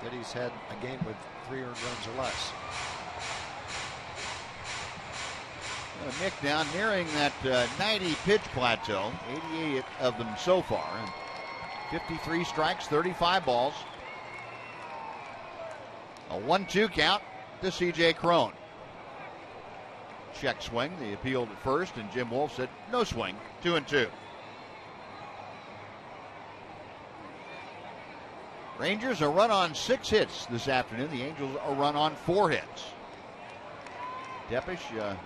that he's had a game with 3 earned runs or less. Nick down nearing that 90 pitch plateau, 88 of them so far, and 53 strikes, 35 balls. A 1-2 count to C.J. Cron. Check swing, the appealed at first, and Jim Wolf said no swing, 2-2. Rangers are run on 6 hits this afternoon. The Angels are run on 4 hits. Tepesch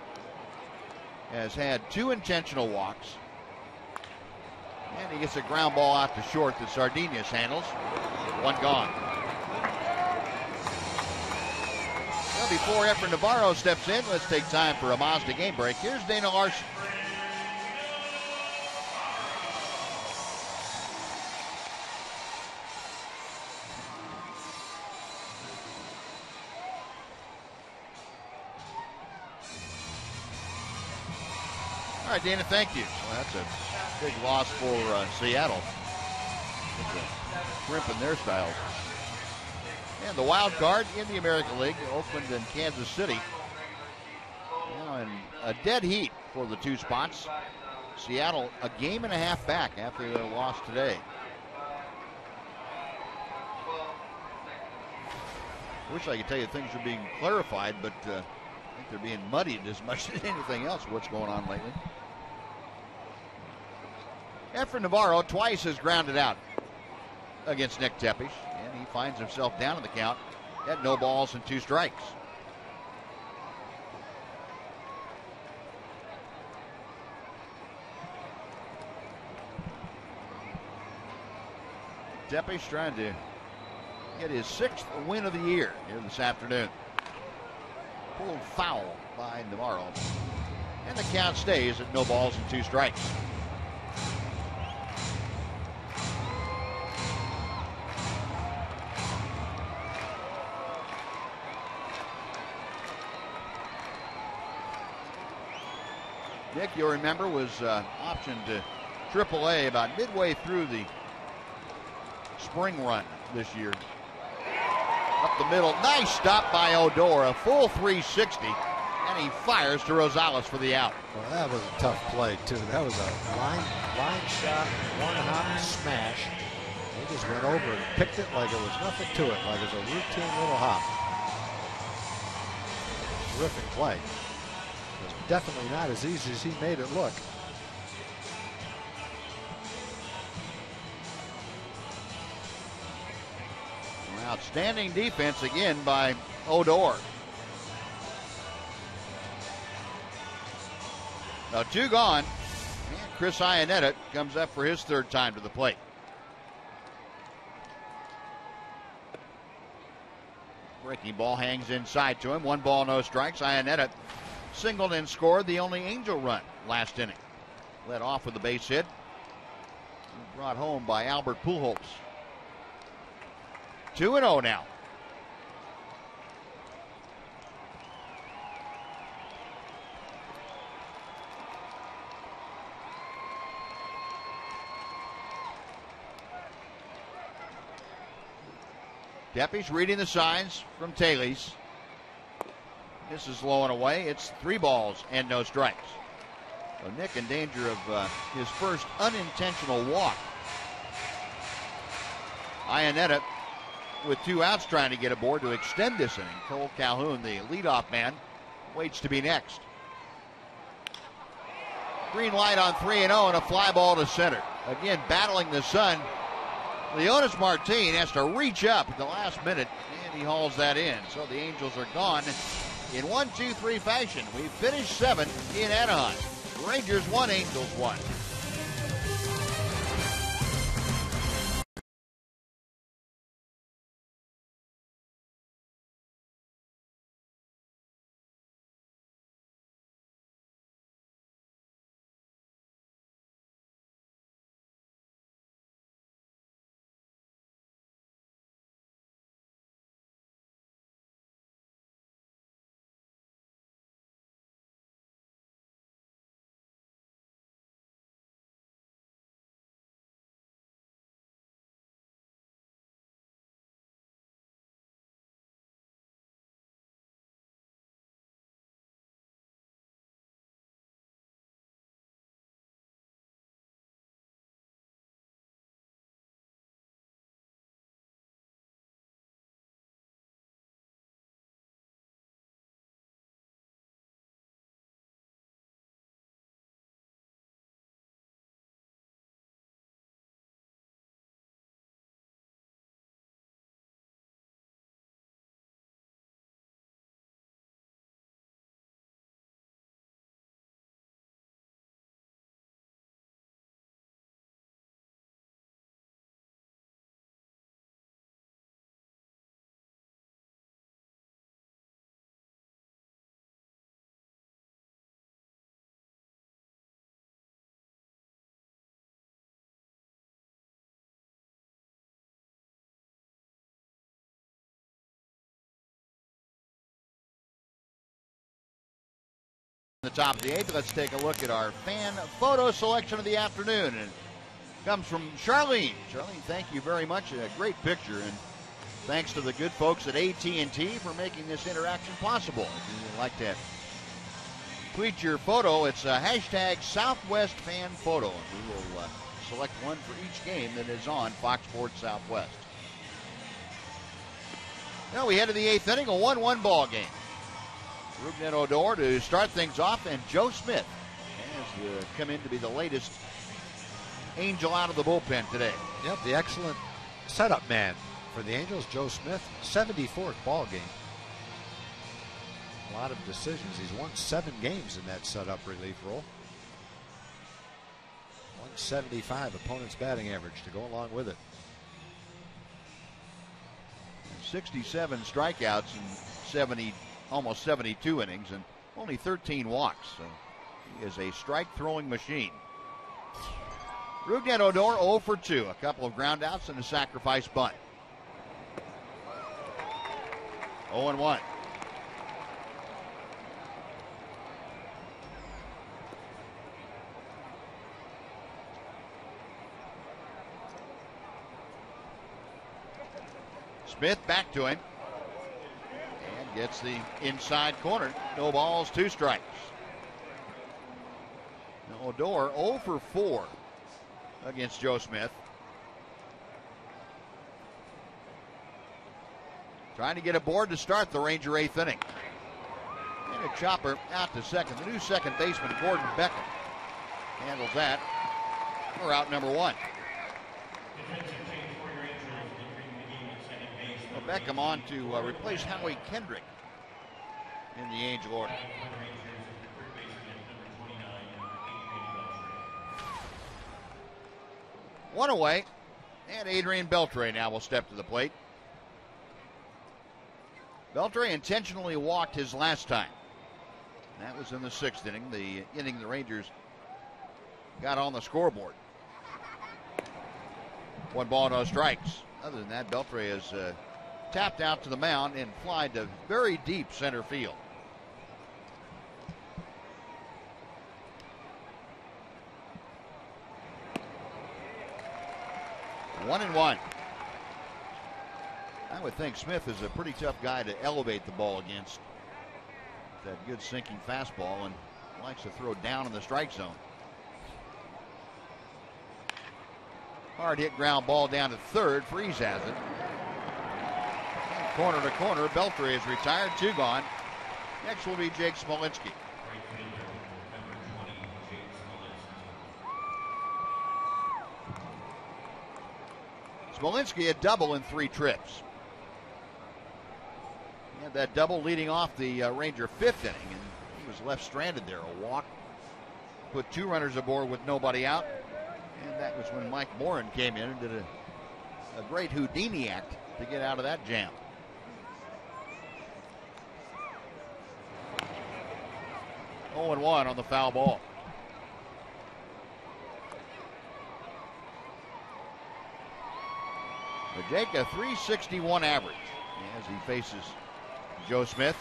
has had 2 intentional walks, and he gets a ground ball out to short that Sardinas handles. 1 gone. Well, before Efren Navarro steps in, let's take time for a Mazda game break. Here's Dana Larson. All right, Dana, thank you. Well, that's a big loss for Seattle. Crimp in their styles. And the wild card in the American League, Oakland and Kansas City. Now in a dead heat for the 2 spots. Seattle a game and a half back after their loss today. Wish I could tell you things are being clarified, but I think they're being muddied as much as anything else, what's going on lately. Efren Navarro twice has grounded out against Nick Tepesch, and he finds himself down in the count at 0-2. Tepesch trying to get his 6th win of the year here this afternoon. Pulled foul by Navarro, and the count stays at 0-2. Nick, you'll remember, was optioned to AAA about midway through the spring run this year. Up the middle, nice stop by Odor, a full 360, and he fires to Rosales for the out. Well, that was a tough play, too. That was a line shot, one-hop smash. They just went over and picked it like it was nothing to it, like it was a routine little hop. Terrific play. It was definitely not as easy as he made it look. Outstanding defense again by Odor. Now 2 gone, and Chris Iannetta comes up for his 3rd time to the plate. Breaking ball hangs inside to him. 1-0. Iannetta singled and scored the only Angel run last inning. Led off with a base hit. Brought home by Albert Pujols. 2-0 now. Tepesch reading the signs from Telis. This is low and away. It's 3-0 strikes. So Nick in danger of his first unintentional walk. Iannetta with 2 outs trying to get aboard to extend this inning. Kole Calhoun, the leadoff man, waits to be next. Green light on 3-0 and a fly ball to center. Again, battling the sun. Leonys Martín has to reach up at the last minute and and he hauls that in. So the Angels are gone in 1-2-3 fashion. We finished 7 in Anaheim. Rangers 1, Angels 1. The top of the eighth, let's take a look at our fan photo selection of the afternoon. It comes from Charlene. Charlene, thank you very much. A great picture, and thanks to the good folks at AT&T for making this interaction possible. If you'd like to tweet your photo, it's a # Southwest Fan Photo, and we will select one for each game that is on Fox Sports Southwest. Now we head to the eighth inning, a 1-1 ball game. Rougned Odor to start things off, and Joe Smith has come in to be the latest Angel out of the bullpen today. Yep, the excellent setup man for the Angels, Joe Smith, 74th ball game. A lot of decisions. He's won 7 games in that setup relief role. 175 opponent's batting average to go along with it. 67 strikeouts and almost 72 innings and only 13 walks. So he is a strike-throwing machine. Rougned Odor 0 for 2. A couple of groundouts and a sacrifice bunt. 0-1. Smith back to him. Gets the inside corner. No balls, 2 strikes. Odor 0 for 4 against Joe Smith. Trying to get aboard to start the Ranger 8th inning. And a chopper out to second. The new second baseman, Gordon Beckham, handles that. We're out number 1. Beckham on to replace Howie Kendrick in the Angel order. One away, and Adrian Beltré now will step to the plate. Beltré intentionally walked his last time. That was in the 6th inning, the inning the Rangers got on the scoreboard. 1 ball, no strikes. Other than that, Beltré is tapped out to the mound and flied to very deep center field. One and one. I would think Smith is a pretty tough guy to elevate the ball against. That good sinking fastball, and likes to throw down in the strike zone. Hard hit ground ball down to third. Freese has it. Corner to corner, Beltré is retired, 2 gone. Next will be Jake Smolinski. Smolinski a double in 3 trips. that double leading off the Ranger fifth inning, and he was left stranded there. A walk put two runners aboard with nobody out, and that was when Mike Morin came in and did a great Houdini act to get out of that jam. Oh, and one on the foul ball. But Jake, a 361 average as he faces Joe Smith.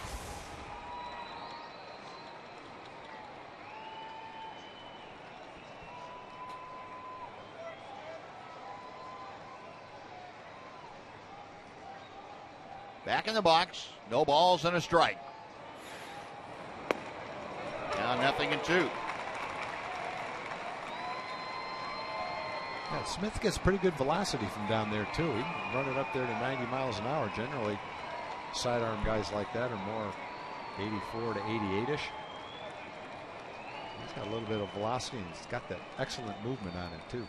Back in the box, no balls and a strike. Now 0-2. Yeah, Smith gets pretty good velocity from down there too. He can run it up there to 90 miles an hour. Generally, sidearm guys like that are more 84 to 88-ish. He's got a little bit of velocity, and he's got that excellent movement on it too.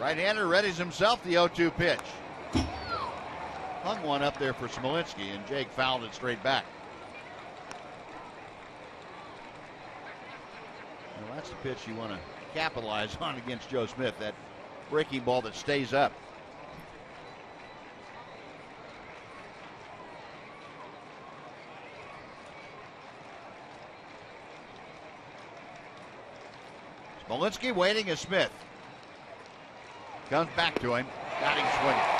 Right-hander readies himself, the 0-2 pitch. Hung one up there for Smolinski, and Jake fouled it straight back. Well, that's the pitch you want to capitalize on against Joe Smith, that breaking ball that stays up. Smolinski waiting as Smith comes back to him. Got him swinging.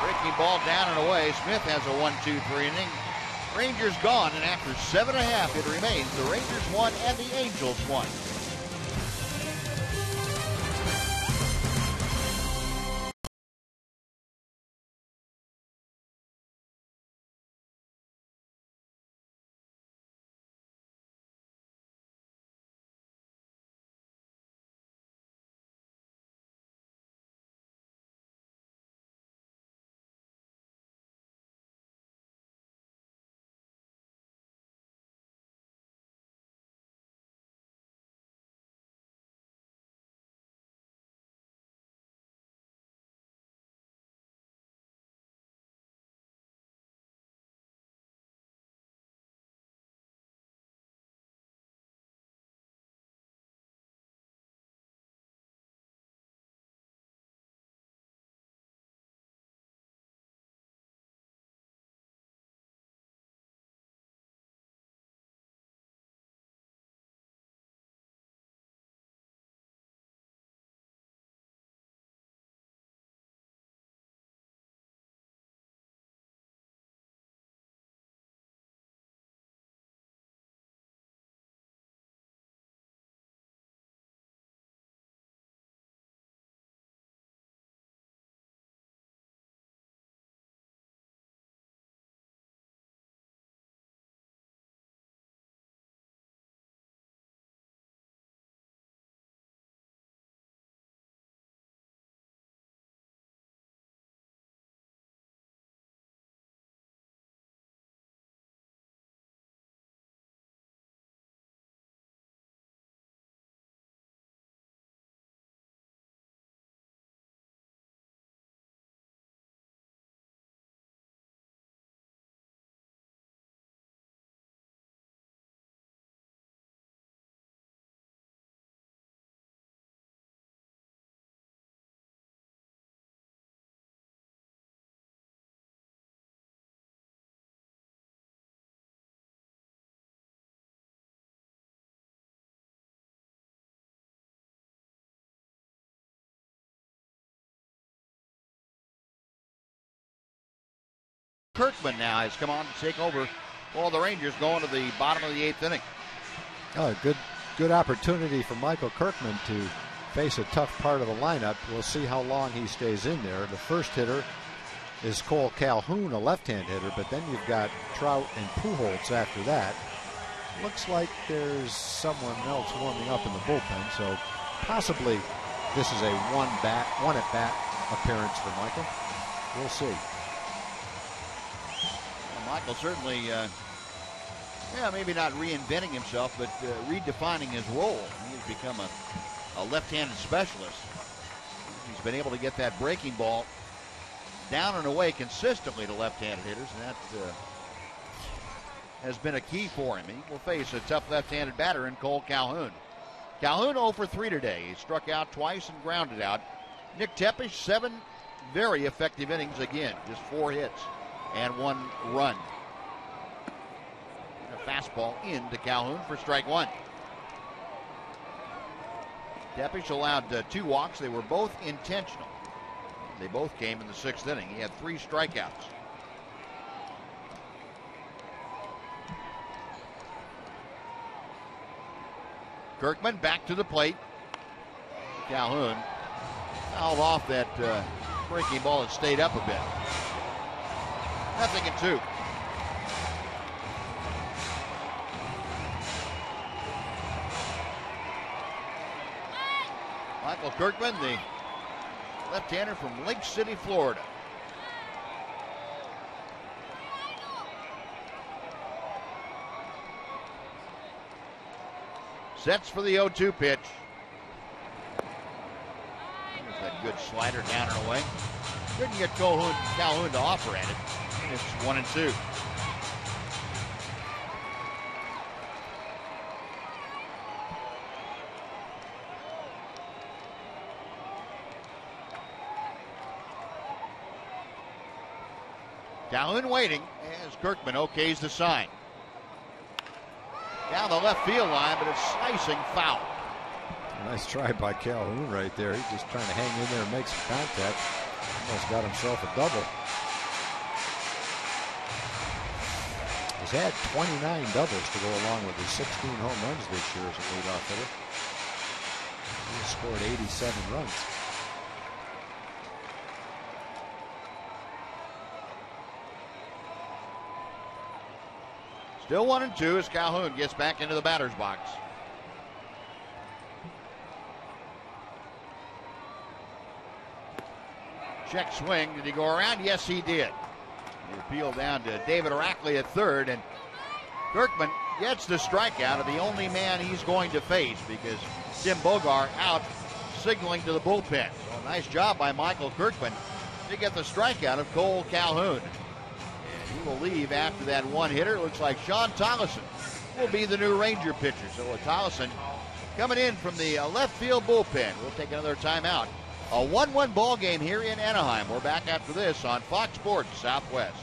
Breaking ball down and away. Smith has a 1-2-3 inning. Rangers gone, and after 7.5, it remains the Rangers 1 and the Angels 1. Kirkman now has come on to take over for the Rangers going to the bottom of the eighth inning. Oh, good opportunity for Michael Kirkman to face a tough part of the lineup. We'll see how long he stays in there. The first hitter is Kole Calhoun, a left-hand hitter, but then you've got Trout and Pujols after that. Looks like there's someone else warming up in the bullpen, so possibly this is a one at bat appearance for Michael. We'll see. Michael certainly, maybe not reinventing himself, but redefining his role. He's become a left-handed specialist. He's He's been able to get that breaking ball down and away consistently to left-handed hitters, and that has been a key for him. He will face a tough left-handed batter in Kole Calhoun. Calhoun 0 for 3 today. He struck out twice and grounded out. Nick Tepesch, 7 very effective innings again, just 4 hits and 1 run. And a fastball into Calhoun for strike one. Tepesch allowed 2 walks. They were both intentional. They both came in the 6th inning. He had 3 strikeouts. Kirkman back to the plate. Calhoun fouled off that breaking ball and stayed up a bit. 0-2. Michael Kirkman, the left-hander from Lake City, Florida. Sets for the 0-2 pitch. There's that good slider down and away. Couldn't get Calhoun to offer at it. And it's 1-2. Calhoun waiting as Kirkman okays the sign. Down the left field line, but it's slicing foul. Nice try by Calhoun right there. He's just trying to hang in there and make some contact. Almost got himself a double. He's had 29 doubles to go along with his 16 home runs this year as a leadoff hitter. He's scored 87 runs. Still 1-2 as Calhoun gets back into the batter's box. Check swing. Did he go around? Yes, he did. He peeled down to David Rackley at third, and Kirkman gets the strikeout of the only man he's going to face because Tim Bogart out signaling to the bullpen. So nice job by Michael Kirkman to get the strikeout of Kole Calhoun. He will leave after that one hitter. It looks like Shawn Tolleson will be the new Ranger pitcher. So Tolleson coming in from the left field bullpen. We'll take another timeout. A 1-1 ball game here in Anaheim. We're back after this on Fox Sports Southwest.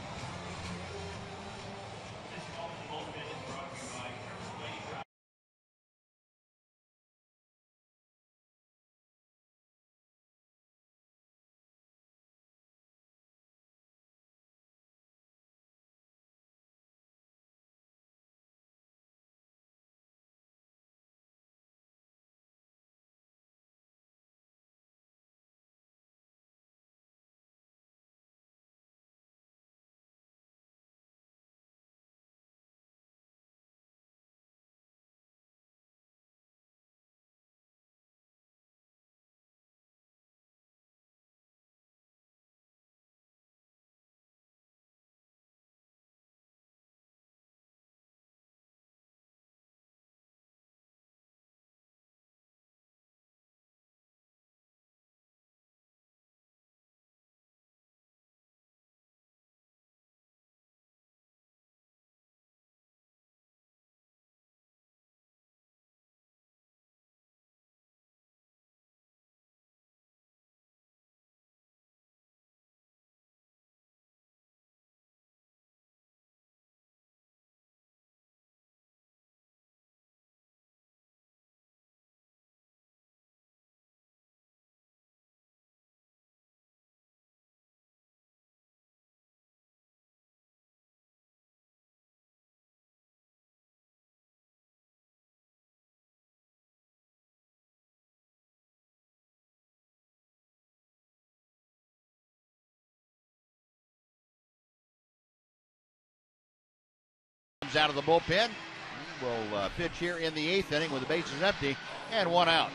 Out of the bullpen. He will pitch here in the 8th inning with the bases empty and 1 out.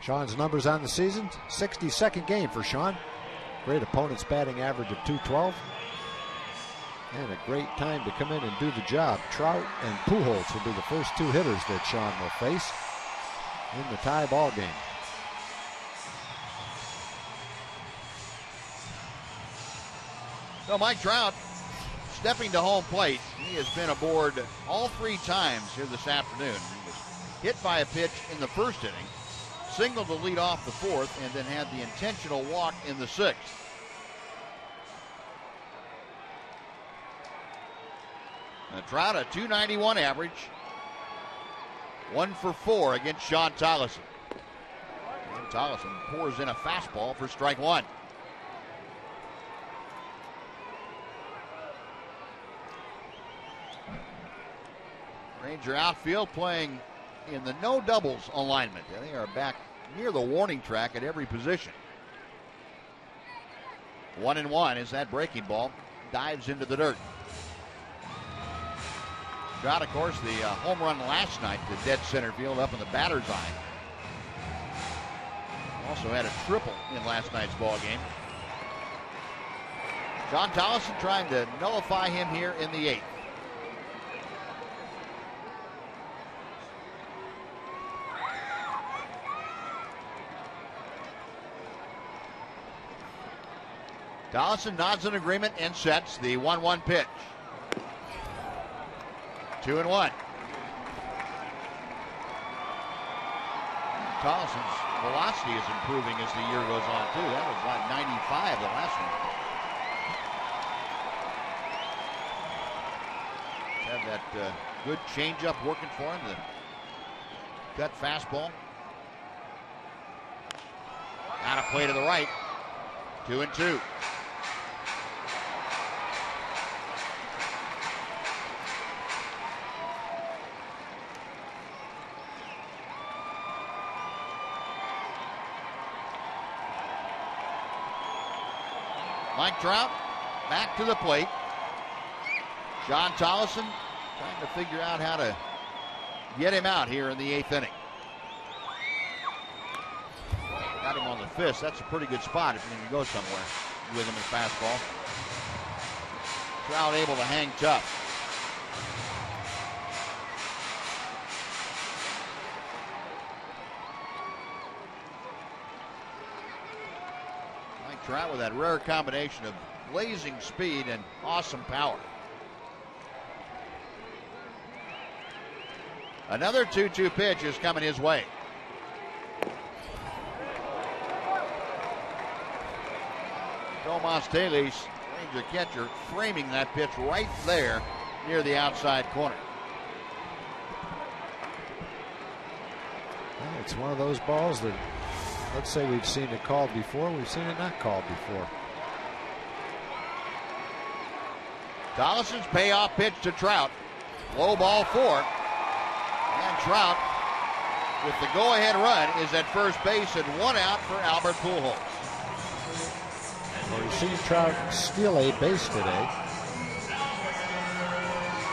Shawn's numbers on the season. 62nd game for Shawn. Great opponent's batting average of .212. And a great time to come in and do the job. Trout and Pujols will be the first 2 hitters that Shawn will face in the tie ball game. So Mike Trout stepping to home plate. He has been aboard all three times here this afternoon. He was hit by a pitch in the first inning, singled to lead off the fourth, and then had the intentional walk in the sixth. And Trout, a 291 average, 1-for-4 against Shawn Tolleson. And Tolleson pours in a fastball for strike one. Ranger outfield playing in the no doubles alignment. And they are back near the warning track at every position. 1-1 as that breaking ball dives into the dirt. Trout, of course, the home run last night to dead center field up in the batter's eye. Also had a triple in last night's ball game. Shawn Tolleson trying to nullify him here in the eighth. Tolleson nods in agreement and sets the 1-1 pitch. 2-1. Tolleson's velocity is improving as the year goes on, too. That was like 95 the last one. Had that good changeup working for him, the cut fastball. Out of play to the right. 2-2. Mike Trout back to the plate. Shawn Tolleson trying to figure out how to get him out here in the eighth inning. Got him on the fist. That's a pretty good spot if you're going to go somewhere with him in fastball. Trout able to hang tough. Mike Trout with that rare combination of blazing speed and awesome power. Another 2-2 pitch is coming his way. Tomás Telis, Ranger catcher, framing that pitch right there near the outside corner. Well, it's one of those balls that, let's say we've seen it called before, we've seen it not called before. Tolleson's payoff pitch to Trout. Low ball four. And Trout, with the go-ahead run, is at first base and one out for Albert Pujols. Well, we've seen Trout steal a base today.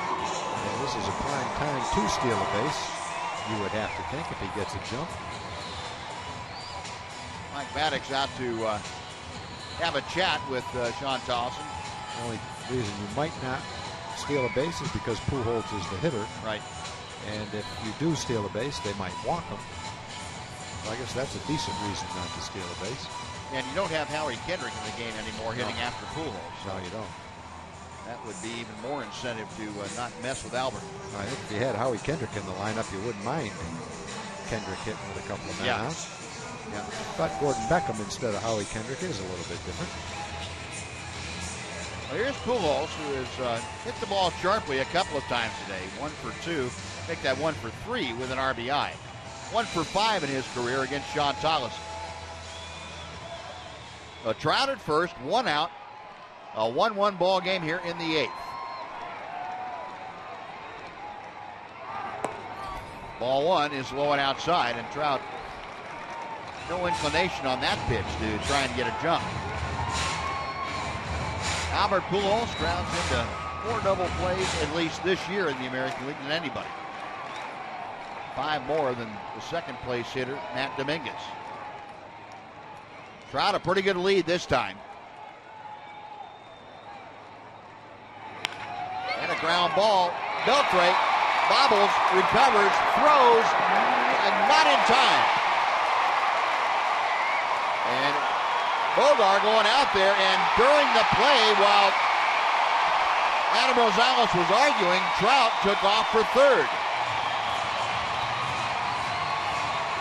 Well, this is a prime time to steal a base, you would have to think, if he gets a jump. Mike Maddox out to have a chat with Shawn Tolleson. The only reason you might not steal a base is because Pujols is the hitter. Right. And if you do steal a base, they might walk him. Well, I guess that's a decent reason not to steal a base. And you don't have Howie Kendrick in the game anymore hitting after Pujols. So no, you don't. That would be even more incentive to not mess with Albert. I think if you had Howie Kendrick in the lineup, you wouldn't mind Kendrick hitting with a couple of men out. Yeah. But Gordon Beckham instead of Howie Kendrick is a little bit different. Well, here's Pujols, who has hit the ball sharply a couple of times today. 1-for-2. Make that 1-for-3 with an RBI. 1-for-5 in his career against Shawn Tolleson. A Trout at first, one out, a 1-1 ball game here in the eighth. Ball one is low and outside, and Trout, no inclination on that pitch to try and get a jump. Albert Pujols grounds into 4 double plays at least this year in the American League than anybody. 5 more than the second place hitter, Matt Dominguez. Trout, a pretty good lead this time. And a ground ball. Beltré bobbles, recovers, throws, and not in time. And Bogaert going out there, and during the play, while Adam Rosales was arguing. Trout took off for third.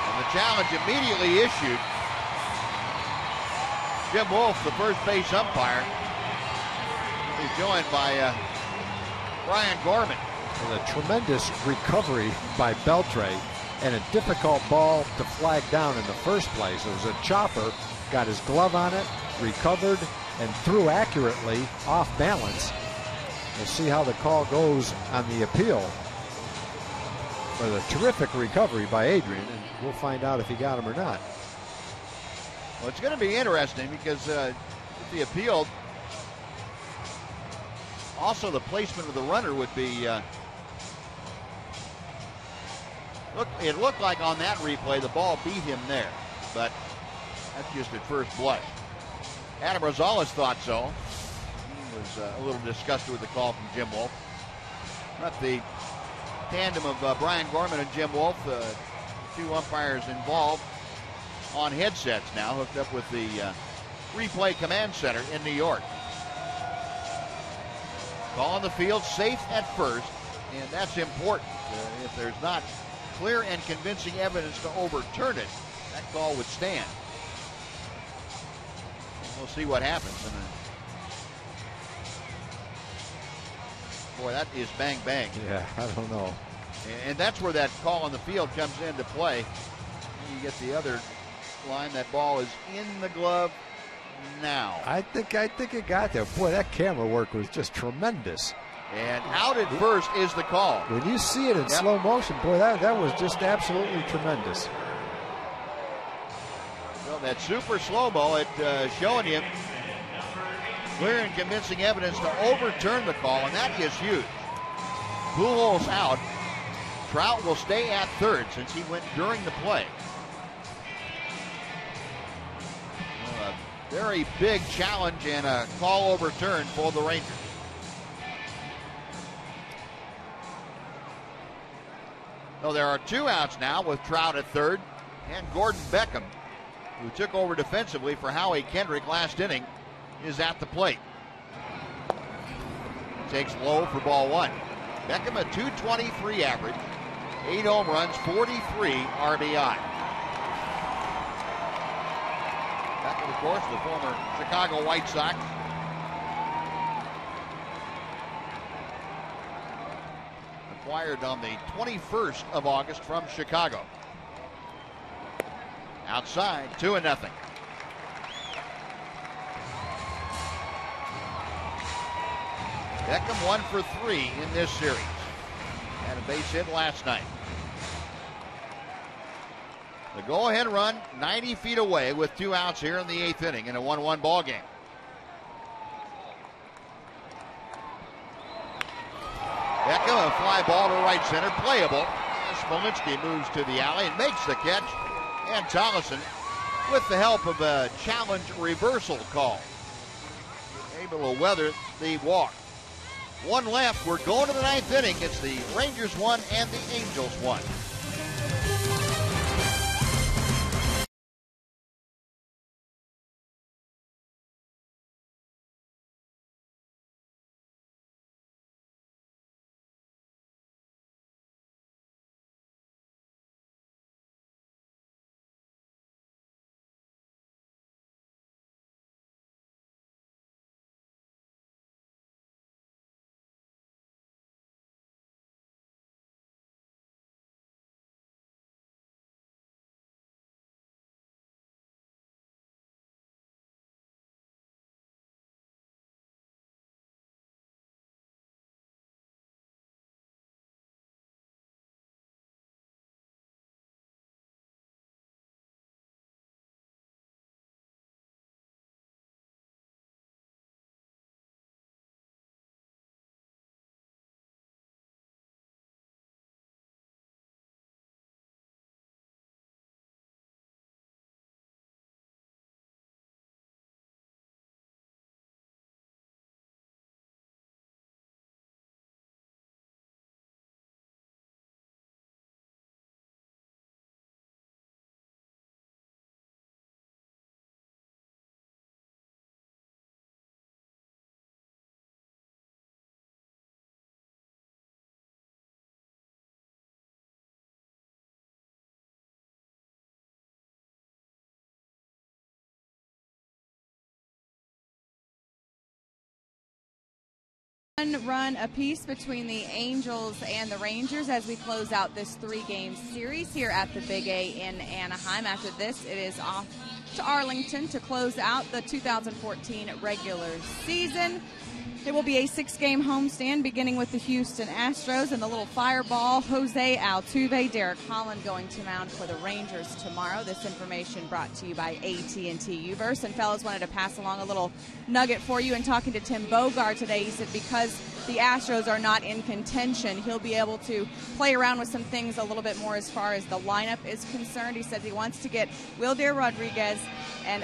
And the challenge immediately issued. Jim Wolf, the first base umpire, is joined by Brian Gorman. And a tremendous recovery by Beltré and a difficult ball to flag down in the first place. It was a chopper, got his glove on it, recovered, and threw accurately off balance. We'll see how the call goes on the appeal. But a terrific recovery by Adrian, and we'll find out if he got him or not. Well, it's going to be interesting because the appeal, also the placement of the runner would be. It looked like on that replay the ball beat him there, but that's just at first blush. Adam Rosales thought so. He was a little disgusted with the call from Jim Wolf. But the tandem of Brian Gorman and Jim Wolf, two umpires involved, on headsets now, hooked up with the replay command center in New York. Ball on the field, safe at first, and that's important. If there's not clear and convincing evidence to overturn it, that call would stand. And we'll see what happens. Boy, that is bang bang. Yeah, I don't know. And that's where that call on the field comes into play. You get the other line. That ball is in the glove now. I think it got there. Boy, that camera work was just tremendous. And out at first is the call. When you see it in slow motion, boy, that was just absolutely tremendous. Well, that super slow-mo, it showing you clear and convincing evidence to overturn the call, and that is huge. Pujols out. Trout will stay at third since he went during the play. Well, a very big challenge and a call overturned for the Rangers. So there are two outs now with Trout at third and Gordon Beckham, who took over defensively for Howie Kendrick last inning, is at the plate. Takes low for ball one. Beckham a .223 average, 8 home runs, 43 RBI. Beckham, of course, the former Chicago White Sox. Acquired on the 21st of August from Chicago. Outside, 2-0. Beckham 1 for 3 in this series. Had a base hit last night. The go-ahead run 90 feet away with 2 outs here in the 8th inning in a 1-1 ball game. Beckham, a fly ball to right center, playable. Smolinski moves to the alley and makes the catch. And Tolleson, with the help of a challenge reversal call, able to weather the walk. One left. We're going to the 9th inning. It's the Rangers 1 and the Angels 1. One run apiece between the Angels and the Rangers as we close out this three-game series here at the Big A in Anaheim. After this, it is off to Arlington to close out the 2014 regular season. It will be a six-game homestand beginning with the Houston Astros and the little fireball. Jose Altuve, Derek Holland going to mound for the Rangers tomorrow. This information brought to you by AT&T Uverse. And fellas, wanted to pass along a little nugget for you. And talking to Tim Bogard today, he said because the Astros are not in contention, he'll be able to play around with some things a little bit more as far as the lineup is concerned. He said he wants to get Wilder Rodriguez and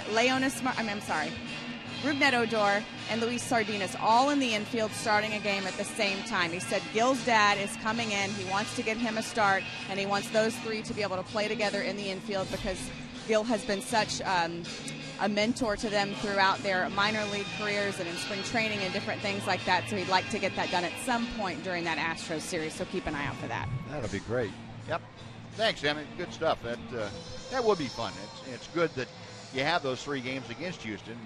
Rougned Odor and Luis Sardinas all in the infield starting a game at the same time. He said Gil's dad is coming in. He wants to get him a start, and he wants those three to be able to play together in the infield because Gil has been such a mentor to them throughout their minor league careers and in spring training and different things like that. So he'd like to get that done at some point during that Astros series. So keep an eye out for that. That'll be great. Yep. Thanks, Emmett. Good stuff. That will be fun. It's good that you have those three games against Houston,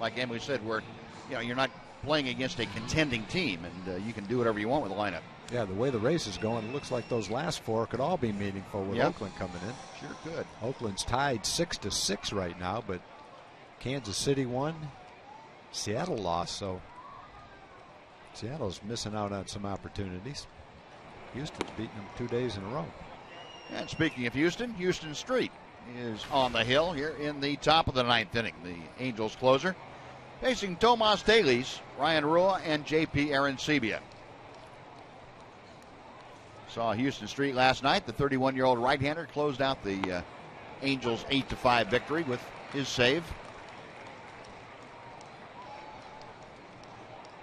like Emily said, where you're not playing against a contending team, and you can do whatever you want with the lineup. Yeah, the way the race is going, it looks like those last four could all be meaningful with Oakland coming in. Sure could. Oakland's tied 6-6 right now, but Kansas City won, Seattle lost, so Seattle's missing out on some opportunities. Houston's beaten them 2 days in a row. And speaking of Houston, Houston Street is on the hill here in the top of the ninth inning. The Angels closer facing Tomás Telis, Ryan Rua, and J.P. Arencibia. Saw Houston Street last night. The 31-year-old right-hander closed out the Angels 8-5 victory with his save.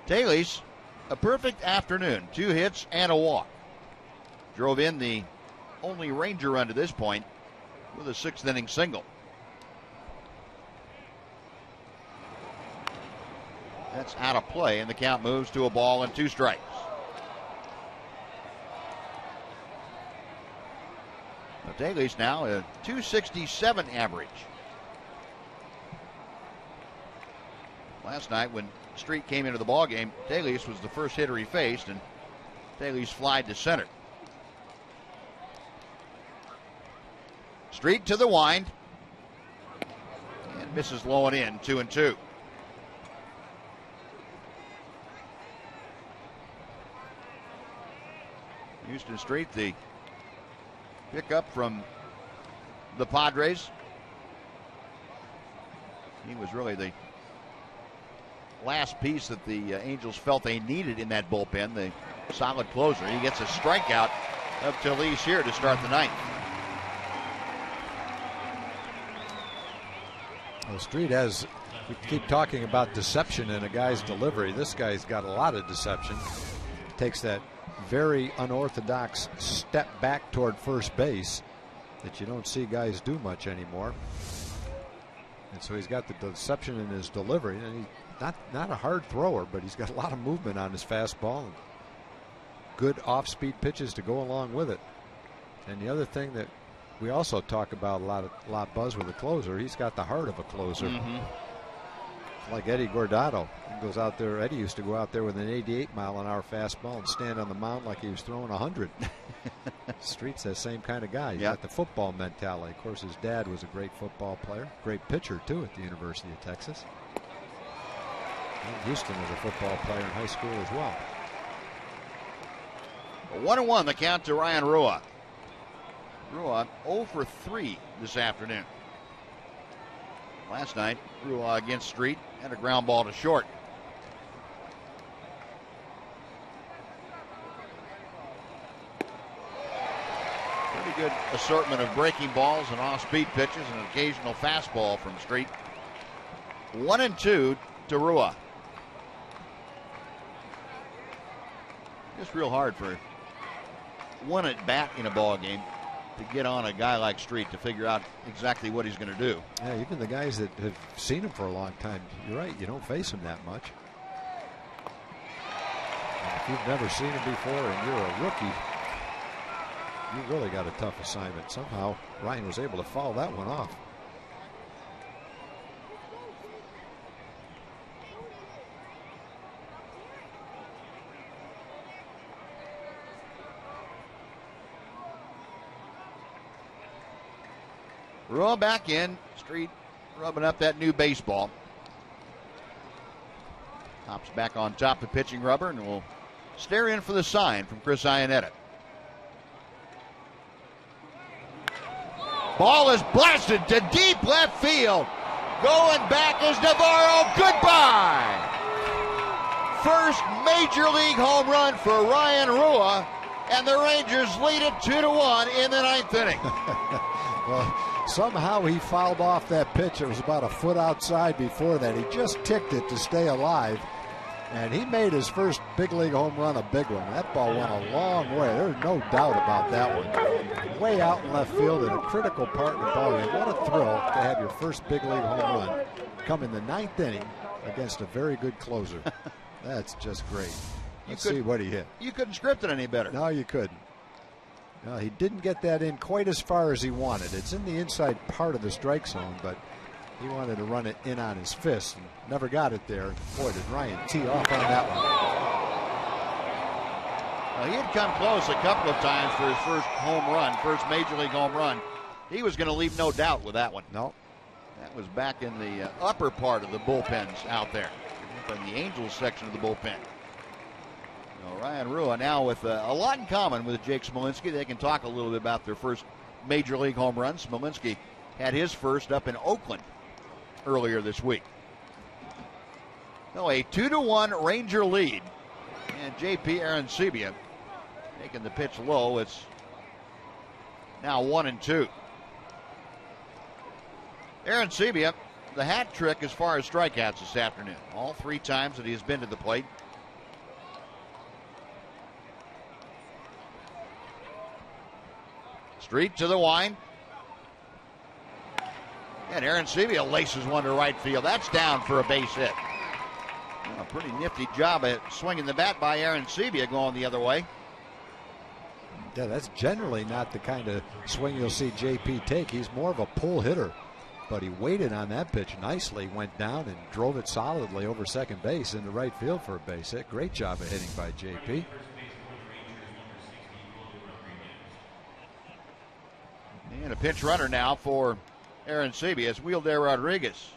Telis, a perfect afternoon. 2 hits and a walk. Drove in the only Ranger run to this point with a 6th-inning single. That's out of play, and the count moves to a ball and 2 strikes. Telis now a .267 average. Last night when Street came into the ballgame, Telis was the first hitter he faced, and Telis flied to center. Street to the wind and misses low and in. 2-2. Houston Street, the pickup from the Padres. He was really the last piece that the Angels felt they needed in that bullpen, the solid closer. He gets a strikeout of Telis here to start the ninth. Well, Street has, we keep talking about deception in a guy's delivery. This guy's got a lot of deception. Takes that very unorthodox step back toward first base that you don't see guys do much anymore. And so he's got the deception in his delivery. And he's not a hard thrower, but he's got a lot of movement on his fastball and good off-speed pitches to go along with it. And the other thing that we also talk about a lot Buzz with a closer. He's got the heart of a closer. Like Eddie Guardado. He goes out there. Eddie used to go out there with an 88-mile-an-hour fastball and stand on the mound like he was throwing 100. Street's that same kind of guy. He's got the football mentality. Of course, his dad was a great football player, great pitcher, too, at the University of Texas. And Houston was a football player in high school as well. 1-1 the count to Ryan Rua. Rua 0 for 3 this afternoon. Last night, Rua against Street and a ground ball to short. Pretty good assortment of breaking balls and off-speed pitches and an occasional fastball from Street. 1-2 to Rua. Just real hard for one at bat in a ball game to get on a guy like Street to figure out exactly what he's going to do. Yeah, even the guys that have seen him for a long time, you're right, you don't face him that much. And if you've never seen him before and you're a rookie, you really got a tough assignment. Somehow, Ryan was able to foul that one off. Rua back in. Street rubbing up that new baseball. Hops back on top of pitching rubber and will stare in for the sign from Chris Iannetta. Ball is blasted to deep left field. Going back is Navarro. Goodbye. First major league home run for Ryan Rua, and the Rangers lead it 2-1 in the ninth inning. Well, somehow he fouled off that pitch. It was about a foot outside before that. He just ticked it to stay alive, and he made his first big league home run a big one. That ball went a long way. There's no doubt about that one. Way out in left field in a critical part in the ballgame. What a thrill to have your first big league home run come in the ninth inning against a very good closer. That's just great. Let's see what he hit. You couldn't script it any better. No, you couldn't. No, he didn't get that in quite as far as he wanted. It's in the inside part of the strike zone, but he wanted to run it in on his fist and never got it there. Boy, did Ryan tee off on that one. Well, he had come close a couple of times for his first home run, first major league home run. He was going to leave no doubt with that one. No. That was back in the upper part of the bullpens out there, in the Angels section of the bullpen. Well, Ryan Rua now with a lot in common with Jake Smolinski. They can talk a little bit about their first major league home run. Smolinski had his first up in Oakland earlier this week. No, a 2-1 Ranger lead. And J.P. Arencibia taking the pitch low. It's now 1-2. Arencibia, the hat trick as far as strikeouts this afternoon. All three times that he has been to the plate. Street to the line. And Arencibia laces one to right field. That's down for a base hit. A pretty nifty job at swinging the bat by Arencibia going the other way. Yeah, that's generally not the kind of swing you'll see JP take. He's more of a pull hitter. But he waited on that pitch nicely, went down and drove it solidly over second base into right field for a base hit. Great job of hitting by JP. And a pinch runner now for Arencibia. It's Wilder Rodriguez.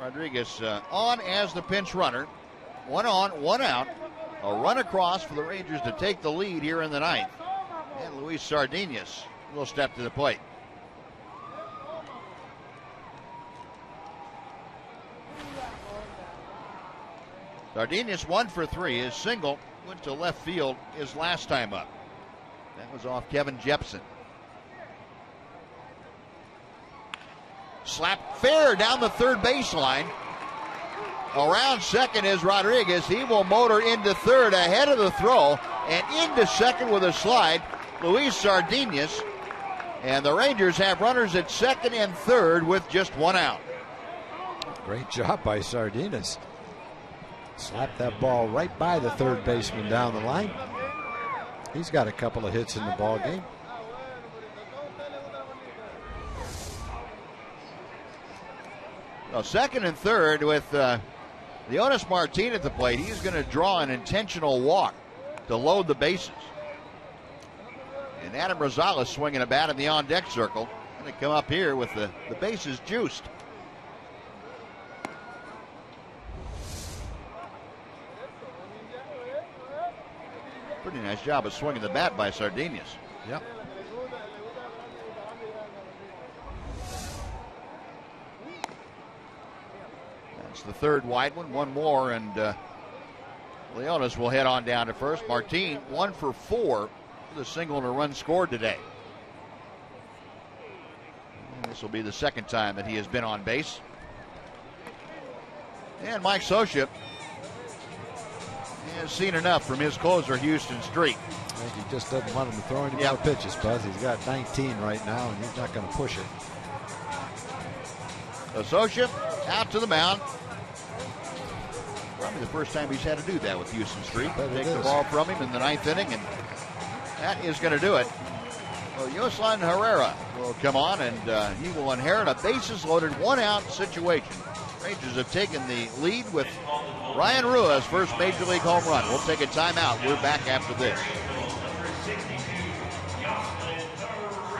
Rodriguez on as the pinch runner. One on, one out. A run across for the Rangers to take the lead here in the ninth. And Luis Sardinas will step to the plate. Sardinas 1 for 3. His single went to left field his last time up. That was off Kevin Jepsen. Slap fair down the third baseline. Around second is Rodriguez. He will motor into third ahead of the throw and into second with a slide. Luis Sardinas, and the Rangers have runners at second and third with just one out. Great job by Sardinas. Slapped that ball right by the third baseman down the line. He's got a couple of hits in the ball game. Well, second and third with Leonys Martín at the plate. He's going to draw an intentional walk to load the bases. And Adam Rosales swinging a bat in the on-deck circle. Going to come up here with the bases juiced. Pretty nice job of swinging the bat by Sardinas. Yep. That's the third wide one. One more, and Leonys will head on down to first. Martin 1 for 4. The single and a run scored today. And this will be the second time that he has been on base. And Mike Socia has seen enough from his closer, Houston Street. I think he just doesn't want him to throw any more pitches, Buzz. He's got 19 right now, and he's not going to push it. So Socia out to the mound. Probably the first time he's had to do that with Houston Street. Take the ball from him in the ninth inning, and that is going to do it. Well, Yoslan Herrera will come on, and he will inherit a bases-loaded, one-out situation. Rangers have taken the lead with Ryan Rua's first major league home run. We'll take a timeout. We're back after this. 62, Yoslan Herrera.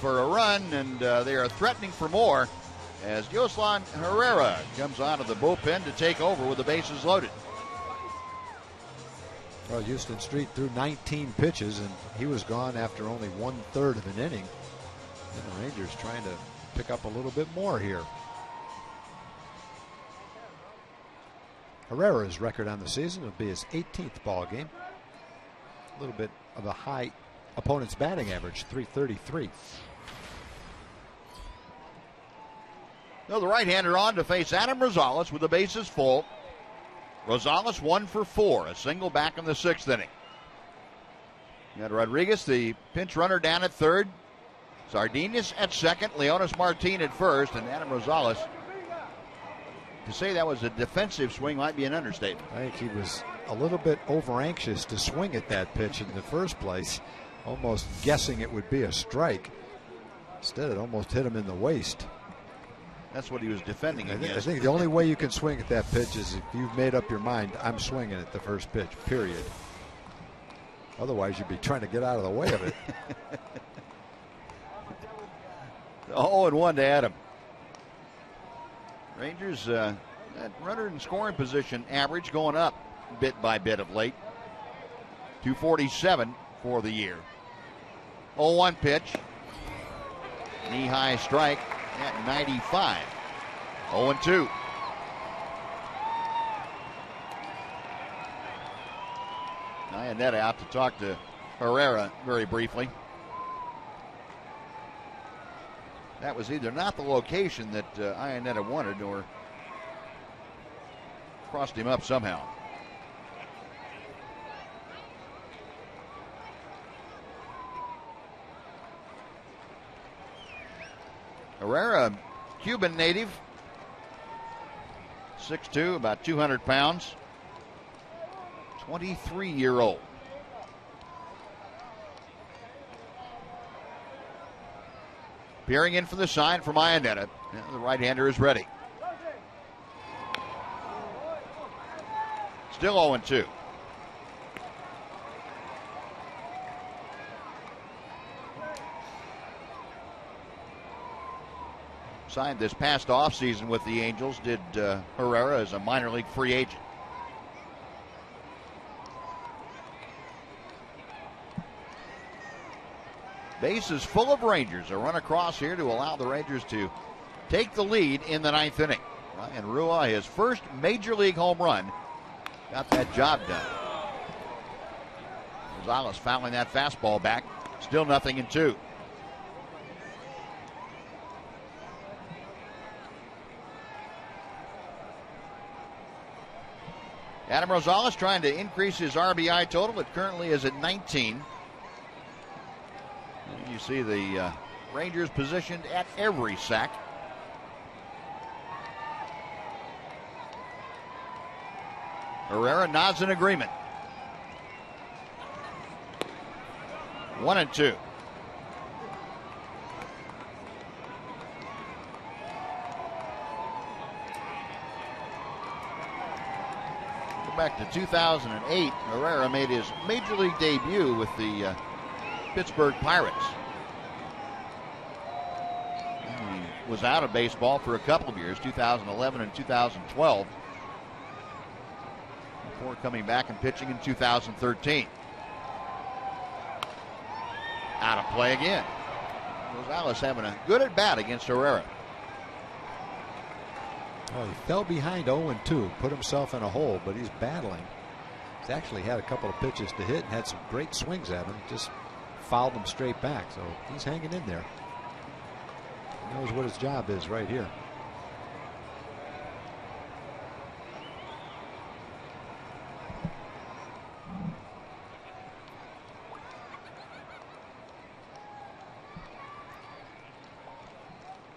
For a run, and they are threatening for more as Yoslan Herrera comes out of the bullpen to take over with the bases loaded. Well, Houston Street threw 19 pitches, and he was gone after only 1/3 of an inning. And the Rangers trying to pick up a little bit more here. Herrera's record on the season will be his 18th ball game. A little bit of a high opponent's batting average, .333. Now the right-hander on to face Adam Rosales with the bases full. Rosales 1 for 4, a single back in the 6th inning. You had Rodriguez, the pinch runner, down at 3rd. Sardinas at 2nd. Leonys Martín at 1st. And Adam Rosales, to say that was a defensive swing might be an understatement. I think he was a little bit over anxious to swing at that pitch in the first place, almost guessing it would be a strike. Instead, it almost hit him in the waist. That's what he was defending against. I think the only way you can swing at that pitch is if you've made up your mind, I'm swinging at the first pitch, period. Otherwise, you'd be trying to get out of the way of it. 0-1 to Adam. Rangers, that runner in scoring position average going up bit by bit of late. 247. For the year. 0-1 pitch. Knee-high strike at 95. 0-2. Iannetta out to talk to Herrera very briefly. That was either not the location that Iannetta wanted or crossed him up somehow. Herrera, Cuban native, 6'2", about 200 pounds, 23-year-old. Peering in from the side from Iannetta. Now the right-hander is ready. Still 0-2. Signed this past offseason with the Angels, did Herrera as a minor league free agent. Bases full of Rangers. A run across here to allow the Rangers to take the lead in the 9th inning. Ryan Rua, his first major league home run, got that job done. Rosales fouling that fastball back. Still 0-2. Adam Rosales trying to increase his RBI total. It currently is at 19. And you see the Rangers positioned at every sack. Herrera nods in agreement. 1-2. Go back to 2008. Herrera made his major league debut with the Pittsburgh Pirates. And he was out of baseball for a couple of years, 2011 and 2012. Before coming back and pitching in 2013. Out of play again. Rosales having a good at bat against Herrera. Oh, he fell behind 0-2, put himself in a hole, but he's battling. He's actually had a couple of pitches to hit and had some great swings at him. Just fouled them straight back, so he's hanging in there. He knows what his job is right here.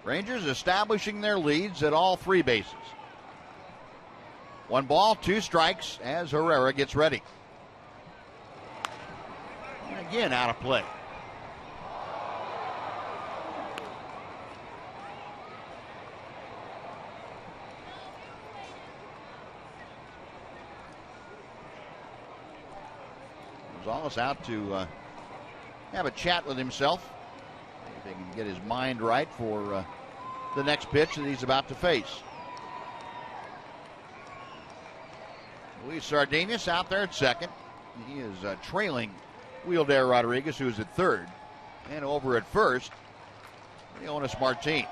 Rangers establishing their leads at all three bases. 1-2 as Herrera gets ready. And again, out of play. Rosales out to have a chat with himself. If he can get his mind right for the next pitch that he's about to face. Luis Sardinas out there at second. He is trailing Wheeldair Rodriguez, who is at third. And over at first, Leonys Martín.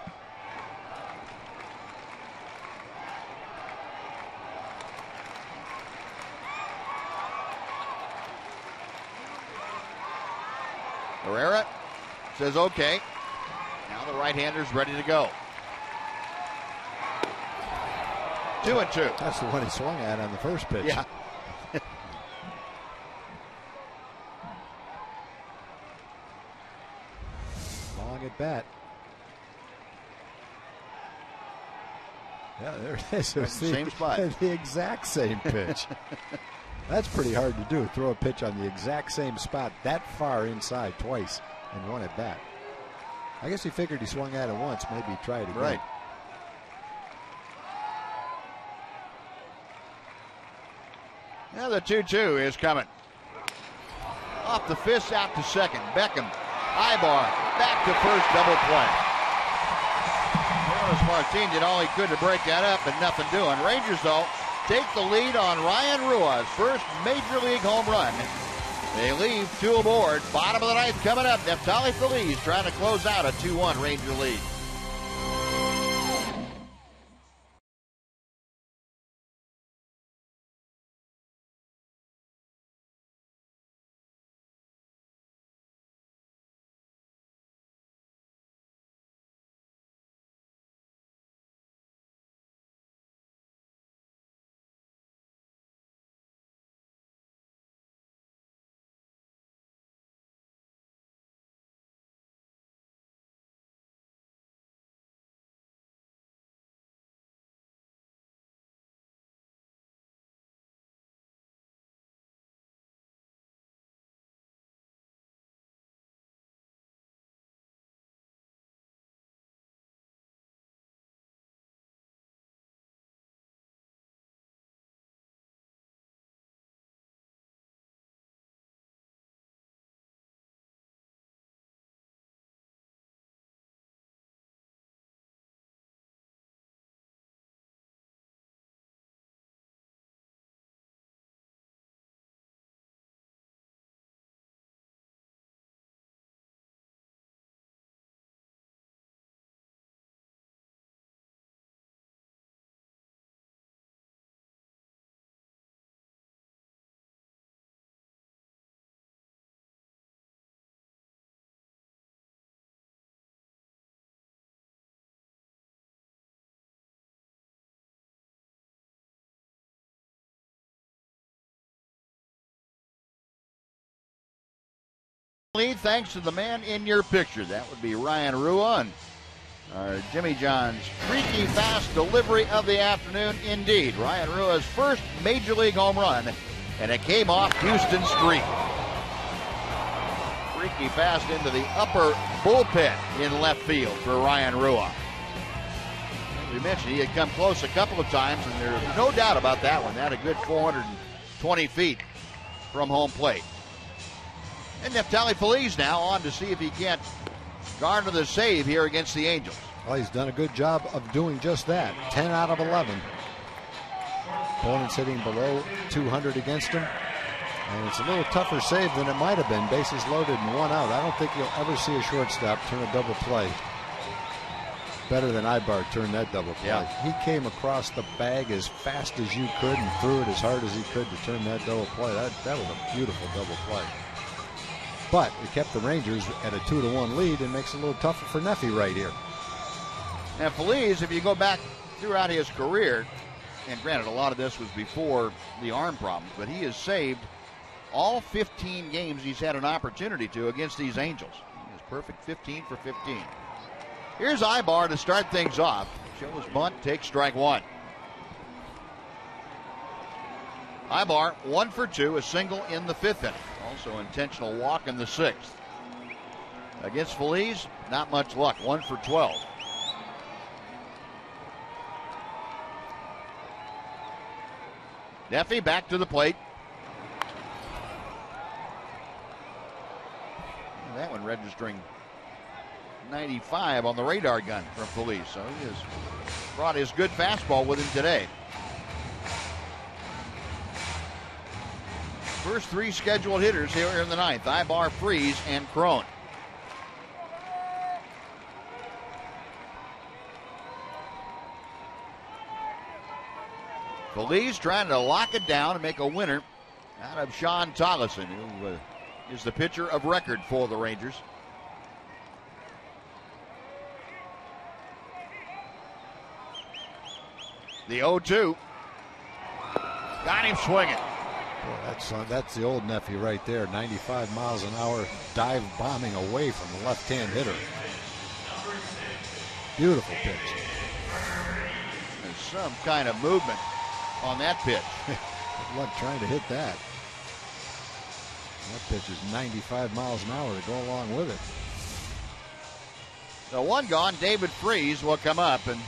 Herrera says okay. Now the right-hander's ready to go. 2-2. That's the one he swung at on the first pitch. Yeah. Long at bat. Yeah, there it is. Same spot. The exact same pitch. That's pretty hard to do. Throw a pitch on the exact same spot that far inside twice and one at bat. I guess he figured he swung at it once. Maybe try it again. Right. Now the 2-2 is coming. Off the fist, out to second. Beckham, Aybar, back to first, double play. Leonys Martín did all he could to break that up, and nothing doing. Rangers, though, take the lead on Ryan Rua's first major league home run. They leave two aboard. Bottom of the ninth coming up. Neftali Feliz trying to close out a 2-1 Ranger lead. lead thanks to the man in your picture. That would be Ryan Rua. Jimmy John's streaky fast delivery of the afternoon. Indeed, Ryan Rua's first Major League home run, and it came off Houston Street. Streaky fast into the upper bullpen in left field for Ryan Rua. We mentioned he had come close a couple of times, and there's no doubt about that one. That a good 420 feet from home plate. And Neftali Feliz now on to see if he can't garner the save here against the Angels. Well, he's done a good job of doing just that. 10 out of 11. Opponents hitting below 200 against him. And it's a little tougher save than it might have been. Bases loaded and one out. I don't think you'll ever see a shortstop turn a double play better than Aybar turned that double play. Yeah. He came across the bag as fast as you could and threw it as hard as he could to turn that double play. That was a beautiful double play. But it kept the Rangers at a 2-1 lead and makes it a little tougher for Neffy right here. Now Feliz, if you go back throughout his career, and granted a lot of this was before the arm problems, but he has saved all 15 games he's had an opportunity to against these Angels. He is perfect, 15 for 15. Here's Aybar to start things off. Shows bunt, takes strike one. Aybar 1 for 2, a single in the 5th inning. Also intentional walk in the 6th. Against Feliz, not much luck. 1 for 12. Neffy back to the plate. That one registering 95 on the radar gun from Feliz. So he has brought his good fastball with him today. First three scheduled hitters here in the 9th. Aybar, Freese, and Cron. Feliz trying to lock it down and make a winner out of Shawn Tolleson, who is the pitcher of record for the Rangers. The 0-2. Got him swinging. Boy, that's the old Neffy right there. 95 miles an hour dive bombing away from the left-hand hitter. Beautiful pitch. There's some kind of movement on that pitch. Good luck trying to hit that. That pitch is 95 miles an hour to go along with it. So one gone. David Freese will come up, and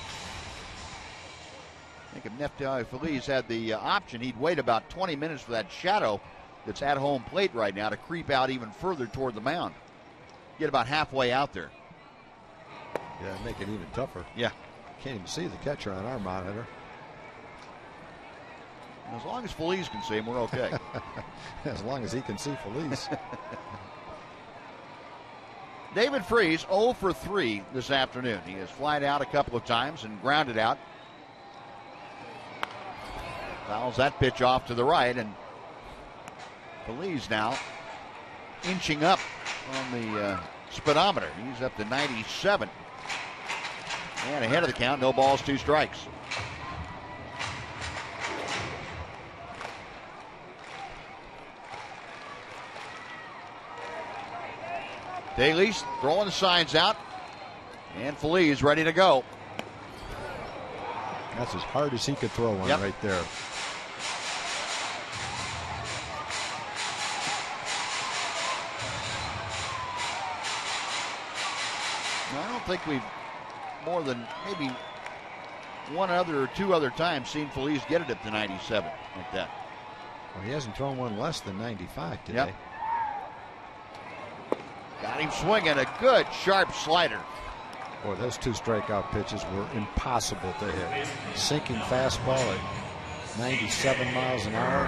I think if Neftali Feliz had the option, he'd wait about 20 minutes for that shadow that's at home plate right now to creep out even further toward the mound. Get about halfway out there. Yeah, make it even tougher. Yeah. Can't even see the catcher on our monitor. And as long as Feliz can see him, we're okay. As long as he can see Feliz. David Freese, 0 for 3 this afternoon. He has flied out a couple of times and grounded out. Fouls that pitch off to the right, and Feliz now inching up on the speedometer. He's up to 97. And ahead of the count, no balls, 2 strikes. Telis throwing the signs out, and Feliz ready to go. That's as hard as he could throw one right there. Now, I don't think we've more than maybe one other or two other times seen Feliz get it up to 97 like that. Well, he hasn't thrown one less than 95 today. Yep. Got him swinging a good sharp slider. Boy, those 2 strikeout pitches were impossible to hit. Sinking fastball at 97 miles an hour.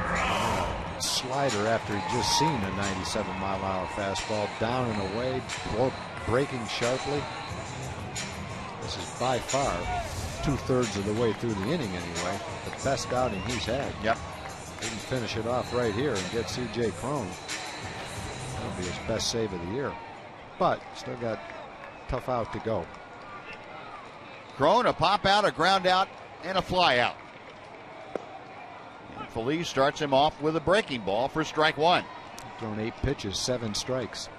Slider after he'd just seen a 97 mile an hour fastball down and away, breaking sharply. This is by far 2/3 of the way through the inning anyway. The best outing he's had. Yep. He can finish it off right here and get C.J. Cron. That'll be his best save of the year. But still got tough out to go. Cron, a pop out, a ground out, and a fly out. And Feliz starts him off with a breaking ball for strike one. Thrown 8 pitches, 7 strikes.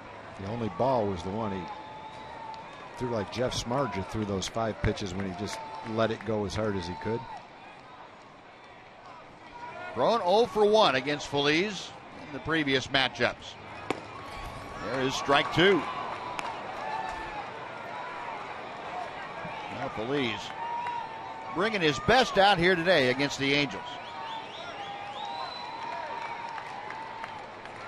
The only ball was the one he threw, like Jeff Smarja threw those 5 pitches when he just let it go as hard as he could. Thrown 0 for 1 against Feliz in the previous matchups. There is strike 2. Now Feliz bringing his best out here today against the Angels.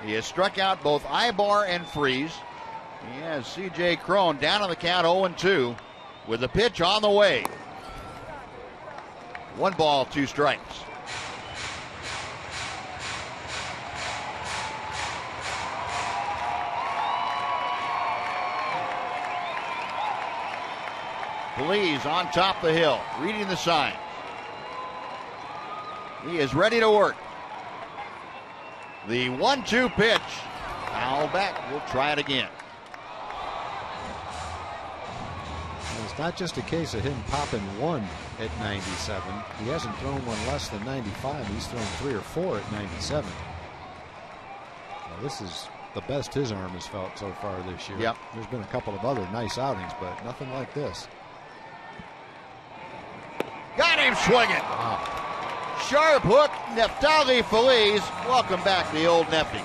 He has struck out both Aybar and Freese. He has C.J. Cron down on the count 0-2 with the pitch on the way. 1 ball, 2 strikes. Feliz on top the hill, reading the signs. He is ready to work. The 1-2 pitch, foul back. We'll try it again. And it's not just a case of him popping 1 at 97. He hasn't thrown 1 less than 95. He's thrown 3 or 4 at 97. Now, this is the best his arm has felt so far this year. Yep. There's been a couple of other nice outings, but nothing like this. Got him swinging. Wow. Sharp hook, Neftali Feliz. Welcome back, the old Nefty.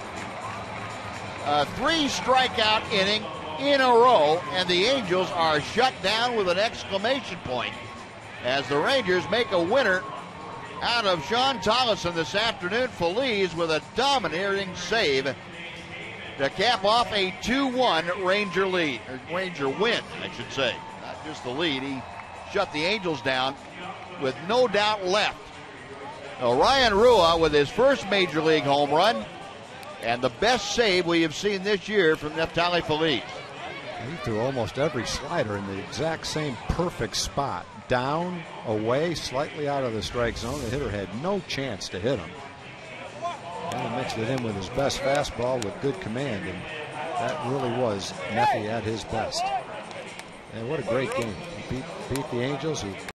A 3-strikeout inning in a row, and the Angels are shut down with an exclamation point as the Rangers make a winner out of Shawn Tolleson this afternoon. Feliz with a domineering save to cap off a 2-1 Ranger lead, or Ranger win, I should say. Not just the lead, he shut the Angels down with no doubt left. Ryan Rua with his first major league home run and the best save we have seen this year from Neftali Feliz. He threw almost every slider in the exact same perfect spot. Down, away, slightly out of the strike zone. The hitter had no chance to hit him. And he mixed it in with his best fastball with good command, and that really was Neffy at his best. And what a great game. He beat the Angels, who